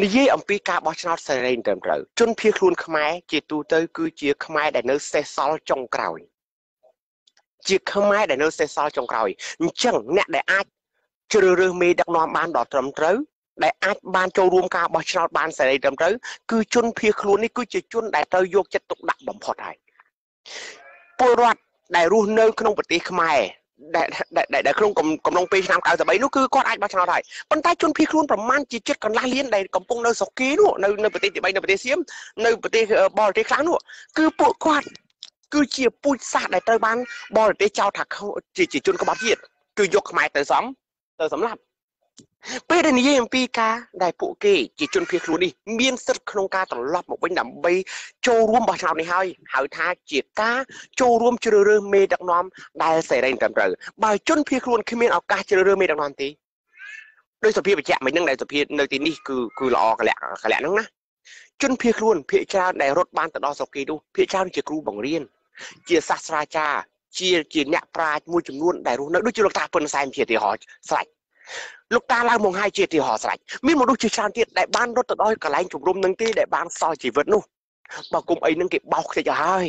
นี่ยี่อัมพีกาบอชนอตเซเรนเดิมเราจนเพียงครูนขมายจีตูเตอร์คือจีขมายแต่เนื้อเซซอลจงกรอยจีขมายแต่เนื้อเซซอลจงกรอยจังเนี่ยได้อาจเจอเรื่องมีดักนอนบ้านดอดเติมเตอร์ได้อาจบ้านโจรวมกาบอชนอตบ้านเซเรนเดิมเตอร์คือจนเพียงครูนนี่คือจีจนได้เตอร์โยกจะตกดักบ่มพอได้ปวดได้รู้เนื้อขนมปฏิขมายได้ได้ได้ขนมกลมกลมลงไปทำการแต่ใบนู้คือก้อนไอ้บ้าชาวไทยปัญไตชนพี่ครุ่นประมาณจีเจ็ดกันล้านเลี้ยนได้กำปงเนื้อสกีนู้เนื้อเนื้อปฏิใบเนื้อปฏิเสียมเนื้อปฏิบอลตีครั้งนู้คือปวดก้อนคือเจียปุยซาได้เตยบ้านบอลตีเจ้าถักเขาจีจีจนกระบาดเย็ดคือยกขมายเตยสองเตยสำหรับเพื่อนยี่เอ็มพีกาได้ปกเกจีจนพี่ครุ่นนี่เมียนซึดขนมกาตลอดหมดเป็นดำใบโจรวมบ้าชาวในไทยหายท้าจีกาโจรวมเจริญเรือเมดักน้อมได้ใส่ได้เต็มเลยบ่ายจนพี่ครูนขึ้นเมียนเอาการเจริญเรือเมดักน้อมตีโดยสุพีไปแจกไม่นั่งได้สุพีในตีนี่คือคือหล่อกระแหลกกระแหลกนั่งนะจนพี่ครูนพี่เจ้าได้รถบ้านตัดดอสกีดูพี่เจ้าที่จะครูบังเรียนเจียศาสตราจารย์เจียเจียเนี่ยปลาจมูกจำนวนได้รู้นักด้วยจุลตาเปิ้ลไซม์เจียตีหอใส่ลูกตาลางมองให้เจียตีหอใส่มีมนุษย์เจียชาญที่ได้บ้านรถตัดดอกระแหลกจุ่มรวมนั่งตีได้บ้านซอยจีวัดนู่บางกลุ่มไอ้นั่งเก็บบล็อกจะย้าย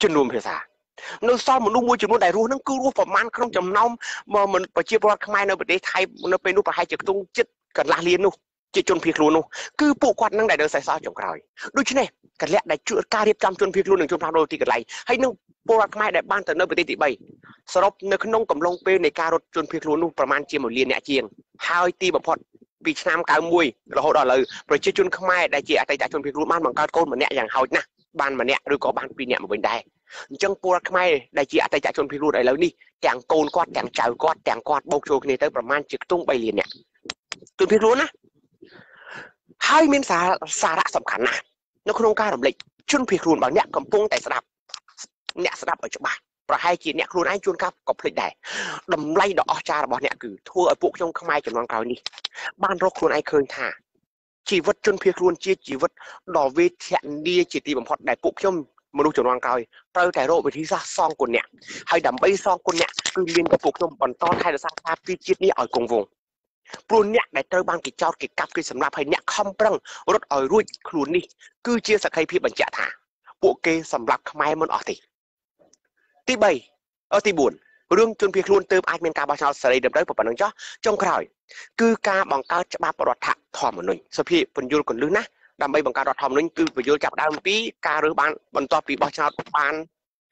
จนรวมเพื่อสาเราซ้อมมันรู้มวยจนรู้ได้รู้นั่งกู้รู้ประมาณเขาจำน้องมามันไปเชียร์บอลขมายในประเทศไทยเราเป็นรูปประหารจะต้องจิตกันลาเลียนนู่จิตจนพิกลูนู่คือปูกวัดนั่งได้เดินใส่ซ้อมจงกรอยดูเช่นนี้กันแหละได้จุดการเรียบจำจนพิกลูหนึ่งจนพาโรตีกันไหลให้นั่ง ปูรักไม้ได้บ้านแต่เนื้อปฏิทิบสรบเนื้อขนมกำลงเปในการรถจนเพียงรู้ประมาณเจียมหมดเรียนเนี่ยเจียงไฮตีแบบพอดปีชนามการมวยเราหัวดอเลยประชาชนข้าไม้ได้เจียอัตยาจนเพียงรู้บ้านบางการโกนเหมือนเนี่ยอย่างเฮานะบ้านเหมือนเนี่ยหรือก็บ้านปีเนี่ยมันเป็นได้จังปูรักไม้ได้เจียอัตยาจนเพียงรู้ได้แล้วนี่แจงโกนกอดแจงจ่ายกอดแจงกอดโบกโชกในเตอร์ประมาณจิกตุ้งไปเรียนเนี่ยจนเพียงรู้นะไฮมีสาสาระสำคัญนะนกขนมการรำลึกจนเพียงรู้บางเนี่ยกำปงแต่สลับเนี่ยสำหรับปัจจุบันประเทศจีนเนี่ยครูนายจุนครับก็ผลิตได้ดำไล่ดอกชาบอเนี่ยคือทั่วไอ้พวกชงขมายจนวันเก่านี้บ้านรกครูนายเคยท่าชีวิตจนเพียงครูนเจี๊ยชีวิตดอกเวทแห่งดีจิตตีบัมพอดได้พวกชงมาดูจนวันเก่าเติร์ดแต่โรควิธีซ่าซองคนเนี่ยให้ดำไปซองคนเนี่ยคือเรียนกับพวกชงบอลต้อนไทยและสร้างภาพที่จีนนี่อ่อยกงวงปลุนเนี่ยได้เติร์ดบางกิจจอดกิจกรรมกิจสำรับให้เนี่ยคอมปรังรถอ่อยรุ่ยครูนี่คือเจี๊ยสักให้พี่บัญชาท่าพวกเกย์สำรับขมายมันอ่อยที่ใบเออที่บุญเรื่องจนเพียงล้วนเติมไอเมนกาบาชาสไลด์เดิมได้ผลประโยชน์จงกล่าวคือการบังการจะมาปลอดภัยทอมหนุ่ยสพีผลยุโรปหรือนะดำไปบังการทอมหนุ่ยคือผลยุโรปจากดาวปีการหรือบ้านบรรทุกปีบาชาบาน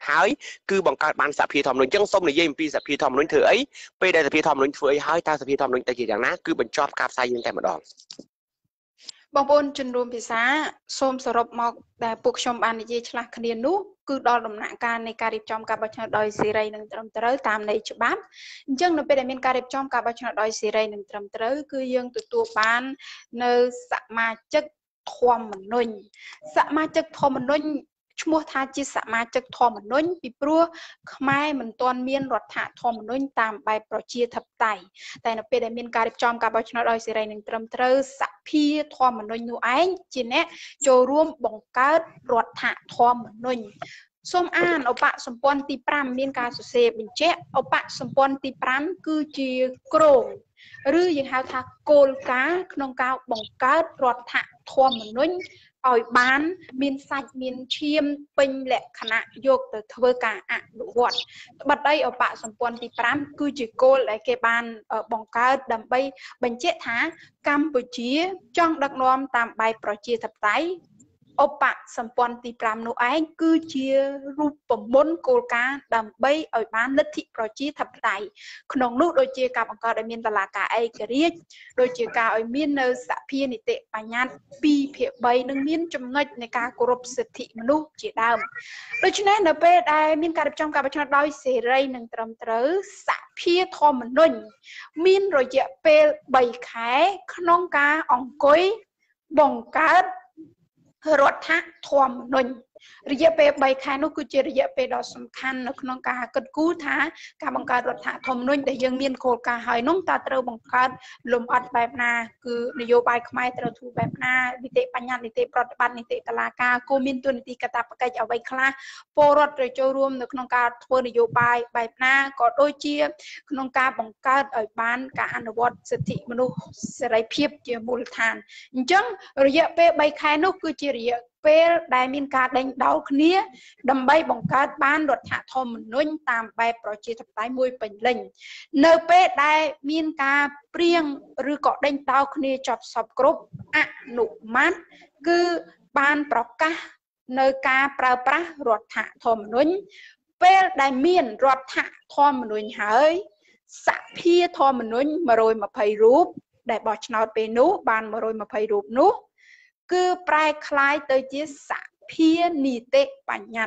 หายคือบังการบ้านสพีทอมหนุ่ยจังส้มในเยี่ยมปีสพีทอมหนุ่ยเถื่อยไปได้สพีทอมหนุ่ยเถื่อยหายตาสพีทอมหนุ่ยแต่จีอย่างนั้นคือบรรจบกาบสายยืนแต่หมดดอกบางคนจนรวมพิษาส้มสรบหมอกแต่ปุกชมบานในเยี่ยฉลาดคะแนนนู้คือดอลลาร์หนักการในการริบจอมการบัญชาดอยซีไรหนึ่งตรมเตอร์ตามในฉบับยังนับเป็นการริบจอมการบัญชาดอยซีไรหนึ่งตรมเตอร์คือยังตัวตัวบ้านเนื้อสมาชิกทอมมันนุ่นสมาชิกทอมมันนุ่นชั่วโมงท้าจิตสมาชิกทอมมันนุ่นปีปลัวไม้เหมือนตอนเมียนรถถาทอมมันนุ่นตามไปโปรเจกต์ทับไตแต่นับเป็นการริบจอมการบัญชาดอยซีไรหนึ่งตรมเตอร์สักพีทอมมันนุ่นอยู่ไอ้จีเนะโจร่วมบงการรถถาทอมมันนุ่นส้มอ่านเอาปะสมปอนตีปรำเรียนการสุเสพเป็นเจ๊เอาปะสมปอนตีปรำคือจีโกรงหรือยังหาทางโกลกาขนมกาวบงการรถถะทอมเหมือนนุ่นอ่อยบ้านมีนใส่มีนเชียมเป็นแหละขณะโยกแต่เทวกาอ่ะดุวัดบัดได้เอาปะสมปอนตีปรำคือจีโกลและเก็บบ้านบงการดำไปเป็นเจ๊ท้ากัมพูชีจ้องดักน้อมตามใบโปรเจกต์ทับไตอปะสัมปอนตีปรามโนไอคือเชียรูปปมนโกลกาดำใบอ่อยบ้านลัทธิโปรเจกต์ทับไตขนมลูกโดยเจียกับองค์กรได้มีตลาดกาไอกรีดโดยเจียกาอ่อยมีเนอสะเพียนิเตปัญญาปีเพียใบหนึ่งมีนจำนวนในการกรบสิทธิมนุษย์เจียดำโดยฉะนั้นเราไปได้มีการประชุมการประชุมโดยเสรีหนึ่งตรมตรสะเพียทอมนุ่นมีนโดยเจียเปใบแขขนมกาองกุยบงการรถทักทอมนนระยะเปใบคานุกุเจระยะเปดอสำคัญนักนองกากระกู้ท้าการบังการรถทักทอมนนแต่ยังมีโคกาหอยน้องตาเตอบังการลมอัดแบบนาคือนโยบายขมายเตอถูแบบนาดิเตปัญญาดิเตปรตปันดิเตตลากาโกมินตุนิติกตาปกายเอาไว้คลาโปรตเรโจรวมนักนองกาทวนโยบายแบบนาก็โดยเชียนองกาบังการอ่อยบ้านการอนุวัตสิทธิมนุษย์สลายเพียบเจียมูลฐานจังระยะเปใบคานุกุเจระยะเปลได้มีการดังดาวคเนี้ยดำใบบงการบ้านรถถาทอมนุ่นตามใบโปรเจกต์ทับไตมวยเป็นเล่นเนเปได้มีการเปลี่ยนหรือเกาะดังดาวคเนี้ยจับสอบกรุ๊ปอนุมัติคือบ้านประกาศเนการประปรารถถาทอมนุ่นเปลได้มีรถถาทอมนุ่นหายสัพพีทอมนุ่นมาโรยมาพายรูปได้บอชนอตเปนุบ้านมาโรยมาพายรูปนุคือปลายคล้ายเตยจีสะเพียนิเตปัญญา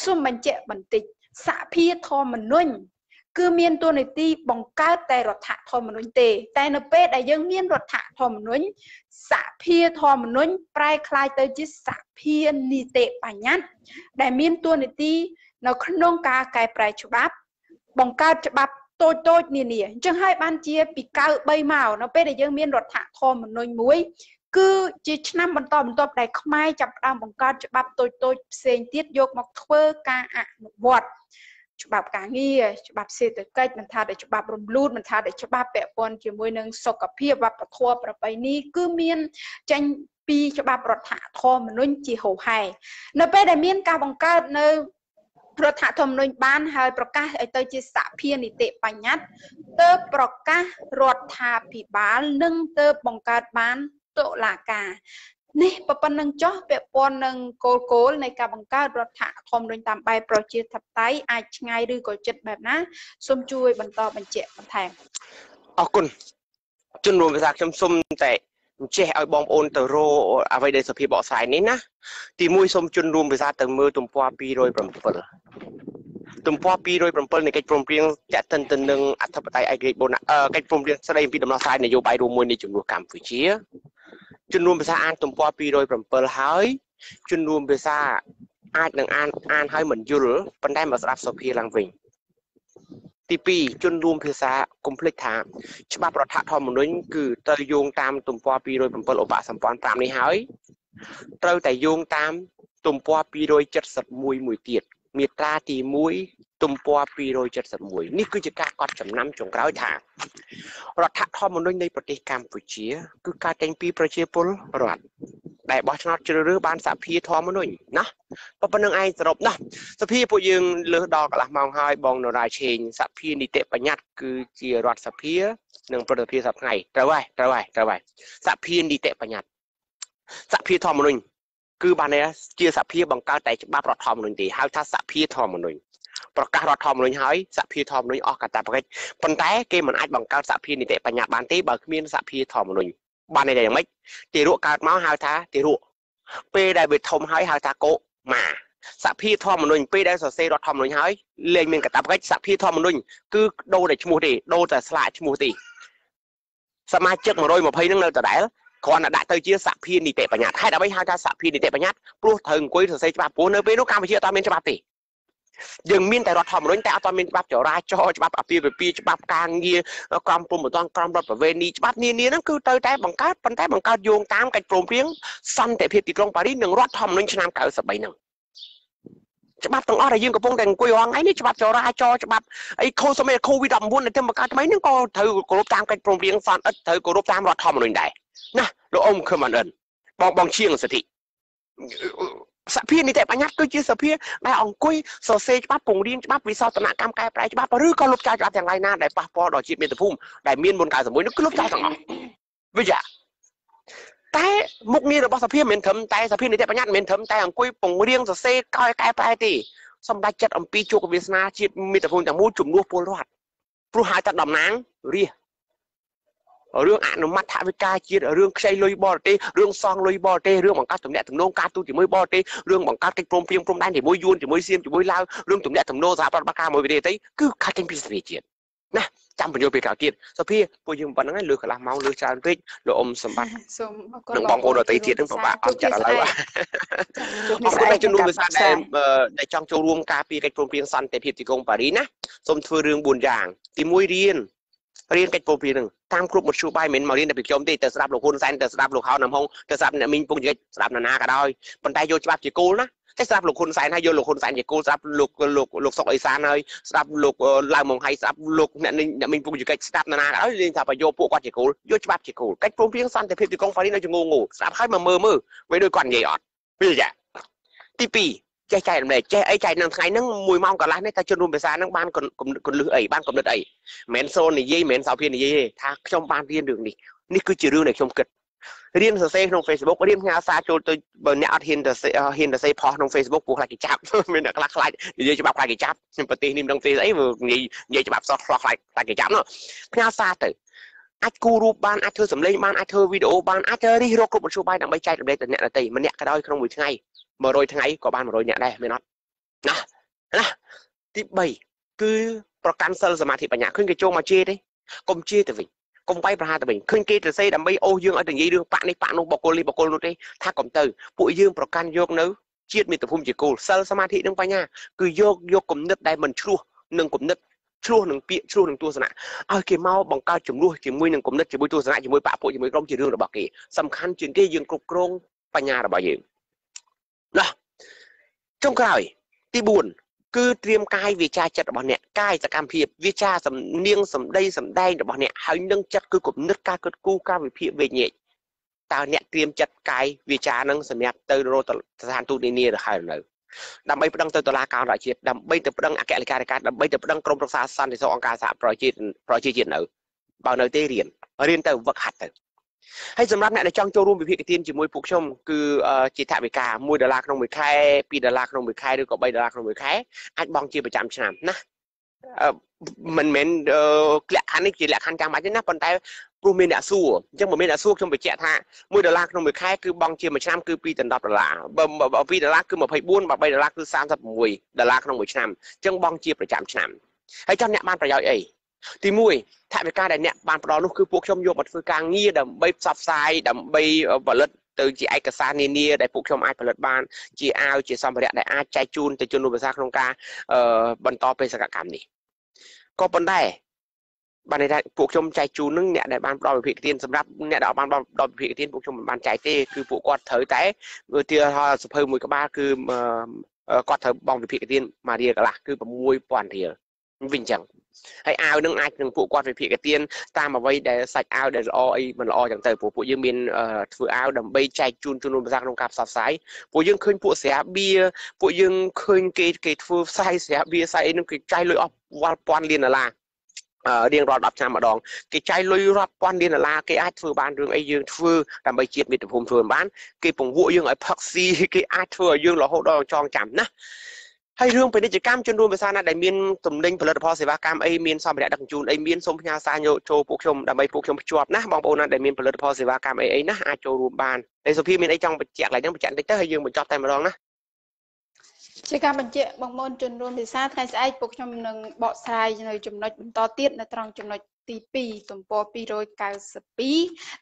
ส่วนมันเจ็บมันติดสะเพียทอมันนุ่นคือเมียนตัวในตีบังการแต่รถถะทอมันนุ่นเตแต่เนเปได้ยังเมียนรถถะทอมันนุ่นสะเพียทอมันนุ่นปลายคล้ายเตยจีสะเพียนิเตปัญญาได้เมียนตัวในตีนกขนงกาไก่ปลายฉบับบังการฉบับโตโต้เนี่ยเนี่ยจึงให้บ้านเจียปีกาใบเมาเนเปได้ยังเมียนรถถะทอมันนุ่นมุ้ยคือจีชนะมันต่อมันต่อได้ขมายจับตามบังการฉบับตัวตัวเสียงเทียดยกมาเพื่อการอ่านบทฉบับการเงี้ยฉบับเศรษฐกิจมันทาได้ฉบับรวมรูดมันทาได้ฉบับแปะปนเกี่ยวมวยหนึ่งสกปรกวับประทัวประไปนี้คือเมียนจันปีฉบับรถถาทอมนุ่นจีโหไฮในไปได้เมียนการบังการในรถถาทอมนุ่นบ้านเฮยประกาศไอเตอจีสะเพียนิเตปัญญัตเตอประกาศรถถาผีบ้านนึ่งเตอบังการบ้านโตลากา นี่ปปนังจ้อเปปอนนังโกโก้ในการบังการรัฐธรรมโดยตามไปโปรเจกต์ทับไตอาจง่ายดื้อก่อจัดแบบนะส้มช่วยบรรทอนบรรเจาะบรรแทงเอาคุณจนรวมไปจากชมส้มแต่เจ้าไอ้บอมโอนตัวโรอะไรเดี๋ยวสพีบอกสายนี้นะที่มุ้ยส้มจนรวมไปจากตัวมือตุ่มปลาปีโดยปรำเปิลตุ่มปลาปีโดยปรำเปิลในการปรำเพียงจัดตันตันหนึ่งอัฐปไตไอ้เกย์โบนัสเอ่อการปรำเพียงแสดงพิธีดำน้ำสายในโยบายรวมมวยในจุดรวมการฝึกเชี่ยจนรวมภาษาอ่านตุ่มปอปีโดยผมเปิดหายจนรวมภาษาอ่านหนังอ่านอ่านให้เหมือนยุลปันได้มาสลับสพีลังวิงตีปีจนรวมภาษากุมพลิกถามฉบับรัฐธรรมนุนคือเตยโยงตามตุ่มปอปีโดยผมเปิดอบะสัมปอนตามในหายเตยแต่โยงตามตุ่มปอปีโดยจัดสัตว์มวยมวยเตียดมีตราตีมวยตุ่มปอปีโดยจัดสัตว์มวยนี่คือจะการกอดจำนำจงกล้าถามรัฐธรรมนุนในประเทศกัมพูชีคือการแต่งปีประชาชนรัฐแต่บอชนอตเจอเรื่องบ้านสาพีทอมนุนนะปปนังไอสรุปนะสาพีผู้ยืนเลือดดอกหลักมองหายบองนราเชนสาพีนิเตปัญญัติคือเจียรัฐสาพีหนึ่งประเดิมพีสับไงตะไว้ตะไว้ตะไว้สาพีนิเตปัญญัติสาพีทอมนุนคือบ้านนี้เจียสาพีบังการแต่บ้านรัฐทอมนุนตีห้าวทัศสาพีทอมนุนประกาศรัฐธรรมนูญหายสัพพีธรรมนูญออกกันแต่ประเด็นปัญหาเกมมันอาจบังการสัพพีนิเตปัญญาบานที่บังมีนสัพพีธรรมนูญบานในใดอย่างไม่ตีรุ่งการเมาหาวท้าตีรุ่งเปย์ได้เบิดทมหายหาวท้าโกมาสัพพีธรรมนูญเปย์ได้สอดเสดรัฐธรรมนูญหายเลี้ยงเมืองกันแต่ประเด็นสัพพีธรรมนูญคือโดนแต่ชมูตีโดนแต่สลายชมูตีสมาชิกมาโดยมาเพย์นั่งเราจะได้ก่อนได้เตยเจียสัพพีนิเตปัญญาให้ได้ไม่หาวท้าสัพพีนิเตปัญญาปลุกถึงกุยสอดเสดฉบับปูเนื้อเปย์นุกามเชียตอนเมียนฉบับตียังมีแต่รัฐธรรมนุนแต่ตอนมีฉบับเจ้าราชฉบับอภิปรายปีฉบับกลางเงียกรมปรมตอนกรมรัฐประเวณีฉบับนี้นี่นั่นคือเตยแต่บังการปันแต่บังการโยงตามกันโปร่งเพียงสั้นแต่เพียงติดลงปารีสหนึ่งรัฐธรรมนุนชนะเก่าสบายหนึ่งฉบับต้องอะไรยืมกระพงแต่งกุยวังไอ้นี่ฉบับเจ้าราชฉบับไอ้โคสเมโควิดำบุญในเทมการทำไมนั่นก็เธอกรบตามกันโปร่งเพียงสั้นเออเธอกรบตามรัฐธรรมนุนได้นะเราอมคือมันเอิญบองบองเชียงสถิสัพพีนิเตปัญญาก็เจอสัพพีได้องคุยโซเซจบับปุ่งดินบับวิสาตนากรรมกายปลายบับหรือก็ลบใจจับอย่างไรน่าได้ปะพอดอกจีบเมตพุ่มได้เมียนบนกายสมุนนึกลบใจต่างๆวิจารแต่มุกนี้เราบอกสัพพีเหม็นเถิมแต่สัพพีนิเตปัญญาเหม็นเถิมแต่องคุยปุ่งเรียงโซเซกายกายปลายตีสมได้จัดอมปีจูกวิสนาจีบเมตพุ่มจากมูจุ่มลูกปูรอดผู้หายจัดดำนางเรียเรื่องอ่านมัธยวิกาจีเรื่องใช้ลอยบอลเตเรื่องซองลอยบอลเตเรื่องบังคับถึงเนี่ยถึงโน้การตู้ถึงมวยบอลเตเรื่องบังคับถึงโปรมเพียงโปรมได้ถึงมวยยูนถึงมวยเซียมถึงมวยลาวเรื่องถึงเนี่ยถึงโน้สาปราการมวยเตยคือการเป็นพิเศษจีนนะจำประโยชน์ไปข่าวจีนสัพพี่ประโยชน์วันนั้นเลือกลาเมาเลือกจานเล็กเลือกอมสมบัติหนึ่งบองโอนเตยจีนหนึ่งบอกว่าเอาจัดอะไรวะเอาคนในจุนรูปซาในในจังโจรวมกาปีการโปรมเพียงซันแต่ผิดที่กงปารีนะสมทวีเรื่องบุญอย่างตีมวยเรียนเรียนเป็นโปรปีหนึ่งตามกลุ่มหมดชูใบเหม็นมาเรียนแต่ปิดจมตีแต่สลับหลงคนแซนแต่สลับหลงเขาหนำห้องแต่สลับเนี่ยมินปุ่งเยอะสลับนานาก็ได้ปันไตโยฉบับจีกูนะแต่สลับหลงคนแซนให้โยหลงคนแซนจีกูสลับหลงหลงหลงสกอิสานเลยสลับหลงลายมองให้สลับหลงเนี่ยเนี่ยมินปุ่งเยอะสลับนานาก็ได้เรียนสลับโยพวกก้อนจีกูโยฉบับจีกูแต่กลุ่มเพียงแซนแต่เพียงตีกองไฟนี่เราจะงงงูสลับให้มาเมื่อมือไว้ด้วยก่อนใหญ่อดพี่จ๋าตีปีใจใจอะไรใจไอ้ใจนั่งไงนั่งมวยมองกันละนี่แต่จนรวมภาษานั่งบ้านคนคนคนลือไอ้บ้านคนลือไอ้เหม็นโซนนี่เย่เหม็นสาวเพียนนี่เย่ถ้าชมบ้านเรียนเรื่องนี้นี่คือจีรุ่งในชมเกิดเรียนเซเซ่ลงเฟซบุ๊กเรียนงานซาโจตัวเบอร์เนี่ยเห็นแต่เห็นแต่เซ่พอลงเฟซบุ๊กปลุกใครกิจจับไม่หนักลักลายเย่จะแบบใครกิจจับปฏิทินดังเฟซไอ้เบอร์เย่จะแบบซอดคลอกใครใครกิจจับเนาะงานซาเตออัดกูรูปบ้านอัดเธอสำเร็จบ้านอัดเธอวิดีโอบ้านอัดเธอรีโรคกลุ่มชูใบดังใบใจดังใบแต่เนี่ยตีมันเนี่ยก็ได้ขนมหมูไงมารวยทั้งไงก็บ้านมารวยเนี่ยได้ไม่นัดนะนะที่ใบคือประกันเซลสมาธิปัญญาขึ้นกระโจมมาเจี๊ยดกลมเจี๊ยดแต่วิ่งกลมไปประหารแต่วิ่งขึ้นเจี๊ยดแต่เซ่ดังใบโอยื่นเอาถึงยี่เรื่องปะในปะนู้นบอกโกลีบอกโกลนู้นได้ถ้ากลมเตยผู้ยื่นประกันโยกนู้นเจี๊ยดมีแต่พุ่มจีกูเซลสมาธิดังปัญญาคือโยกโยกกลมนึกได้มันชั่วหนึ่งกลมนึกชั่วหนึ่งเปียชั่วหนึ่งตัวสนะเอาเกี่ยวเมาบังการจุ่มรูจุ่มมวยหนึ่งกลมนึกจุ่มมวยตัวสนะจุ่มมวยปะโพจุ่มมวยกล้องจีเรื่องระบาดกี่สำคัญจุ่มที่ยื่นกลมกลงปัญญาระบาดยืมนะจงกล่าวที่บุญคือเตรียมกายวิชาจัดบอลเนี่ยกายจากการเพียบวิชาสำเนียงสำได้สำได้บอลเนี่ยหายนั่งจัดคือกลุ่มนึกการเกิดกู้การวิพีเวเนี่ยตาเนี่ยเตรียมจัดกายวิชานั่งสำเนียงเตอร์โรตสถานทูตนี่อะไรเลยดับใบประดังเตอร์ตลาการหลายชีดดับใบเตอร์ประดังอาเกลิการการดับใบเตอร์ประดังกรมประชาสันติสององค์การสามโปรเจกต์โปรเจกต์เนื้อบางเนื้อเตรียมเรียนเตอร์วักหัดเตอร์ ให้สำหรับในช่องโจรูมวิพิกตินจิมวยผูกชมคือจิตถะวิกามวยดาราขนมมือไข่ปีดาราขนมมือไข่หรือก็ใบดาราขนมมือไข่อัดบองจีประจำฉน้ำนะมันเหม็นแหลกขันนี่จีแหลกขันจังมาจีนะปนไตรูมินอาสู้จังหวะมินอาสู้ชมไปเจ้าท่ามวยดาราขนมมือไข่คือบองจีประจำคือปีตันดับดาราบ่บ่ปีดาราคือมาไพ่บุญบ่ใบดาราคือสามสับมวยดาราขนมมือฉน้ำจังบองจีประจำฉน้ำให้เจ้าเนี่ยบ้านประหยัดเอที่มุ้ยถ้าเป็นการใดเนี่ยบางประเด็นคือพวกชมโยบัดคือการเงียดำใบซับไซด์ดำใบผลิตตัวจีไอกระซานเนียได้พวกชมไอผลิตบ้านจีอาจีซอมผลิตได้อาใจจูนแต่จูนรูปภาษาโครงการเอ่อบรรทอเป็นสกัดกรรมนี่ก็เป็นได้บางในพวกชมใจจูนนึงเนี่ยได้บางประเด็นผิดเตียนสำหรับเนี่ยดอกบางประเด็นผิดเตียนพวกชมบางใจเต้คือพวกกอดเถยใจเมื่อเทียร์ทอสเพิ่มมวยกระบ้าคือกอดเถยบองผิดเตียนมาเรียกละคือประมวยป่วนเรียวิ่งจังให้เอาหนึ่งไอ้หนึ่งผู้กอดไปผีกระเตียนตามมาไว้ได้ใส่เอาได้รอไอ้มันรออย่างเตยผู้ผู้ยืมบินเอ่อถือเอาดำใบใจจูนจูนนุ่มจากลงกลับสับสายผู้ยืมคืนผู้เสียเบียผู้ยืมคืนเกตเกตฟูใส่เสียเบียใส่นั่นคือใจลอยออกวันปอนเรียนอะไรเอ่อเรียนรอดับชามมาดองเกตใจลอยรับปอนเรียนอะไรเกตไอ้ถือบ้านเรื่องไอ้ยืมถือดำใบเจี๊ยบมีแต่ผมถือบ้านเกตผงวัวยืมไอ้พักซีเกตไอ้ถือยืมหล่อหดดองจองจำนะให้เรื่องไปในจิตกรรมจนรวมไปซานาได้เมียนตุ่มเล่งผลิตพอเสวากรรมไอเมียนซอมไปได้ดังจูนไอเมียนสมพญาซาโยโชปุกชมดับไปปุกชมจวบนะมองโปนันได้เมียนผลิตพอเสวากรรมไอไอนะอาโจรวมบานในสุพีเมียนไอจองไปแจกอะไรนั่งไปแจกได้แต่ให้ยืมไปจอบแต่มาลองนะจิตกรรมบรรเจมองโปนจนรวมไปซาไทยไอปุกชมหนึ่งเบาทรายในจุ่มน้อยจุ่มต่อเตี้ยในตรองจุ่มน้อยตีปีตุ่มปอปีโรยกาวสปี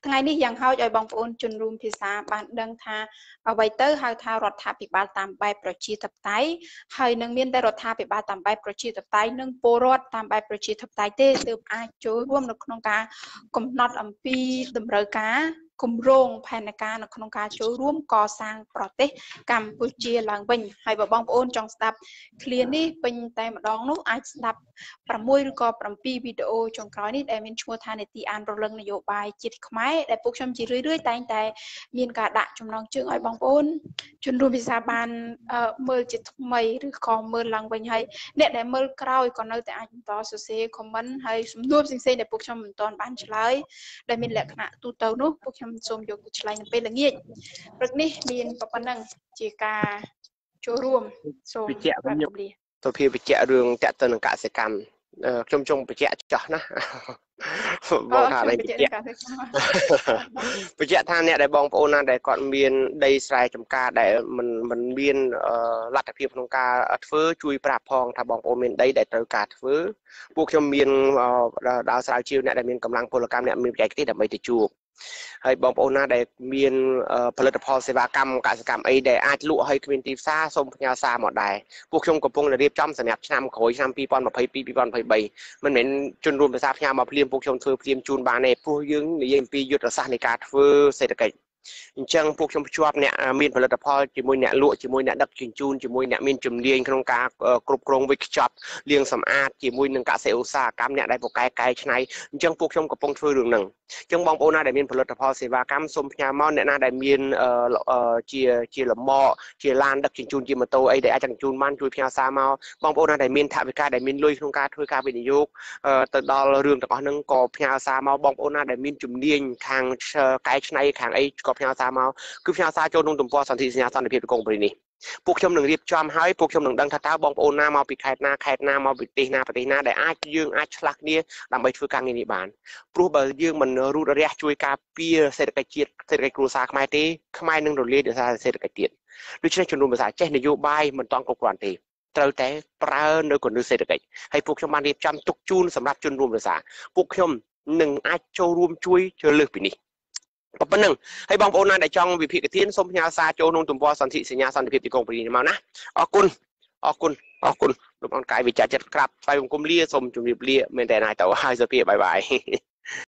ทั้งไงนี่ยังเข้าใจบางคนจนรวมพิซาบานดังทาเอาไว้เตอร์หาทารถทาปิบาตามใบประชีทับไตให้หนึ่งเมียนได้รถทาปิบาตามใบประชีทับไตหนึ่งโปรดตามใบประชีทับไตเต้เติมอาจุร่วมในโครงการกลมนอดอัมพีดมเรือกากลุ่มโรงพนักงานโครงการช่วยร่วมก่อสร้างประเทศกัมพูชาหลังเป็นให้บางคนจองสตับเคลียร์นี่เป็นแต่มาดองนู้อาจสตับประมวยรูปกอประมปีวิดีโอจงคราวนี้ได้มีชัวร์ทานในตีอันรณรงค์นโยบายจิตขมายได้พวกชมจีเรื่อยๆแต่แต่มีการด่าจำลองเชื่อไอ้บางคนจนรวมพิซาบานเอ่อเมื่อจิตไม่หรือของเมื่อหลังเป็นให้เนี่ยได้เมื่อคราวก่อนเราแต่อาจต่อสื่อเสียคอมเมนต์ให้สมดุลสิ่งเสียได้พวกชมตอนบ้านเฉลยได้มีลักษณะตัวเต่านู้พวกชมส่งยกฉลายไปละเงียดเรื่องนี้มีนประปนังจีกาโชว์ร่วมส่งแบบนี้ตัวพี่ไปแจกเรื่องแจกตัวหนังกาศิกรรมเอ่อชมชมไปแจกจ้ะนะบองหาอะไรไปแจกไปแจกท่านเนี่ยได้บองโปนันได้ก่อนเมียนได้สไลด์จำกาได้มันมันเมียนเอ่อหลักที่พนังกาฟื้นช่วยปราบพองถ้าบองโปเมียนได้ได้ตัวกาฟื้นพวกชมเมียนเอ่อดาวสไลด์ชิวเนี่ยได้เมียนกำลังพลกรรมเนี่ยมีใจที่ดับไม่ติดจูบให้บองโปน่าได้เมียนผลิตภัณฑ์เสวากรรมกาศกรรมไอเดียอาจลุให้คุณทีซ่าสมพญาซาหมดได้พวกชมกระพงเรียบจ้อมสนับชามโขยชามปีปอนมาพายปีปีปอนพายใบมันเหม็นจนรวมไปซาพญามาเพียมพวกชมเธอเพียมจูนบานในผู้ยึงในเยี่ยมปียุทธศาสตร์ในการฟื้นเศรษฐกิจจังพวกชมชอบเนี่ยมีนผลิตภัณฑ์จิมวยเนี่ยลุจิมวยเนี่ยดักจินจูนจิมวยเนี่ยมีนจุ่มเลี้ยงขนมกากรุบกรองวิกช็อปเลี้ยงสำอาดจิมวยหนึ่งกะเซอุสากรรมเนี่ยได้พวกไก่ไก่ชนัยจังพวกชมกระพงเธอหนึ่งจังบองโอนาได้มีผลิตภัณฑ์เสวากรรมสมพญามอนเนี่ยน่าได้มีเอ่อเอ่อเจียเจียหล่อหม้อเจียลานดักจินจูนจิมโตไอเดียจังจูนมันจุยพญาซาเมาบองโอนาได้มีถาวิกาได้มีลุยขนมกาถุยกาวิญญาณเอ่อตลอดเรื่องตลอดหนึ่งกอพญาซาเมาบองโอนาได้มีจุ่มเลี้ยงทางไก่ชนัยทางไอกอพญาซาเมาคือพญาซาโจนลงตุ่มปอสันติสัญญาสันติเพียรกงบริณีพวกชมหนึ่งเรียบจอมให้พวกชมหนึ่งดังท้าบองโอนามาปิดแคดนาแคดนามาปิดตีนาปิดตีนาได้อาจยื่งอาจฉลักเนี่ยลำไปช่วยการเงินบานปลุกเบอร์ยื่งมันรูดเรียกช่วยการเปียเศรษฐกิจเจียดเศรษฐกิจกรูซาขมายตีขมายหนึ่งโดนเลี้ยเดือดซาเศรษฐกิจเจียดด้วยเช่นชนรุ่มภาษาเช่นนโยบายมันต้องกบกวนตีเราแต่ปราณโดยคนดูเศรษฐกิจให้พวกชมมันเรียบจอมตุกจูนสำหรับชนรุ่มภาษาพวกชมหนึ่งอาจโจรวมช่วยเชื่อเลือกปีนี้ปปนึงให้บางโอนานได้จองวิพิกตินสมพญาซาโจนงตุมบอสันติสัญญาสันติพิธีกงปรีนมานะออกคุณออกคุณออกคุณรูปร่างกายวิจารจัดกลับไปวงกลมเลี้ยสมจุ่มเลี้ยเมนแต่นายแต่ว่าให้เสียเพียบาย